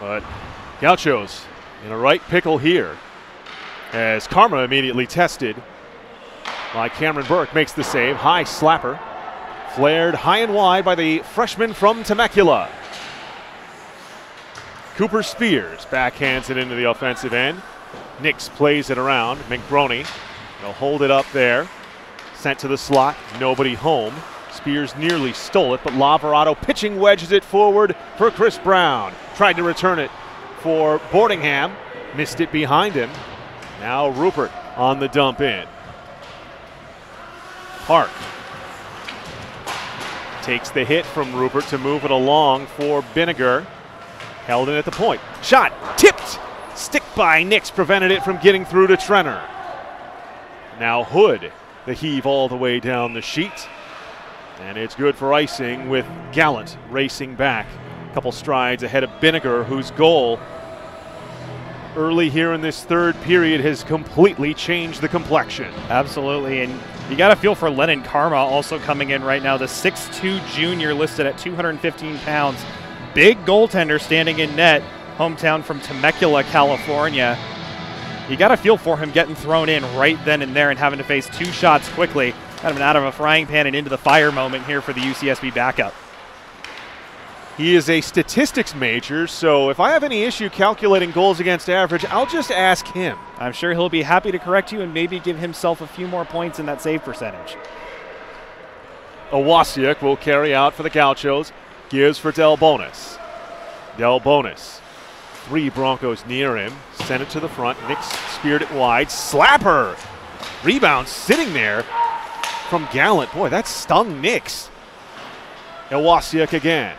But Gauchos in a right pickle here, as Karma immediately tested by Cameron Burke, makes the save. High slapper, flared high and wide by the freshman from Temecula. Cooper Spears backhands it into the offensive end. Nix plays it around. McBroney, they'll hold it up there. Sent to the slot, nobody home. Spears nearly stole it, but Lavarado pitching wedges it forward for Chris Brown. Tried to return it for Boardingham, missed it behind him. Now Rupert on the dump in. Park takes the hit from Rupert to move it along for Binegar. Held in at the point. Shot tipped. Stick by Nix prevented it from getting through to Trenner. Now Hood, the heave all the way down the sheet. And it's good for icing with Gallant racing back. A couple strides ahead of Binegar, whose goal early here in this third period has completely changed the complexion. Absolutely, and you got to feel for Lennon Karma also coming in right now, the six foot two junior listed at two hundred fifteen pounds. Big goaltender standing in net, hometown from Temecula, California. You got to feel for him getting thrown in right then and there and having to face two shots quickly. Kind of an out of a frying pan and into the fire moment here for the U C S B backup. He is a statistics major, so if I have any issue calculating goals against average, I'll just ask him. I'm sure he'll be happy to correct you and maybe give himself a few more points in that save percentage. Owasiuk will carry out for the Gauchos. Gives for Delbonis. Delbonis. Three Broncos near him. Sent it to the front. Nix speared it wide. Slapper! Rebound sitting there from Gallant. Boy, that stung Nix. Owasiuk again.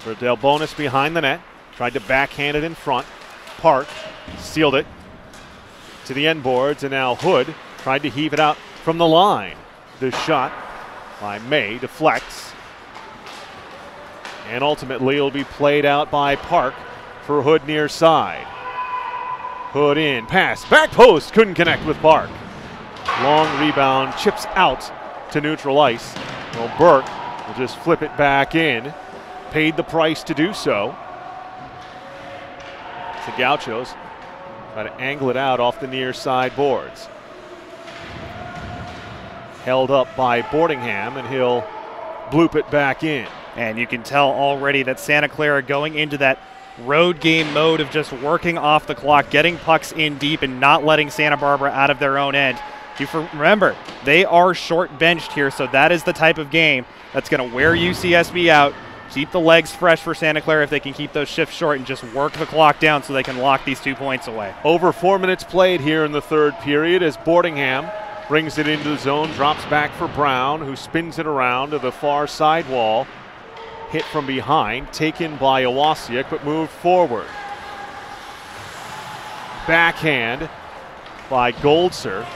For Delbonis behind the net. Tried to backhand it in front. Park sealed it to the end boards, and now Hood tried to heave it out from the line. The shot by May deflects. And ultimately it'll be played out by Park for Hood near side. Hood in, pass, back post, couldn't connect with Park. Long rebound, chips out to neutral ice. Well, Burke will just flip it back in. Paid the price to do so. The Gauchos try to angle it out off the near side boards. Held up by Boardingham, and he'll bloop it back in. And you can tell already that Santa Clara going into that road game mode of just working off the clock, getting pucks in deep and not letting Santa Barbara out of their own end. You remember, they are short benched here, so that is the type of game that's going to wear U C S B out. Keep the legs fresh for Santa Clara if they can keep those shifts short and just work the clock down so they can lock these two points away. Over four minutes played here in the third period as Boardingham brings it into the zone, drops back for Brown, who spins it around to the far side wall. Hit from behind, taken by Owasiuk, but moved forward. Backhand by Goldzer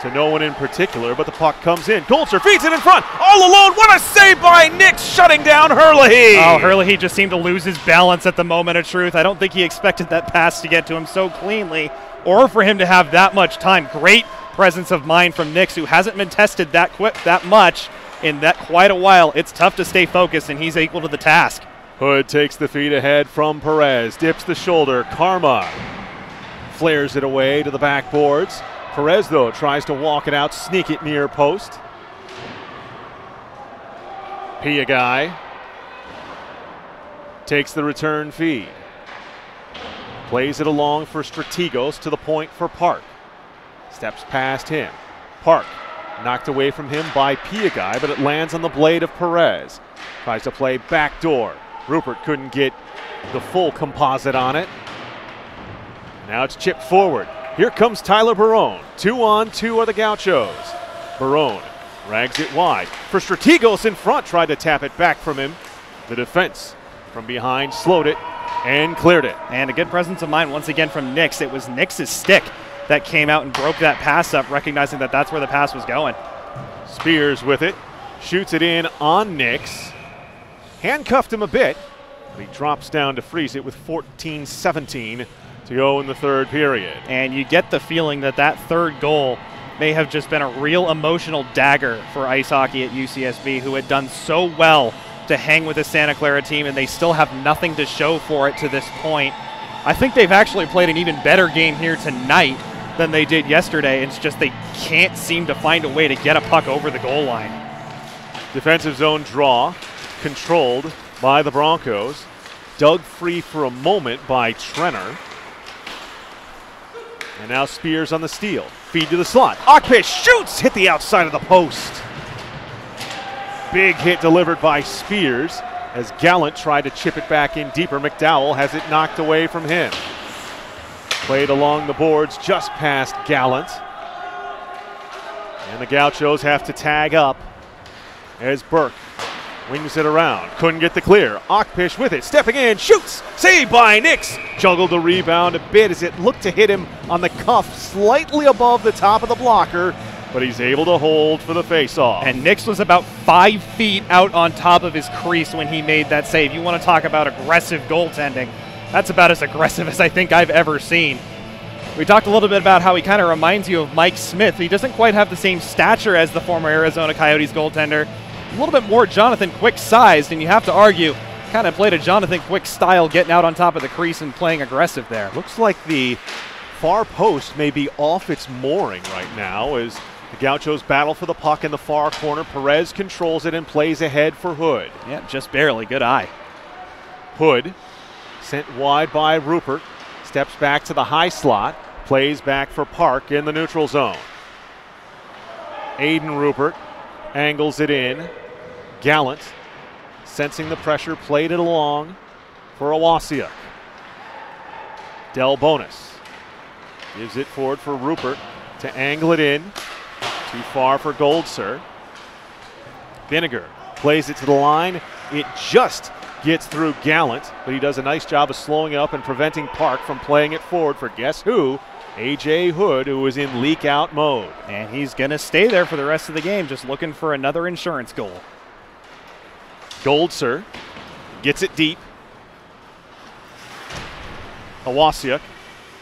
to no one in particular, but the puck comes in. Goldzer feeds it in front, all alone. What a save by Nix, shutting down Herlihy. Oh, Herlihy just seemed to lose his balance at the moment of truth. I don't think he expected that pass to get to him so cleanly, or for him to have that much time. Great presence of mind from Nix, who hasn't been tested that quick, that much. In that quite a while, it's tough to stay focused, and he's equal to the task. Hood takes the feed ahead from Perez, dips the shoulder. Karma flares it away to the backboards. Perez, though, tries to walk it out, sneak it near post. Piagai takes the return feed. Plays it along for Stratigos to the point for Park. Steps past him. Park. Knocked away from him by Piagai, but it lands on the blade of Perez. Tries to play backdoor. Rupert couldn't get the full composite on it. Now it's chipped forward. Here comes Tyler Barone. Two on two are the Gauchos. Barone rags it wide. For Stratigos in front, tried to tap it back from him. The defense from behind slowed it and cleared it. And a good presence of mind once again from Nix. It was Nix's stick that came out and broke that pass up, recognizing that that's where the pass was going. Spears with it, shoots it in on Nix. Handcuffed him a bit, but he drops down to freeze it with fourteen seventeen to go in the third period. And you get the feeling that that third goal may have just been a real emotional dagger for ice hockey at U C S B, who had done so well to hang with the Santa Clara team, and they still have nothing to show for it to this point. I think they've actually played an even better game here tonight than they did yesterday. It's just they can't seem to find a way to get a puck over the goal line. Defensive zone draw controlled by the Broncos. Dug free for a moment by Trenner. And now Spears on the steal. Feed to the slot. Ockpisch shoots! Hit the outside of the post. Big hit delivered by Spears as Gallant tried to chip it back in deeper. McDowell has it knocked away from him. Played along the boards just past Gallant. And the Gauchos have to tag up as Burke wings it around. Couldn't get the clear. Ockpisch with it. Stepping in. Shoots. Saved by Nix. Juggled the rebound a bit as it looked to hit him on the cuff slightly above the top of the blocker, but he's able to hold for the faceoff. And Nix was about five feet out on top of his crease when he made that save. You want to talk about aggressive goaltending. That's about as aggressive as I think I've ever seen. We talked a little bit about how he kind of reminds you of Mike Smith. He doesn't quite have the same stature as the former Arizona Coyotes goaltender. A little bit more Jonathan Quick-sized, and you have to argue, kind of played a Jonathan Quick style, getting out on top of the crease and playing aggressive there. Looks like the far post may be off its mooring right now as the Gauchos battle for the puck in the far corner. Perez controls it and plays ahead for Hood. Yeah, just barely. Good eye. Hood sent wide by Rupert. Steps back to the high slot. Plays back for Park in the neutral zone. Aiden Rupert angles it in. Gallant, sensing the pressure, played it along for Owasiuk. Delbonis gives it forward for Rupert to angle it in. Too far for Goldzer. Binegar plays it to the line. It just gets through Gallant, but he does a nice job of slowing it up and preventing Park from playing it forward for guess who? A J. Hood, who is in leak-out mode. And he's going to stay there for the rest of the game, just looking for another insurance goal. Goldzer gets it deep. Owasiuk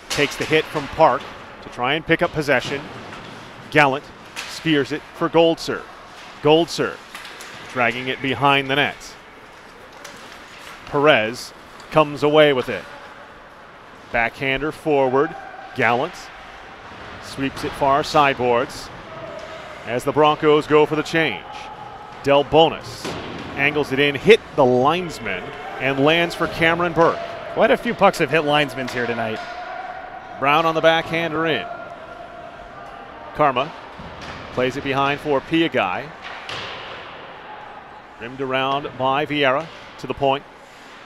takes the hit from Park to try and pick up possession. Gallant spears it for Goldzer. Goldzer dragging it behind the net. Perez comes away with it. Backhander forward. Gallant sweeps it far sideboards as the Broncos go for the change. Delbonis angles it in, hit the linesman, and lands for Cameron Burke. Quite a few pucks have hit linesmen here tonight. Brown on the backhander in. Karma plays it behind for Piagai. Rimmed around by Vieira to the point.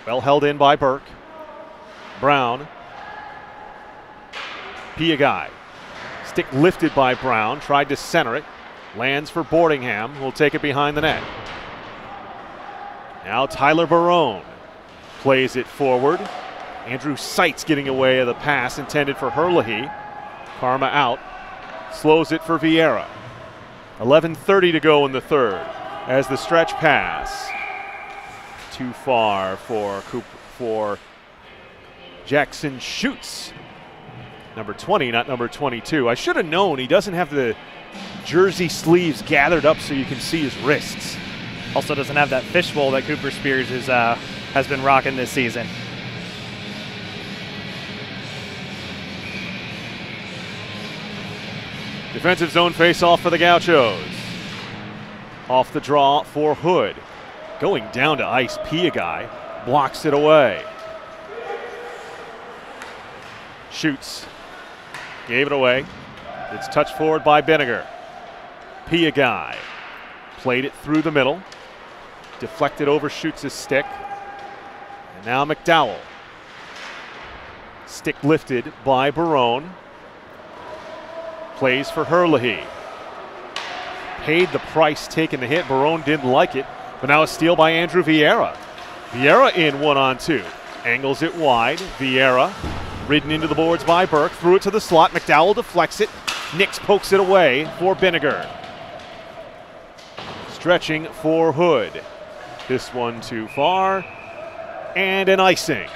Well held in by Burke. Brown. Piagai. Stick lifted by Brown. Tried to center it. Lands for Boardingham, who will take it behind the net. Now Tyler Barone plays it forward. Andrew Seitz getting away of the pass intended for Herlihy. Karma out. Slows it for Vieira. eleven thirty to go in the third as the stretch pass. Too far for Cooper, for Jackson Schutz. Number twenty, not number twenty-two. I should have known he doesn't have the jersey sleeves gathered up so you can see his wrists. Also doesn't have that fishbowl that Cooper Spears is, uh, has been rocking this season. Defensive zone face-off for the Gauchos. Off the draw for Hood. Going down to ice, Piagai blocks it away. Shoots. Gave it away. It's touched forward by Binegar. Piagai played it through the middle. Deflected over Schutz's stick. And now McDowell. Stick lifted by Barone. Plays for Herlihy. Paid the price, taking the hit. Barone didn't like it. But now a steal by Andrew Vieira. Vieira in one on two. Angles it wide. Vieira ridden into the boards by Burke. Threw it to the slot. McDowell deflects it. Nix pokes it away for Binegar. Stretching for Hood. This one too far. And an icing.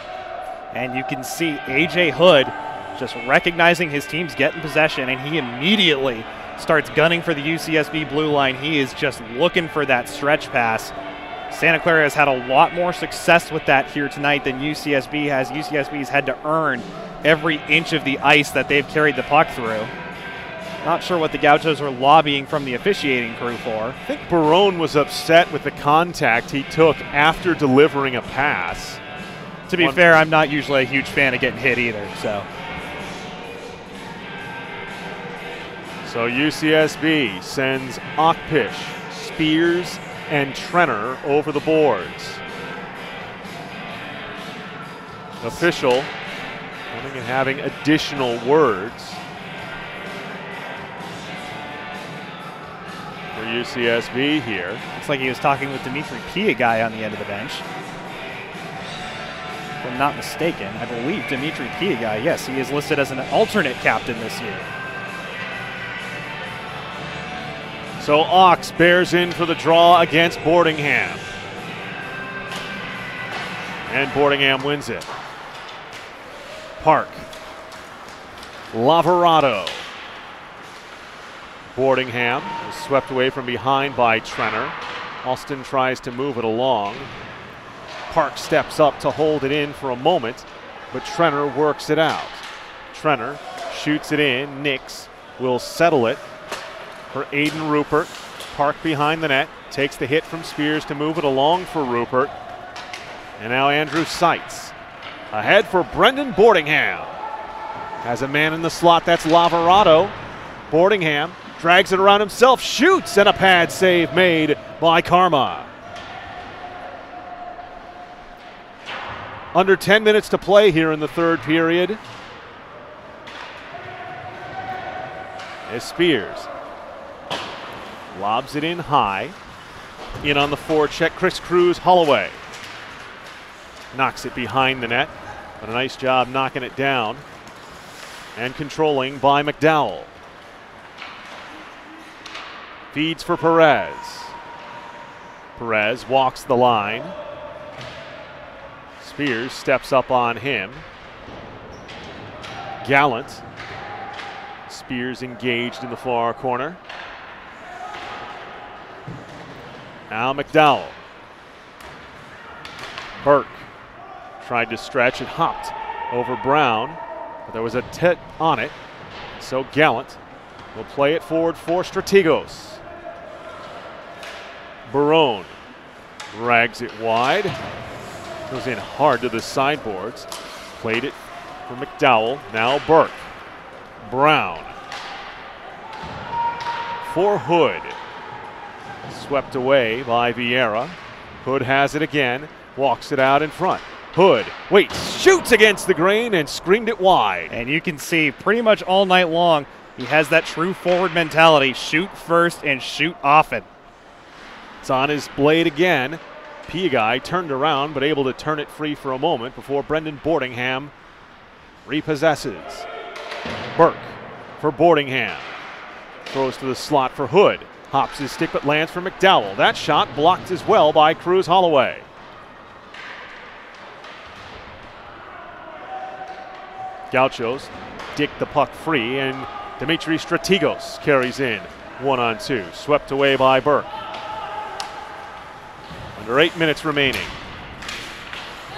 And you can see A J. Hood just recognizing his team's getting possession, and he immediately starts gunning for the U C S B blue line. He is just looking for that stretch pass. Santa Clara has had a lot more success with that here tonight than U C S B has. U C S B's had to earn every inch of the ice that they've carried the puck through. Not sure what the Gauchos were lobbying from the officiating crew for. I think Barone was upset with the contact he took after delivering a pass. To be fair, I'm not usually a huge fan of getting hit either, so. So U C S B sends Ockpisch, Spears, and Trenner over the boards. Official coming and having additional words for U C S B here. Looks like he was talking with Dimitri Piagai on the end of the bench. If I'm not mistaken, I believe Dimitri Piagai, yes, he is listed as an alternate captain this year. So Ox bears in for the draw against Boardingham. And Boardingham wins it. Park. Lavarado. Boardingham is swept away from behind by Trenner. Austin tries to move it along. Park steps up to hold it in for a moment, but Trenner works it out. Trenner shoots it in. Nix will settle it for Aiden Rupert. Park behind the net, takes the hit from Spears to move it along for Rupert. And now Andrew Seitz. Ahead for Brendan Boardingham. Has a man in the slot, that's Lavarado. Boardingham drags it around himself, shoots, and a pad save made by Karma. Under ten minutes to play here in the third period. As Spears lobs it in high. In on the forecheck, Chris Cruz Holloway. Knocks it behind the net, but a nice job knocking it down and controlling by McDowell. Feeds for Perez. Perez walks the line. Spears steps up on him. Gallant. Spears engaged in the far corner. Now McDowell. Burke tried to stretch. It hopped over Brown, but there was a tit on it. So Gallant will play it forward for Stratigos. Barone drags it wide. Goes in hard to the sideboards. Played it for McDowell. Now Burke. Brown. For Hood. Swept away by Vieira. Hood has it again. Walks it out in front. Hood, wait, shoots against the grain and screamed it wide. And you can see pretty much all night long he has that true forward mentality. Shoot first and shoot often. It's on his blade again. Piagai turned around but able to turn it free for a moment before Brendan Boardingham repossesses. Burke for Boardingham. Throws to the slot for Hood. Hops his stick but lands for McDowell. That shot blocked as well by Cruz Holloway. Gauchos dick the puck free and Dimitri Stratigos carries in one on two. Swept away by Burke. Under eight minutes remaining.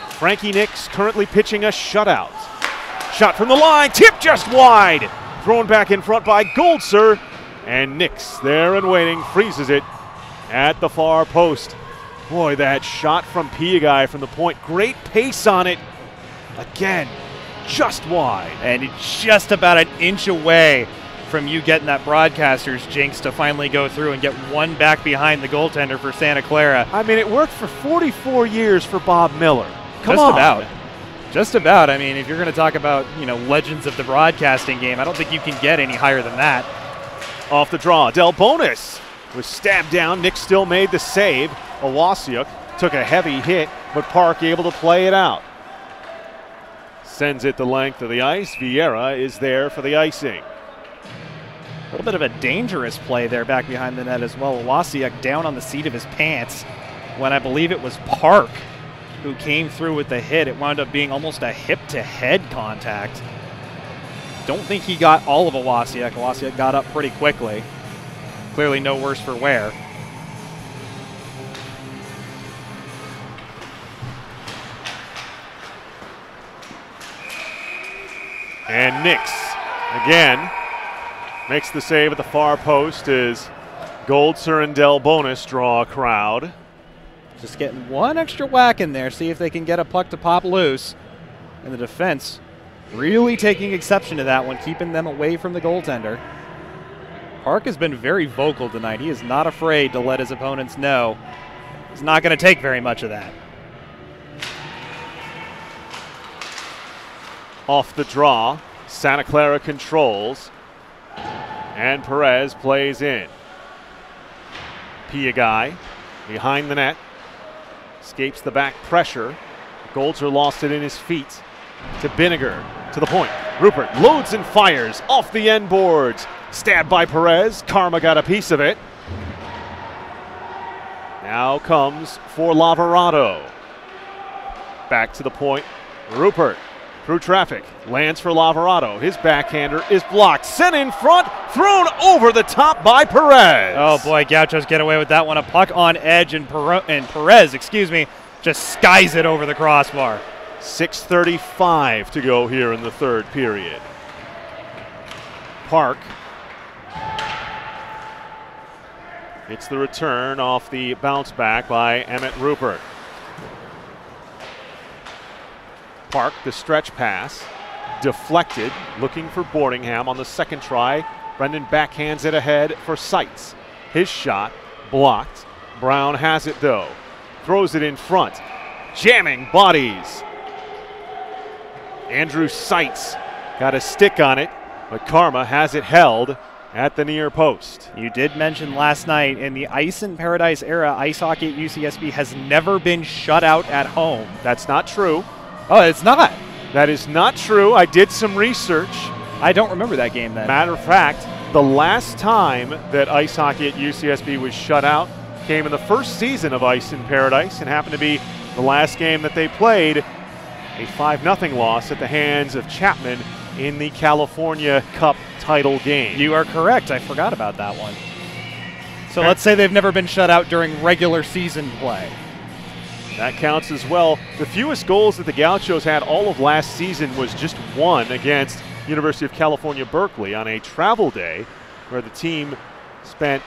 Frankie Nix currently pitching a shutout. Shot from the line, tip just wide. Thrown back in front by Goldzer. And Nix there and waiting, freezes it at the far post. Boy, that shot from Piagai from the point. Great pace on it. Again, just wide. And it's just about an inch away from you getting that broadcaster's jinx to finally go through and get one back behind the goaltender for Santa Clara. I mean, it worked for forty-four years for Bob Miller. Come on. Just about. Just about. I mean, if you're going to talk about, you know, legends of the broadcasting game, I don't think you can get any higher than that. Off the draw, Delbonis was stabbed down. Nix still made the save. Owasiuk took a heavy hit, but Park able to play it out. Sends it the length of the ice. Vieira is there for the icing. A little bit of a dangerous play there back behind the net as well. Owasiuk down on the seat of his pants when I believe it was Park who came through with the hit. It wound up being almost a hip-to-head contact. Don't think he got all of Owasiuk. Owasiuk got up pretty quickly. Clearly no worse for wear. And Nix, again, makes the save at the far post as Goldzer and Delbonis draw a crowd. Just getting one extra whack in there, see if they can get a puck to pop loose. And the defense really taking exception to that one, keeping them away from the goaltender. Park has been very vocal tonight. He is not afraid to let his opponents know he's not going to take very much of that. Off the draw, Santa Clara controls, and Perez plays in. Piagai behind the net, escapes the back pressure. Goldzer lost it in his feet to Binegar, to the point. Rupert loads and fires off the end boards. Stabbed by Perez, Karma got a piece of it. Now comes for Lavarado. Back to the point, Rupert through traffic, lands for Lavarado. His backhander is blocked, sent in front, thrown over the top by Perez. Oh boy, Gauchos get away with that one. A puck on edge, and, per and Perez, excuse me, just skies it over the crossbar. six thirty-five to go here in the third period. Park hits the return off the bounce back by Emmett Rupert. Park, the stretch pass, deflected, looking for Boardingham on the second try. Brendan backhands it ahead for Seitz. His shot blocked. Brown has it though. Throws it in front. Jamming bodies. Andrew Seitz got a stick on it, but Karma has it held at the near post. You did mention last night in the Ice in Paradise era, ice hockey at U C S B has never been shut out at home. That's not true. Oh, it's not. That is not true. I did some research. I don't remember that game then. Matter of fact, the last time that ice hockey at U C S B was shut out came in the first season of Ice in Paradise and happened to be the last game that they played, a five nothing loss at the hands of Chapman in the California Cup title game. You are correct. I forgot about that one. So okay, let's say they've never been shut out during regular season play. That counts as well. The fewest goals that the Gauchos had all of last season was just one against University of California, Berkeley on a travel day where the team spent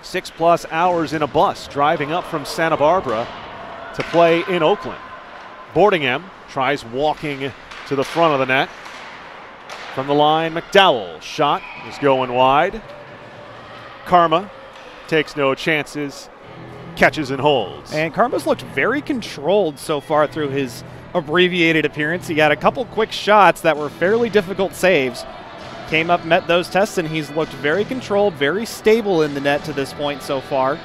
six plus hours in a bus driving up from Santa Barbara to play in Oakland. Boardingham tries walking to the front of the net. From the line, McDowell, shot is going wide. Karma takes no chances, catches and holds. And Karma's looked very controlled so far through his abbreviated appearance. He got a couple quick shots that were fairly difficult saves. Came up, met those tests, and he's looked very controlled, very stable in the net to this point so far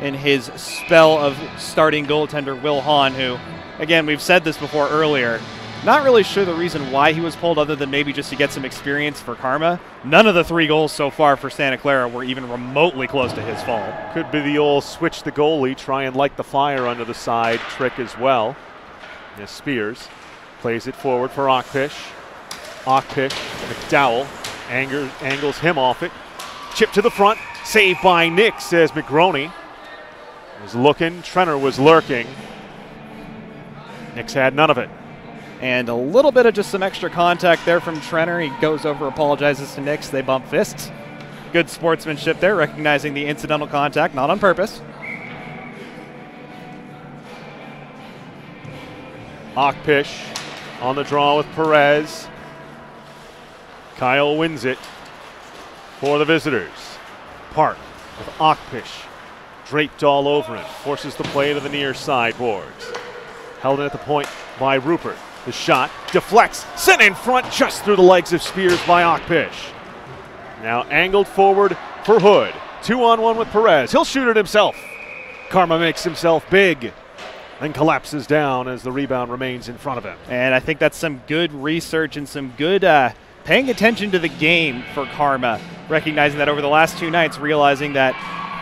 in his spell of starting goaltender Will Hahn, who, again, we've said this before earlier, not really sure the reason why he was pulled other than maybe just to get some experience for Karma. None of the three goals so far for Santa Clara were even remotely close to his fault. Could be the old switch the goalie, try and light the fire under the side trick as well. As Spears plays it forward for Ockpisch. Ockpisch, McDowell angers, angles him off it. Chip to the front, saved by Nix, says McGroney. Was looking, Trenner was lurking. Nix had none of it. And a little bit of just some extra contact there from Trenner. He goes over, apologizes to Nix. They bump fists. Good sportsmanship there, recognizing the incidental contact, not on purpose. Ockpisch on the draw with Perez. Kyle wins it for the visitors. Park with Ockpisch draped all over him. Forces the play to the near sideboards. Held in at the point by Rupert. The shot deflects, sent in front just through the legs of Spears by Ockpisch. Now angled forward for Hood. Two on one with Perez. He'll shoot it himself. Karma makes himself big and collapses down as the rebound remains in front of him. And I think that's some good research and some good uh, paying attention to the game for Karma, recognizing that over the last two nights, realizing that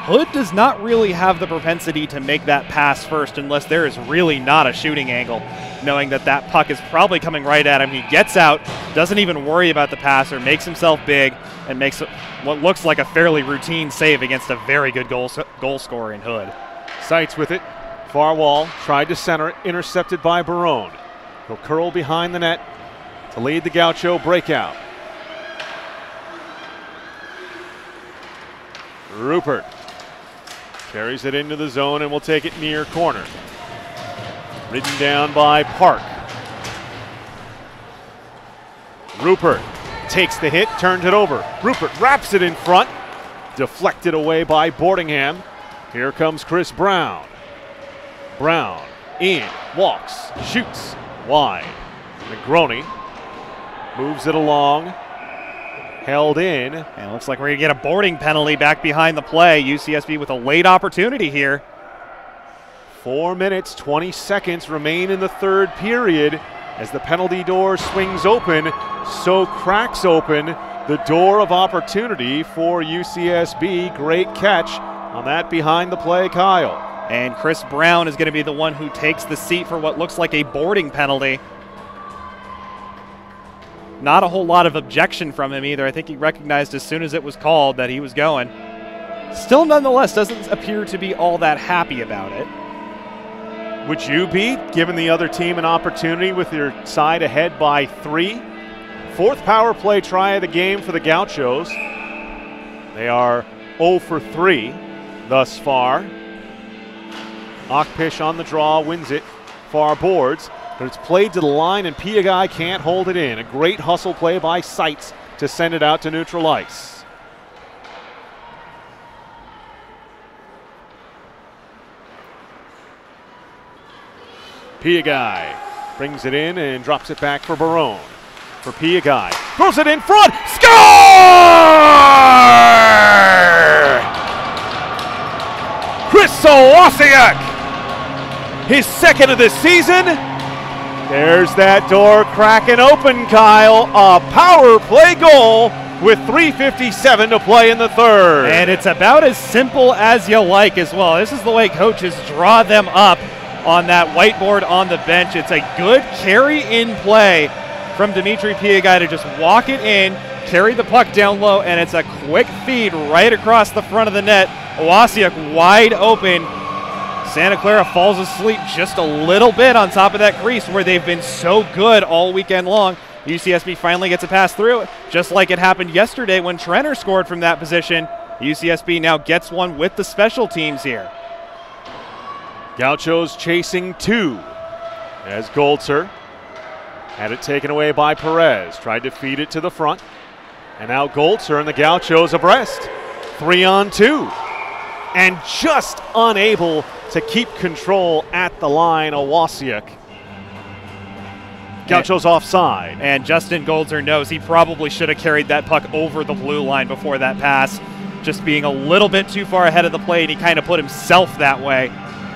Hood does not really have the propensity to make that pass first unless there is really not a shooting angle, knowing that that puck is probably coming right at him. He gets out, doesn't even worry about the passer, makes himself big, and makes what looks like a fairly routine save against a very good goal, goal scorer in Hood. Seitz with it. Far wall, tried to center it, intercepted by Barone. He'll curl behind the net to lead the Gaucho breakout. Rupert carries it into the zone and will take it near corner. Ridden down by Park. Rupert takes the hit, turns it over. Rupert wraps it in front. Deflected away by Boardingham. Here comes Chris Brown. Brown in, walks, shoots, wide. Negroni moves it along. Held in. And it looks like we're going to get a boarding penalty back behind the play. U C S B with a late opportunity here. Four minutes, twenty seconds remain in the third period as the penalty door swings open, so cracks open the door of opportunity for U C S B. Great catch on that behind the play, Kyle. And Chris Brown is going to be the one who takes the seat for what looks like a boarding penalty. Not a whole lot of objection from him either. I think he recognized as soon as it was called that he was going. Still, nonetheless, doesn't appear to be all that happy about it. Would you be, giving the other team an opportunity with your side ahead by three? Fourth power play try of the game for the Gauchos. They are zero for three thus far. Ockpisch on the draw, wins it, far boards. But it's played to the line, and Piagai can't hold it in. A great hustle play by Seitz to send it out to neutral ice. Piagai brings it in and drops it back for Barone. For Piagai, throws it in front, score! Chris Owasiuk, his second of the season. There's that door cracking open, Kyle. A power play goal with three fifty-seven to play in the third. And it's about as simple as you like as well. This is the way coaches draw them up on that whiteboard on the bench. It's a good carry in play from Dimitri Piagai to just walk it in, carry the puck down low, and it's a quick feed right across the front of the net. Owasiuk wide open. Santa Clara falls asleep just a little bit on top of that crease where they've been so good all weekend long. U C S B finally gets a pass through, just like it happened yesterday when Trenner scored from that position. U C S B now gets one with the special teams here. Gauchos chasing two as Goldzer had it taken away by Perez. Tried to feed it to the front. And now Goldzer and the Gauchos abreast. Three on two. And just unable to keep control at the line, Owasiuk. Gauchos offside. And Justin Goldzer knows he probably should have carried that puck over the blue line before that pass, just being a little bit too far ahead of the play, and he kind of put himself that way,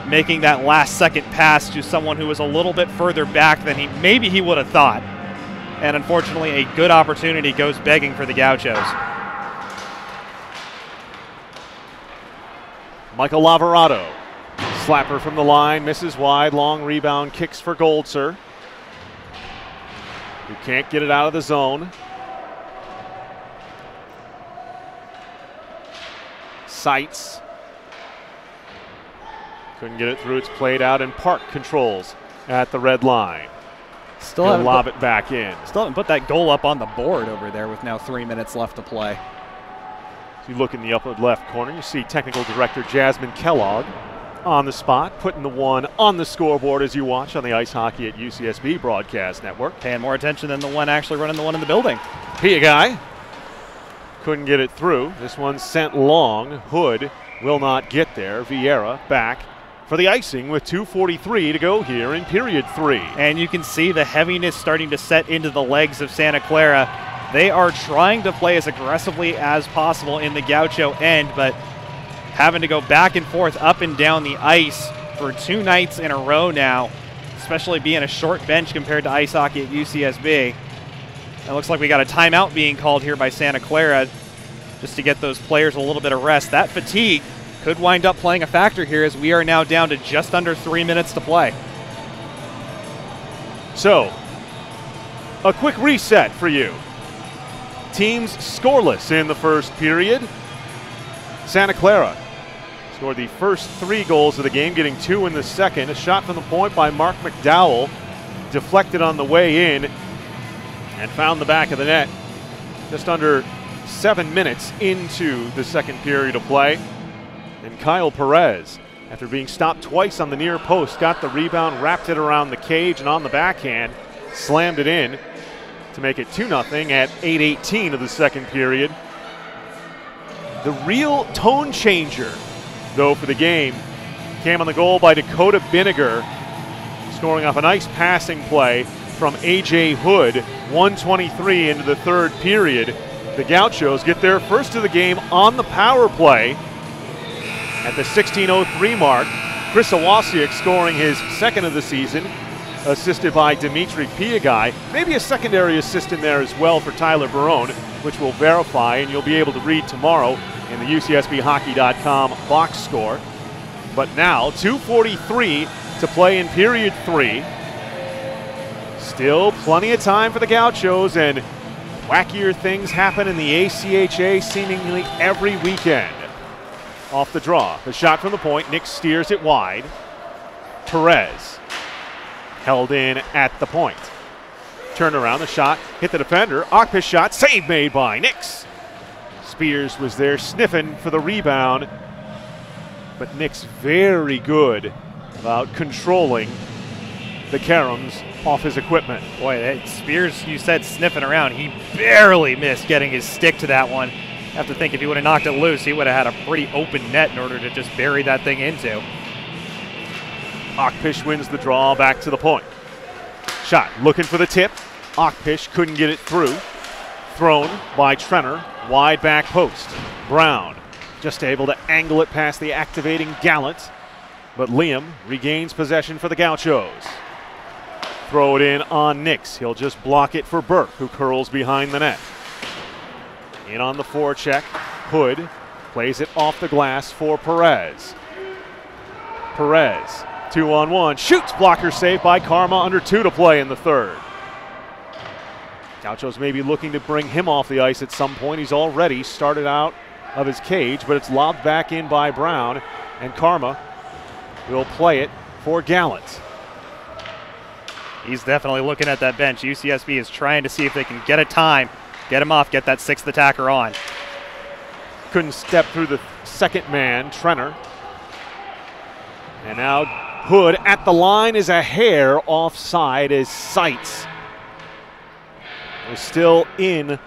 making that last-second pass to someone who was a little bit further back than he maybe he would have thought. And unfortunately, a good opportunity goes begging for the Gauchos. Michael Lavarado, slapper from the line, misses wide, long rebound, kicks for Goldzer, who can't get it out of the zone. Seitz couldn't get it through, it's played out, and Park controls at the red line. Still haven't lob it back in. Still haven't put that goal up on the board over there with now three minutes left to play. You look in the upper left corner, you see technical director Jasmine Kellogg on the spot, putting the one on the scoreboard as you watch on the Ice Hockey at U C S B Broadcast Network. Paying more attention than the one actually running the one in the building. Piagai couldn't get it through. This one sent long. Hood will not get there. Vieira back for the icing with two forty-three to go here in period three. And you can see the heaviness starting to set into the legs of Santa Clara. They are trying to play as aggressively as possible in the Gaucho end, but having to go back and forth, up and down the ice for two nights in a row now, especially being a short bench compared to ice hockey at U C S B. It looks like we got a timeout being called here by Santa Clara just to get those players a little bit of rest. That fatigue could wind up playing a factor here as we are now down to just under three minutes to play. So, a quick reset for you. Teams scoreless in the first period. Santa Clara scored the first three goals of the game, getting two in the second. A shot from the point by Mark McDowell, deflected on the way in. and found the back of the net just under seven minutes into the second period of play. And Kyle Perez, after being stopped twice on the near post, got the rebound, wrapped it around the cage, and on the backhand, slammed it in to make it two nothing at eight eighteen of the second period. The real tone changer, though, for the game came on the goal by Dakota Binegar, scoring off a nice passing play from A J. Hood. one twenty-three into the third period. The Gauchos get their first of the game on the power play at the sixteen oh three mark. Chris Owasiuk scoring his second of the season, assisted by Dimitri Piagai. Maybe a secondary assist in there as well for Tyler Barone, which we'll verify and you'll be able to read tomorrow in the U C S B hockey dot com box score. But now, two forty-three to play in period three. Still plenty of time for the Gauchos, and wackier things happen in the A C H A seemingly every weekend. Off the draw, the shot from the point, Nix steers it wide. Perez held in at the point. Turn around, the shot hit the defender. Ockpisch shot, save made by Nix. Spears was there sniffing for the rebound, but Nix very good about controlling the caroms off his equipment. Boy, that Spears, you said sniffing around, he barely missed getting his stick to that one. I have to think if he would have knocked it loose, he would have had a pretty open net in order to just bury that thing into. Ockpisch wins the draw, back to the point. Shot, looking for the tip. Ockpisch couldn't get it through. Thrown by Trenner, wide back post. Brown just able to angle it past the activating Gallant, but Liam regains possession for the Gauchos. Throw it in on Nix. He'll just block it for Burke, who curls behind the net. In on the forecheck, Hood plays it off the glass for Perez. Perez, two on one, shoots, blocker saved by Karma, under two to play in the third. Gauchos may be looking to bring him off the ice at some point. He's already started out of his cage, but it's lobbed back in by Brown, and Karma will play it for Gallant. He's definitely looking at that bench. U C S B is trying to see if they can get a time, get him off, get that sixth attacker on. Couldn't step through the second man, Trenner. And now Hood at the line is a hair offside as Seitz is still in.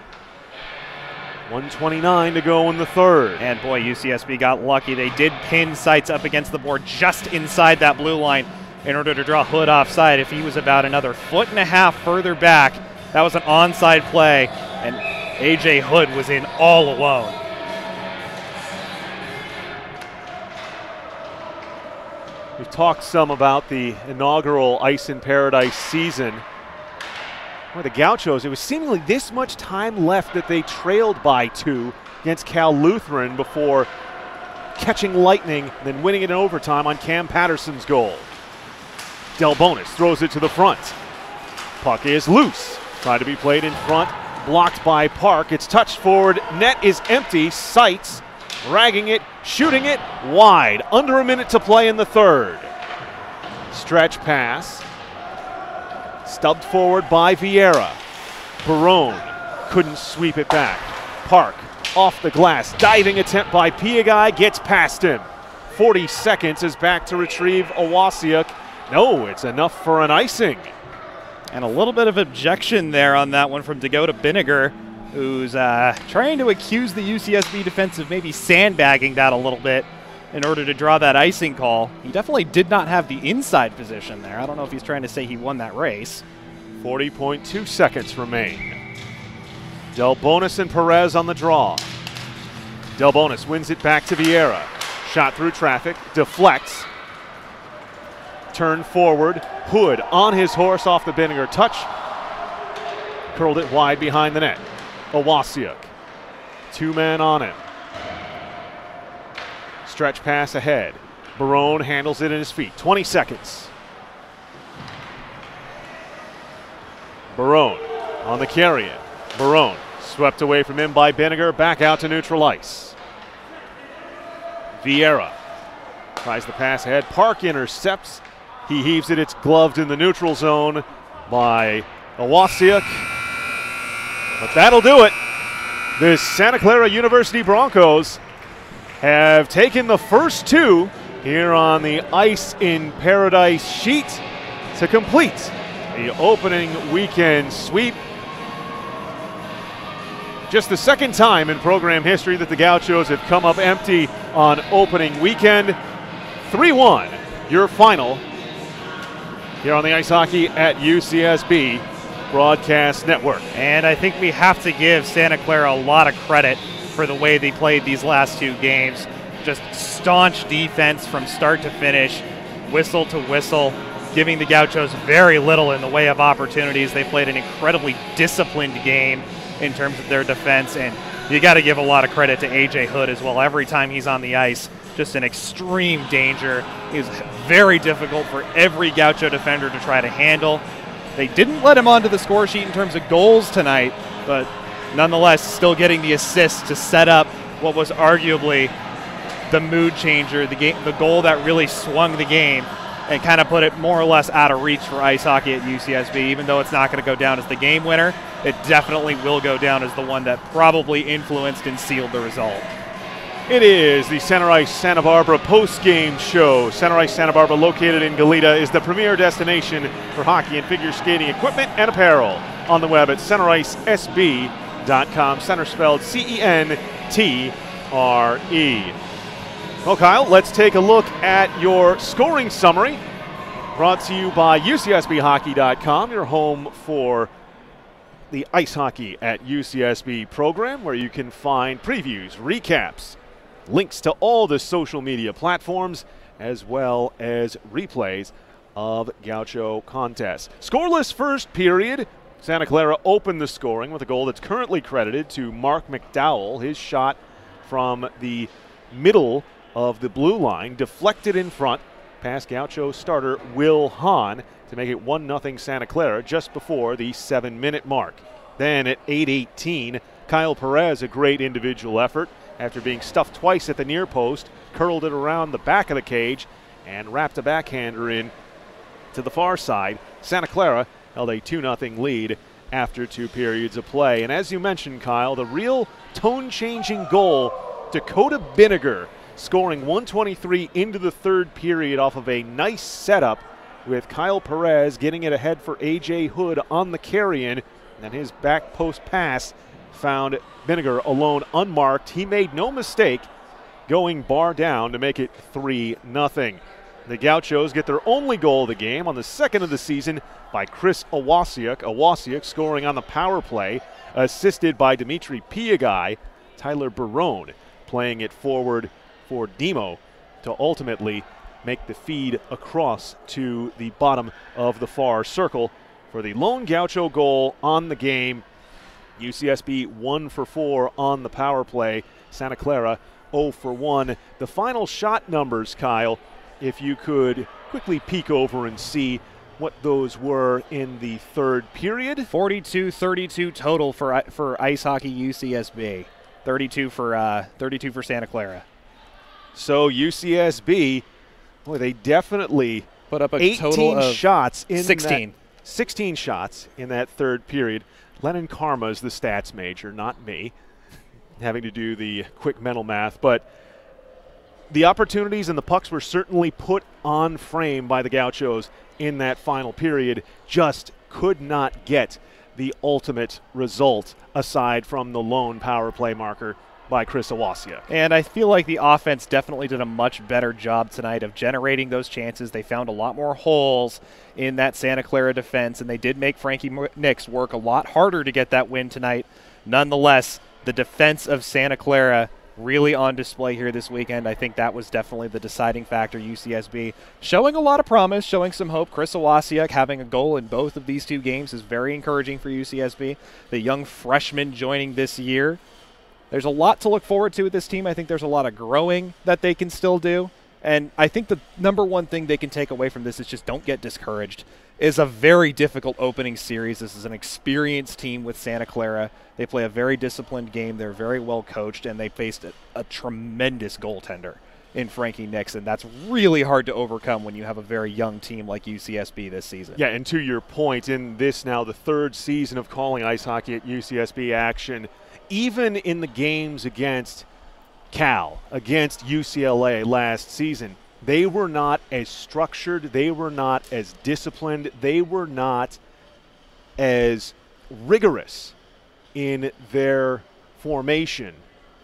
one twenty-nine to go in the third. And boy, U C S B got lucky. They did pin Seitz up against the board just inside that blue line in order to draw Hood offside. If he was about another foot and a half further back, that was an onside play, and A J. Hood was in all alone. We've talked some about the inaugural Ice in Paradise season. For the Gauchos, it was seemingly this much time left that they trailed by two against Cal Lutheran before catching lightning, then winning it in overtime on Cam Patterson's goal. Delbonis throws it to the front. Puck is loose. Tried to be played in front, blocked by Park. It's touched forward, net is empty. Seitz dragging it, shooting it wide. Under a minute to play in the third. Stretch pass. Stubbed forward by Vieira. Barone couldn't sweep it back. Park off the glass. Diving attempt by Piagai, gets past him. forty seconds is back to retrieve Owasiuk. No, it's enough for an icing. And a little bit of objection there on that one from Dakota Binegar, who's uh, trying to accuse the U C S B defense of maybe sandbagging that a little bit in order to draw that icing call. He definitely did not have the inside position there. I don't know if he's trying to say he won that race. forty point two seconds remain. Delbonis and Perez on the draw. Delbonis wins it back to Vieira. Shot through traffic, deflects. Turn forward, Hood on his horse off the Binegar touch. Curled it wide behind the net. Owasiuk, two men on him. Stretch pass ahead. Barone handles it in his feet. twenty seconds. Barone on the carry-in. Barone swept away from him by Binegar. Back out to neutral ice. Vieira tries the pass ahead. Park intercepts. He heaves it. It's gloved in the neutral zone by Owasiuk. But that'll do it. The Santa Clara University Broncos have taken the first two here on the Ice in Paradise sheet to complete the opening weekend sweep. Just the second time in program history that the Gauchos have come up empty on opening weekend. three one, your final here on the Ice Hockey at U C S B Broadcast Network. And I think we have to give Santa Clara a lot of credit for the way they played these last two games. Just staunch defense from start to finish, whistle to whistle, giving the Gauchos very little in the way of opportunities. They played an incredibly disciplined game in terms of their defense, and you got to give a lot of credit to A J. Hood as well. Every time he's on the ice, just an extreme danger. He's very difficult for every Gaucho defender to try to handle. They didn't let him onto the score sheet in terms of goals tonight, but nonetheless, still getting the assist to set up what was arguably the mood changer, the game, the goal that really swung the game and kind of put it more or less out of reach for ice hockey at U C S B. Even though it's not going to go down as the game winner, it definitely will go down as the one that probably influenced and sealed the result. It is the Center Ice Santa Barbara post-game show. Center Ice Santa Barbara, located in Goleta, is the premier destination for hockey and figure skating equipment and apparel. On the web at center ice s b dot com. Center spelled C E N T R E. Well, Kyle, let's take a look at your scoring summary. Brought to you by U C S B hockey dot com, your home for the Ice Hockey at U C S B program, where you can find previews, recaps, links to all the social media platforms, as well as replays of Gaucho contests. Scoreless first period. Santa Clara opened the scoring with a goal that's currently credited to Mark McDowell. His shot from the middle of the blue line deflected in front past Gaucho starter Will Hahn to make it one nothing Santa Clara just before the seven-minute mark. Then at eight eighteen, Kyle Perez, a great individual effort, after being stuffed twice at the near post, curled it around the back of the cage and wrapped a backhander in to the far side. Santa Clara held a two nothing lead after two periods of play. And as you mentioned, Kyle, the real tone-changing goal, Dakota Binegar scoring one twenty-three into the third period off of a nice setup with Kyle Perez getting it ahead for A J. Hood on the carry-in, and his back post pass found Binegar alone unmarked. He made no mistake going bar down to make it three nothing. The Gauchos get their only goal of the game on the second of the season by Chris Owasiuk. Owasiuk scoring on the power play, assisted by Dimitri Piagai. Tyler Barone playing it forward for Demo to ultimately make the feed across to the bottom of the far circle for the lone Gaucho goal on the game. U C S B one for four on the power play. Santa Clara oh for one. The final shot numbers, Kyle, if you could quickly peek over and see what those were in the third period. forty-two thirty-two total for, for Ice Hockey U C S B. thirty-two for, uh, thirty-two for Santa Clara. So U C S B, boy, they definitely put up a total of shots in sixteen. sixteen shots in that third period. Lennon Karma is the stats major, not me, having to do the quick mental math. But the opportunities and the pucks were certainly put on frame by the Gauchos in that final period, just could not get the ultimate result aside from the lone power play marker by Chris Owasiuk. And I feel like the offense definitely did a much better job tonight of generating those chances. They found a lot more holes in that Santa Clara defense, and they did make Frankie Nix work a lot harder to get that win tonight. Nonetheless, the defense of Santa Clara really on display here this weekend. I think that was definitely the deciding factor. U C S B showing a lot of promise, showing some hope. Chris Owasiuk having a goal in both of these two games is very encouraging for U C S B. The young freshman joining this year, there's a lot to look forward to with this team. I think there's a lot of growing that they can still do. And I think the number one thing they can take away from this is just don't get discouraged. It's a very difficult opening series. This is an experienced team with Santa Clara. They play a very disciplined game. They're very well coached, and they faced a, a tremendous goaltender. in Frankie Nix, and that's really hard to overcome when you have a very young team like U C S B this season. Yeah, and to your point, in this now the third season of calling ice hockey at U C S B action, even in the games against Cal, against U C L A last season, they were not as structured, they were not as disciplined, they were not as rigorous in their formation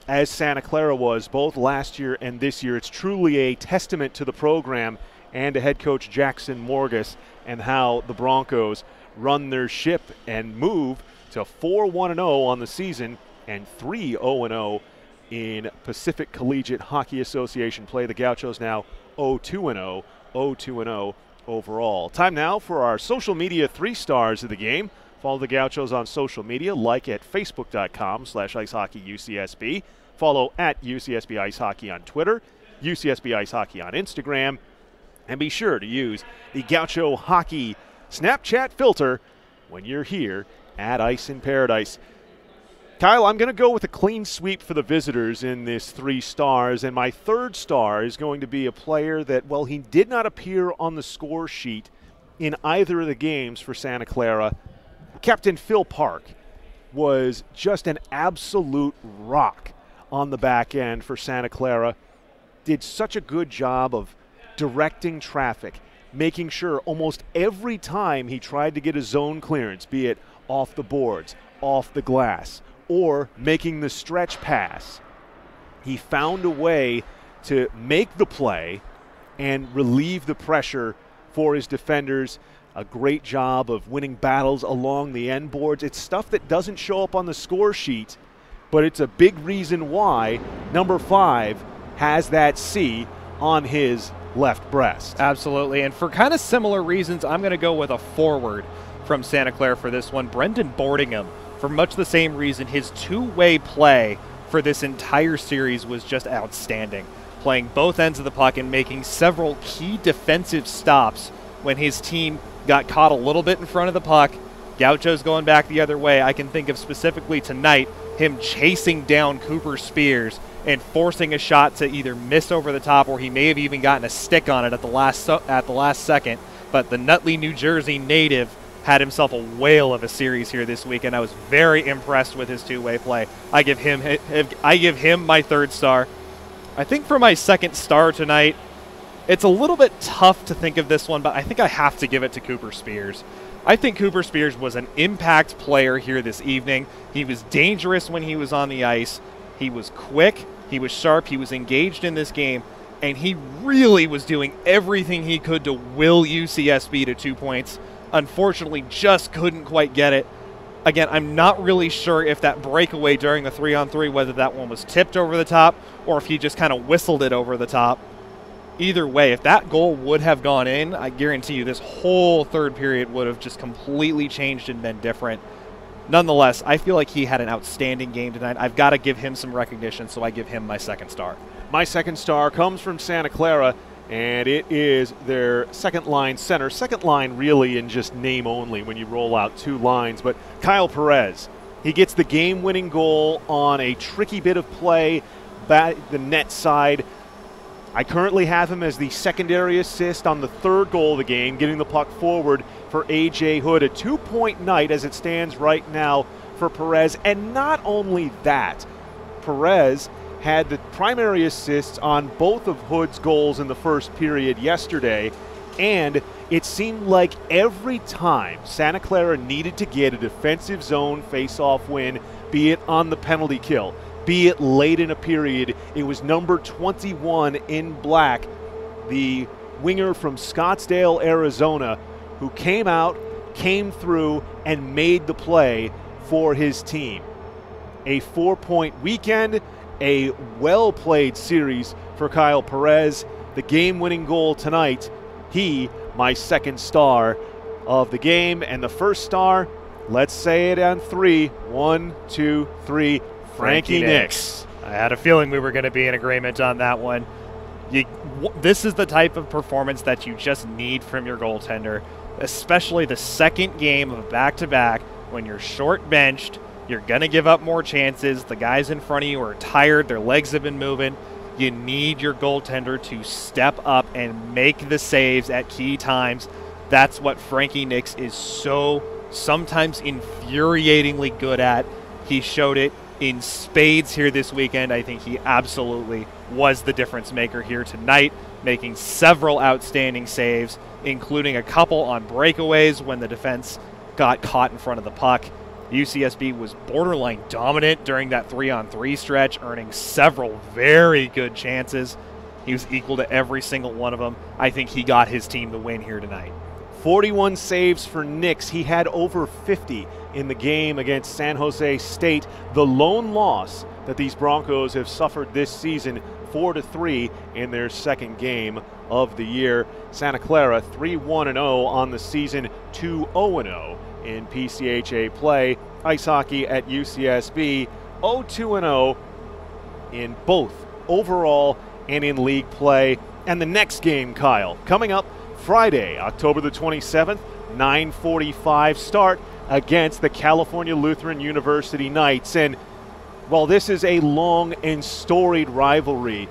as Santa Clara was both last year and this year. It's truly a testament to the program and to head coach Jackson Morgas and how the Broncos run their ship and move to four one and oh on the season and three oh and oh in Pacific Collegiate Hockey Association play. The Gauchos now oh two and oh, oh two and oh overall. Time now for our social media three stars of the game. Follow the Gauchos on social media, like at facebook dot com slash ice hockey U C S B. Follow at U C S B Ice Hockey on Twitter, U C S B Ice Hockey on Instagram, and be sure to use the Gaucho Hockey Snapchat filter when you're here at Ice in Paradise. Kyle, I'm going to go with a clean sweep for the visitors in this three stars, and my third star is going to be a player that, well, he did not appear on the score sheet in either of the games for Santa Clara. Captain Phil Park was just an absolute rock on the back end for Santa Clara. Did such a good job of directing traffic, making sure almost every time he tried to get a zone clearance, be it off the boards, off the glass, or making the stretch pass, he found a way to make the play and relieve the pressure for his defenders. A great job of winning battles along the end boards. It's stuff that doesn't show up on the score sheet, but it's a big reason why number five has that C on his left breast. Absolutely, and for kind of similar reasons, I'm going to go with a forward from Santa Clara for this one, Brendan Boardingham, for much the same reason. His two-way play for this entire series was just outstanding, playing both ends of the puck and making several key defensive stops when his team got caught a little bit in front of the puck. Gauchos going back the other way. I can think of specifically tonight him chasing down Cooper Spears and forcing a shot to either miss over the top, or he may have even gotten a stick on it at the last at the last second. But the Nutley, New Jersey native had himself a whale of a series here this week, and I was very impressed with his two-way play. I give him I give him my third star. I think for my second star tonight, it's a little bit tough to think of this one, but I think I have to give it to Cooper Spears. I think Cooper Spears was an impact player here this evening. He was dangerous when he was on the ice. He was quick. He was sharp. He was engaged in this game. And he really was doing everything he could to will U C S B to two points. Unfortunately, just couldn't quite get it. Again, I'm not really sure if that breakaway during the three on three, whether that one was tipped over the top or if he just kind of whistled it over the top. Either way, if that goal would have gone in, I guarantee you this whole third period would have just completely changed and been different. Nonetheless, I feel like he had an outstanding game tonight. I've got to give him some recognition, so I give him my second star. My second star comes from Santa Clara, and it is their second-line center. Second line really in just name only when you roll out two lines. But Kyle Perez, he gets the game-winning goal on a tricky bit of play by the net side. I currently have him as the secondary assist on the third goal of the game, getting the puck forward for A J. Hood. A two-point night as it stands right now for Perez. And not only that, Perez had the primary assists on both of Hood's goals in the first period yesterday. And it seemed like every time Santa Clara needed to get a defensive zone face-off win, be it on the penalty kill, be it late in a period, it was number twenty-one in black, the winger from Scottsdale, Arizona, who came out, came through, and made the play for his team. A four-point weekend, a well-played series for Kyle Perez. The game-winning goal tonight, he, my second star of the game. And the first star, let's say it on three. One, two, three. Frankie Nix. I had a feeling we were going to be in agreement on that one. You, w this is the type of performance that you just need from your goaltender, especially the second game of back-to-back. When you're short-benched, you're going to give up more chances. The guys in front of you are tired. Their legs have been moving. you need your goaltender to step up and make the saves at key times. That's what Frankie Nix is so sometimes infuriatingly good at. He showed it in spades here this weekend. I think he absolutely was the difference maker here tonight, making several outstanding saves, including a couple on breakaways when the defense got caught in front of the puck. U C S B was borderline dominant during that three on three stretch, earning several very good chances. He was equal to every single one of them. I think he got his team to win here tonight. forty-one saves for Nix. He had over fifty in the game against San Jose State. The lone loss that these Broncos have suffered this season, four to three in their second game of the year. Santa Clara three one and oh on the season, two oh and oh in P C H A play. Ice hockey at U C S B, oh two and oh in both overall and in league play. And the next game, Kyle, coming up Friday, October the twenty-seventh, nine forty-five start against the California Lutheran University Knights. And while this is a long and storied rivalry,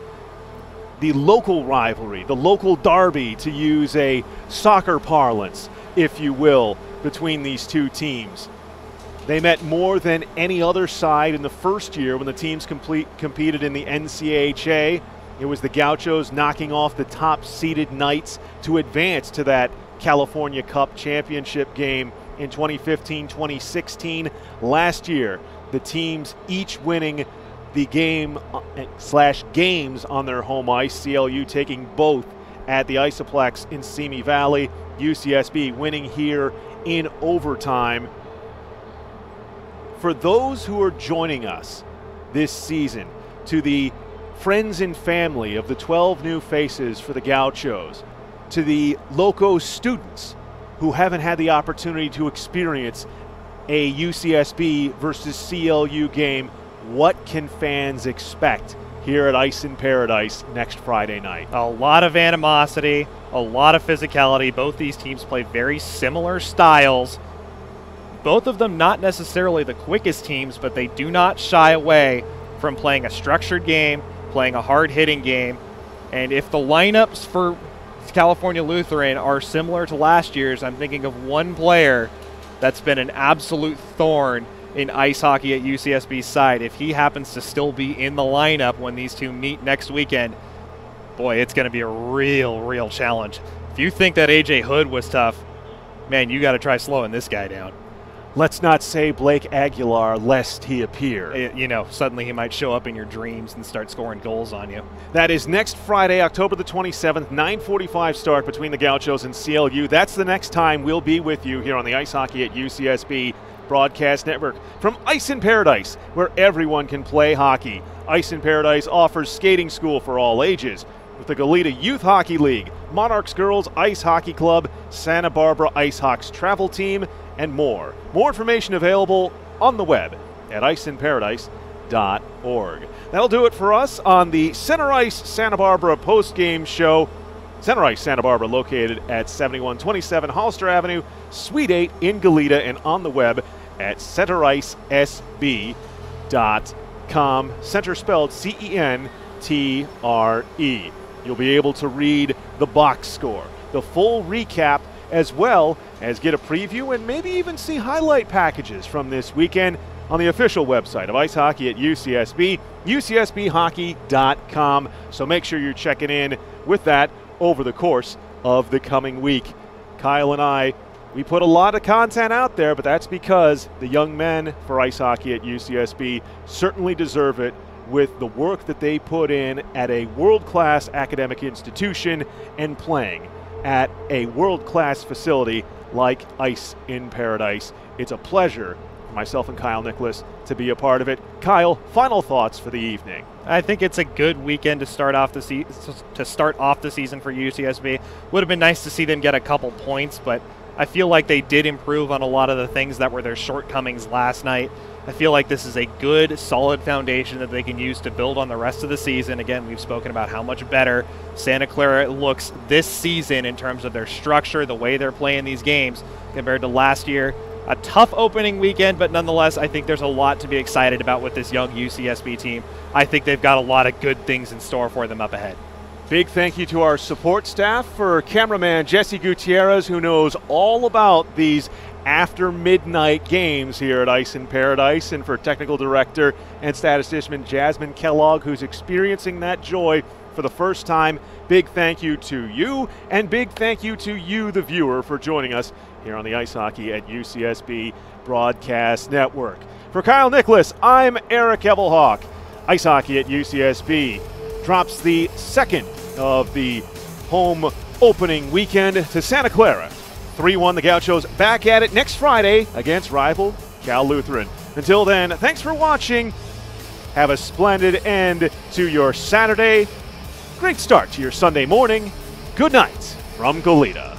the local rivalry, the local derby, to use a soccer parlance, if you will, between these two teams. They met more than any other side in the first year when the teams complete, competed in the N C H A. It was the Gauchos knocking off the top-seeded Knights to advance to that California Cup championship game in twenty fifteen twenty sixteen. Last year, the teams each winning the game slash games on their home ice, C L U taking both at the Isoplex in Simi Valley, U C S B winning here in overtime. For those who are joining us this season, to the friends and family of the twelve new faces for the Gauchos, to the Loco students who haven't had the opportunity to experience a U C S B versus C L U game, what can fans expect here at Ice in Paradise next Friday night? A lot of animosity, a lot of physicality. Both these teams play very similar styles. Both of them not necessarily the quickest teams, but they do not shy away from playing a structured game, playing a hard-hitting game. And if the lineups for California Lutheran are similar to last year's, I'm thinking of one player that's been an absolute thorn in ice hockey at U C S B's side. If he happens to still be in the lineup when these two meet next weekend, boy, it's going to be a real, real challenge. If you think that A J. Hood was tough, man, you got to try slowing this guy down. Let's not say Blake Aguilar, lest he appear. It, you know, suddenly he might show up in your dreams and start scoring goals on you. That is next Friday, October the twenty-seventh, nine forty-five start between the Gauchos and C L U. That's the next time we'll be with you here on the Ice Hockey at U C S B Broadcast Network. From Ice in Paradise, where everyone can play hockey. Ice in Paradise offers skating school for all ages with the Goleta Youth Hockey League, Monarchs Girls Ice Hockey Club, Santa Barbara IceHawks Travel Team, and more. More information available on the web at ice in paradise dot org. That'll do it for us on the Center Ice Santa Barbara postgame show. Center Ice Santa Barbara located at seventy-one twenty-seven Hollister Avenue, Suite eight in Goleta, and on the web at center ice s b dot com. Center spelled C E N T R E. You'll be able to read the box score, the full recap, as well as get a preview and maybe even see highlight packages from this weekend on the official website of Ice Hockey at U C S B, U C S B hockey dot com. So make sure you're checking in with that over the course of the coming week. Kyle and I, we put a lot of content out there, but that's because the young men for Ice Hockey at U C S B certainly deserve it with the work that they put in at a world-class academic institution and playing at a world-class facility like Ice in Paradise. It's a pleasure for myself and Kyle Nicholas to be a part of it. Kyle, final thoughts for the evening. I think it's a good weekend to start off the se- to start off the season for U C S B. Would have been nice to see them get a couple points, but I feel like they did improve on a lot of the things that were their shortcomings last night. I feel like this is a good, solid foundation that they can use to build on the rest of the season. Again, we've spoken about how much better Santa Clara looks this season in terms of their structure, the way they're playing these games compared to last year. a tough opening weekend, but nonetheless, I think there's a lot to be excited about with this young U C S B team. I think they've got a lot of good things in store for them up ahead. Big thank you to our support staff, for cameraman Jesse Gutierrez, who knows all about these after midnight games here at Ice in Paradise, and for technical director and statistician Jasmine Kellogg, who's experiencing that joy for the first time. Big thank you to you, and big thank you to you, the viewer, for joining us here on the Ice Hockey at U C S B Broadcast Network. For Kyle Nicholas, I'm Eric Ebbelhawk. Ice Hockey at U C S B drops the second of the home opening weekend to Santa Clara. three one, the Gauchos back at it next Friday against rival Cal Lutheran. Until then, thanks for watching. Have a splendid end to your Saturday. Great start to your Sunday morning. Good night from Goleta.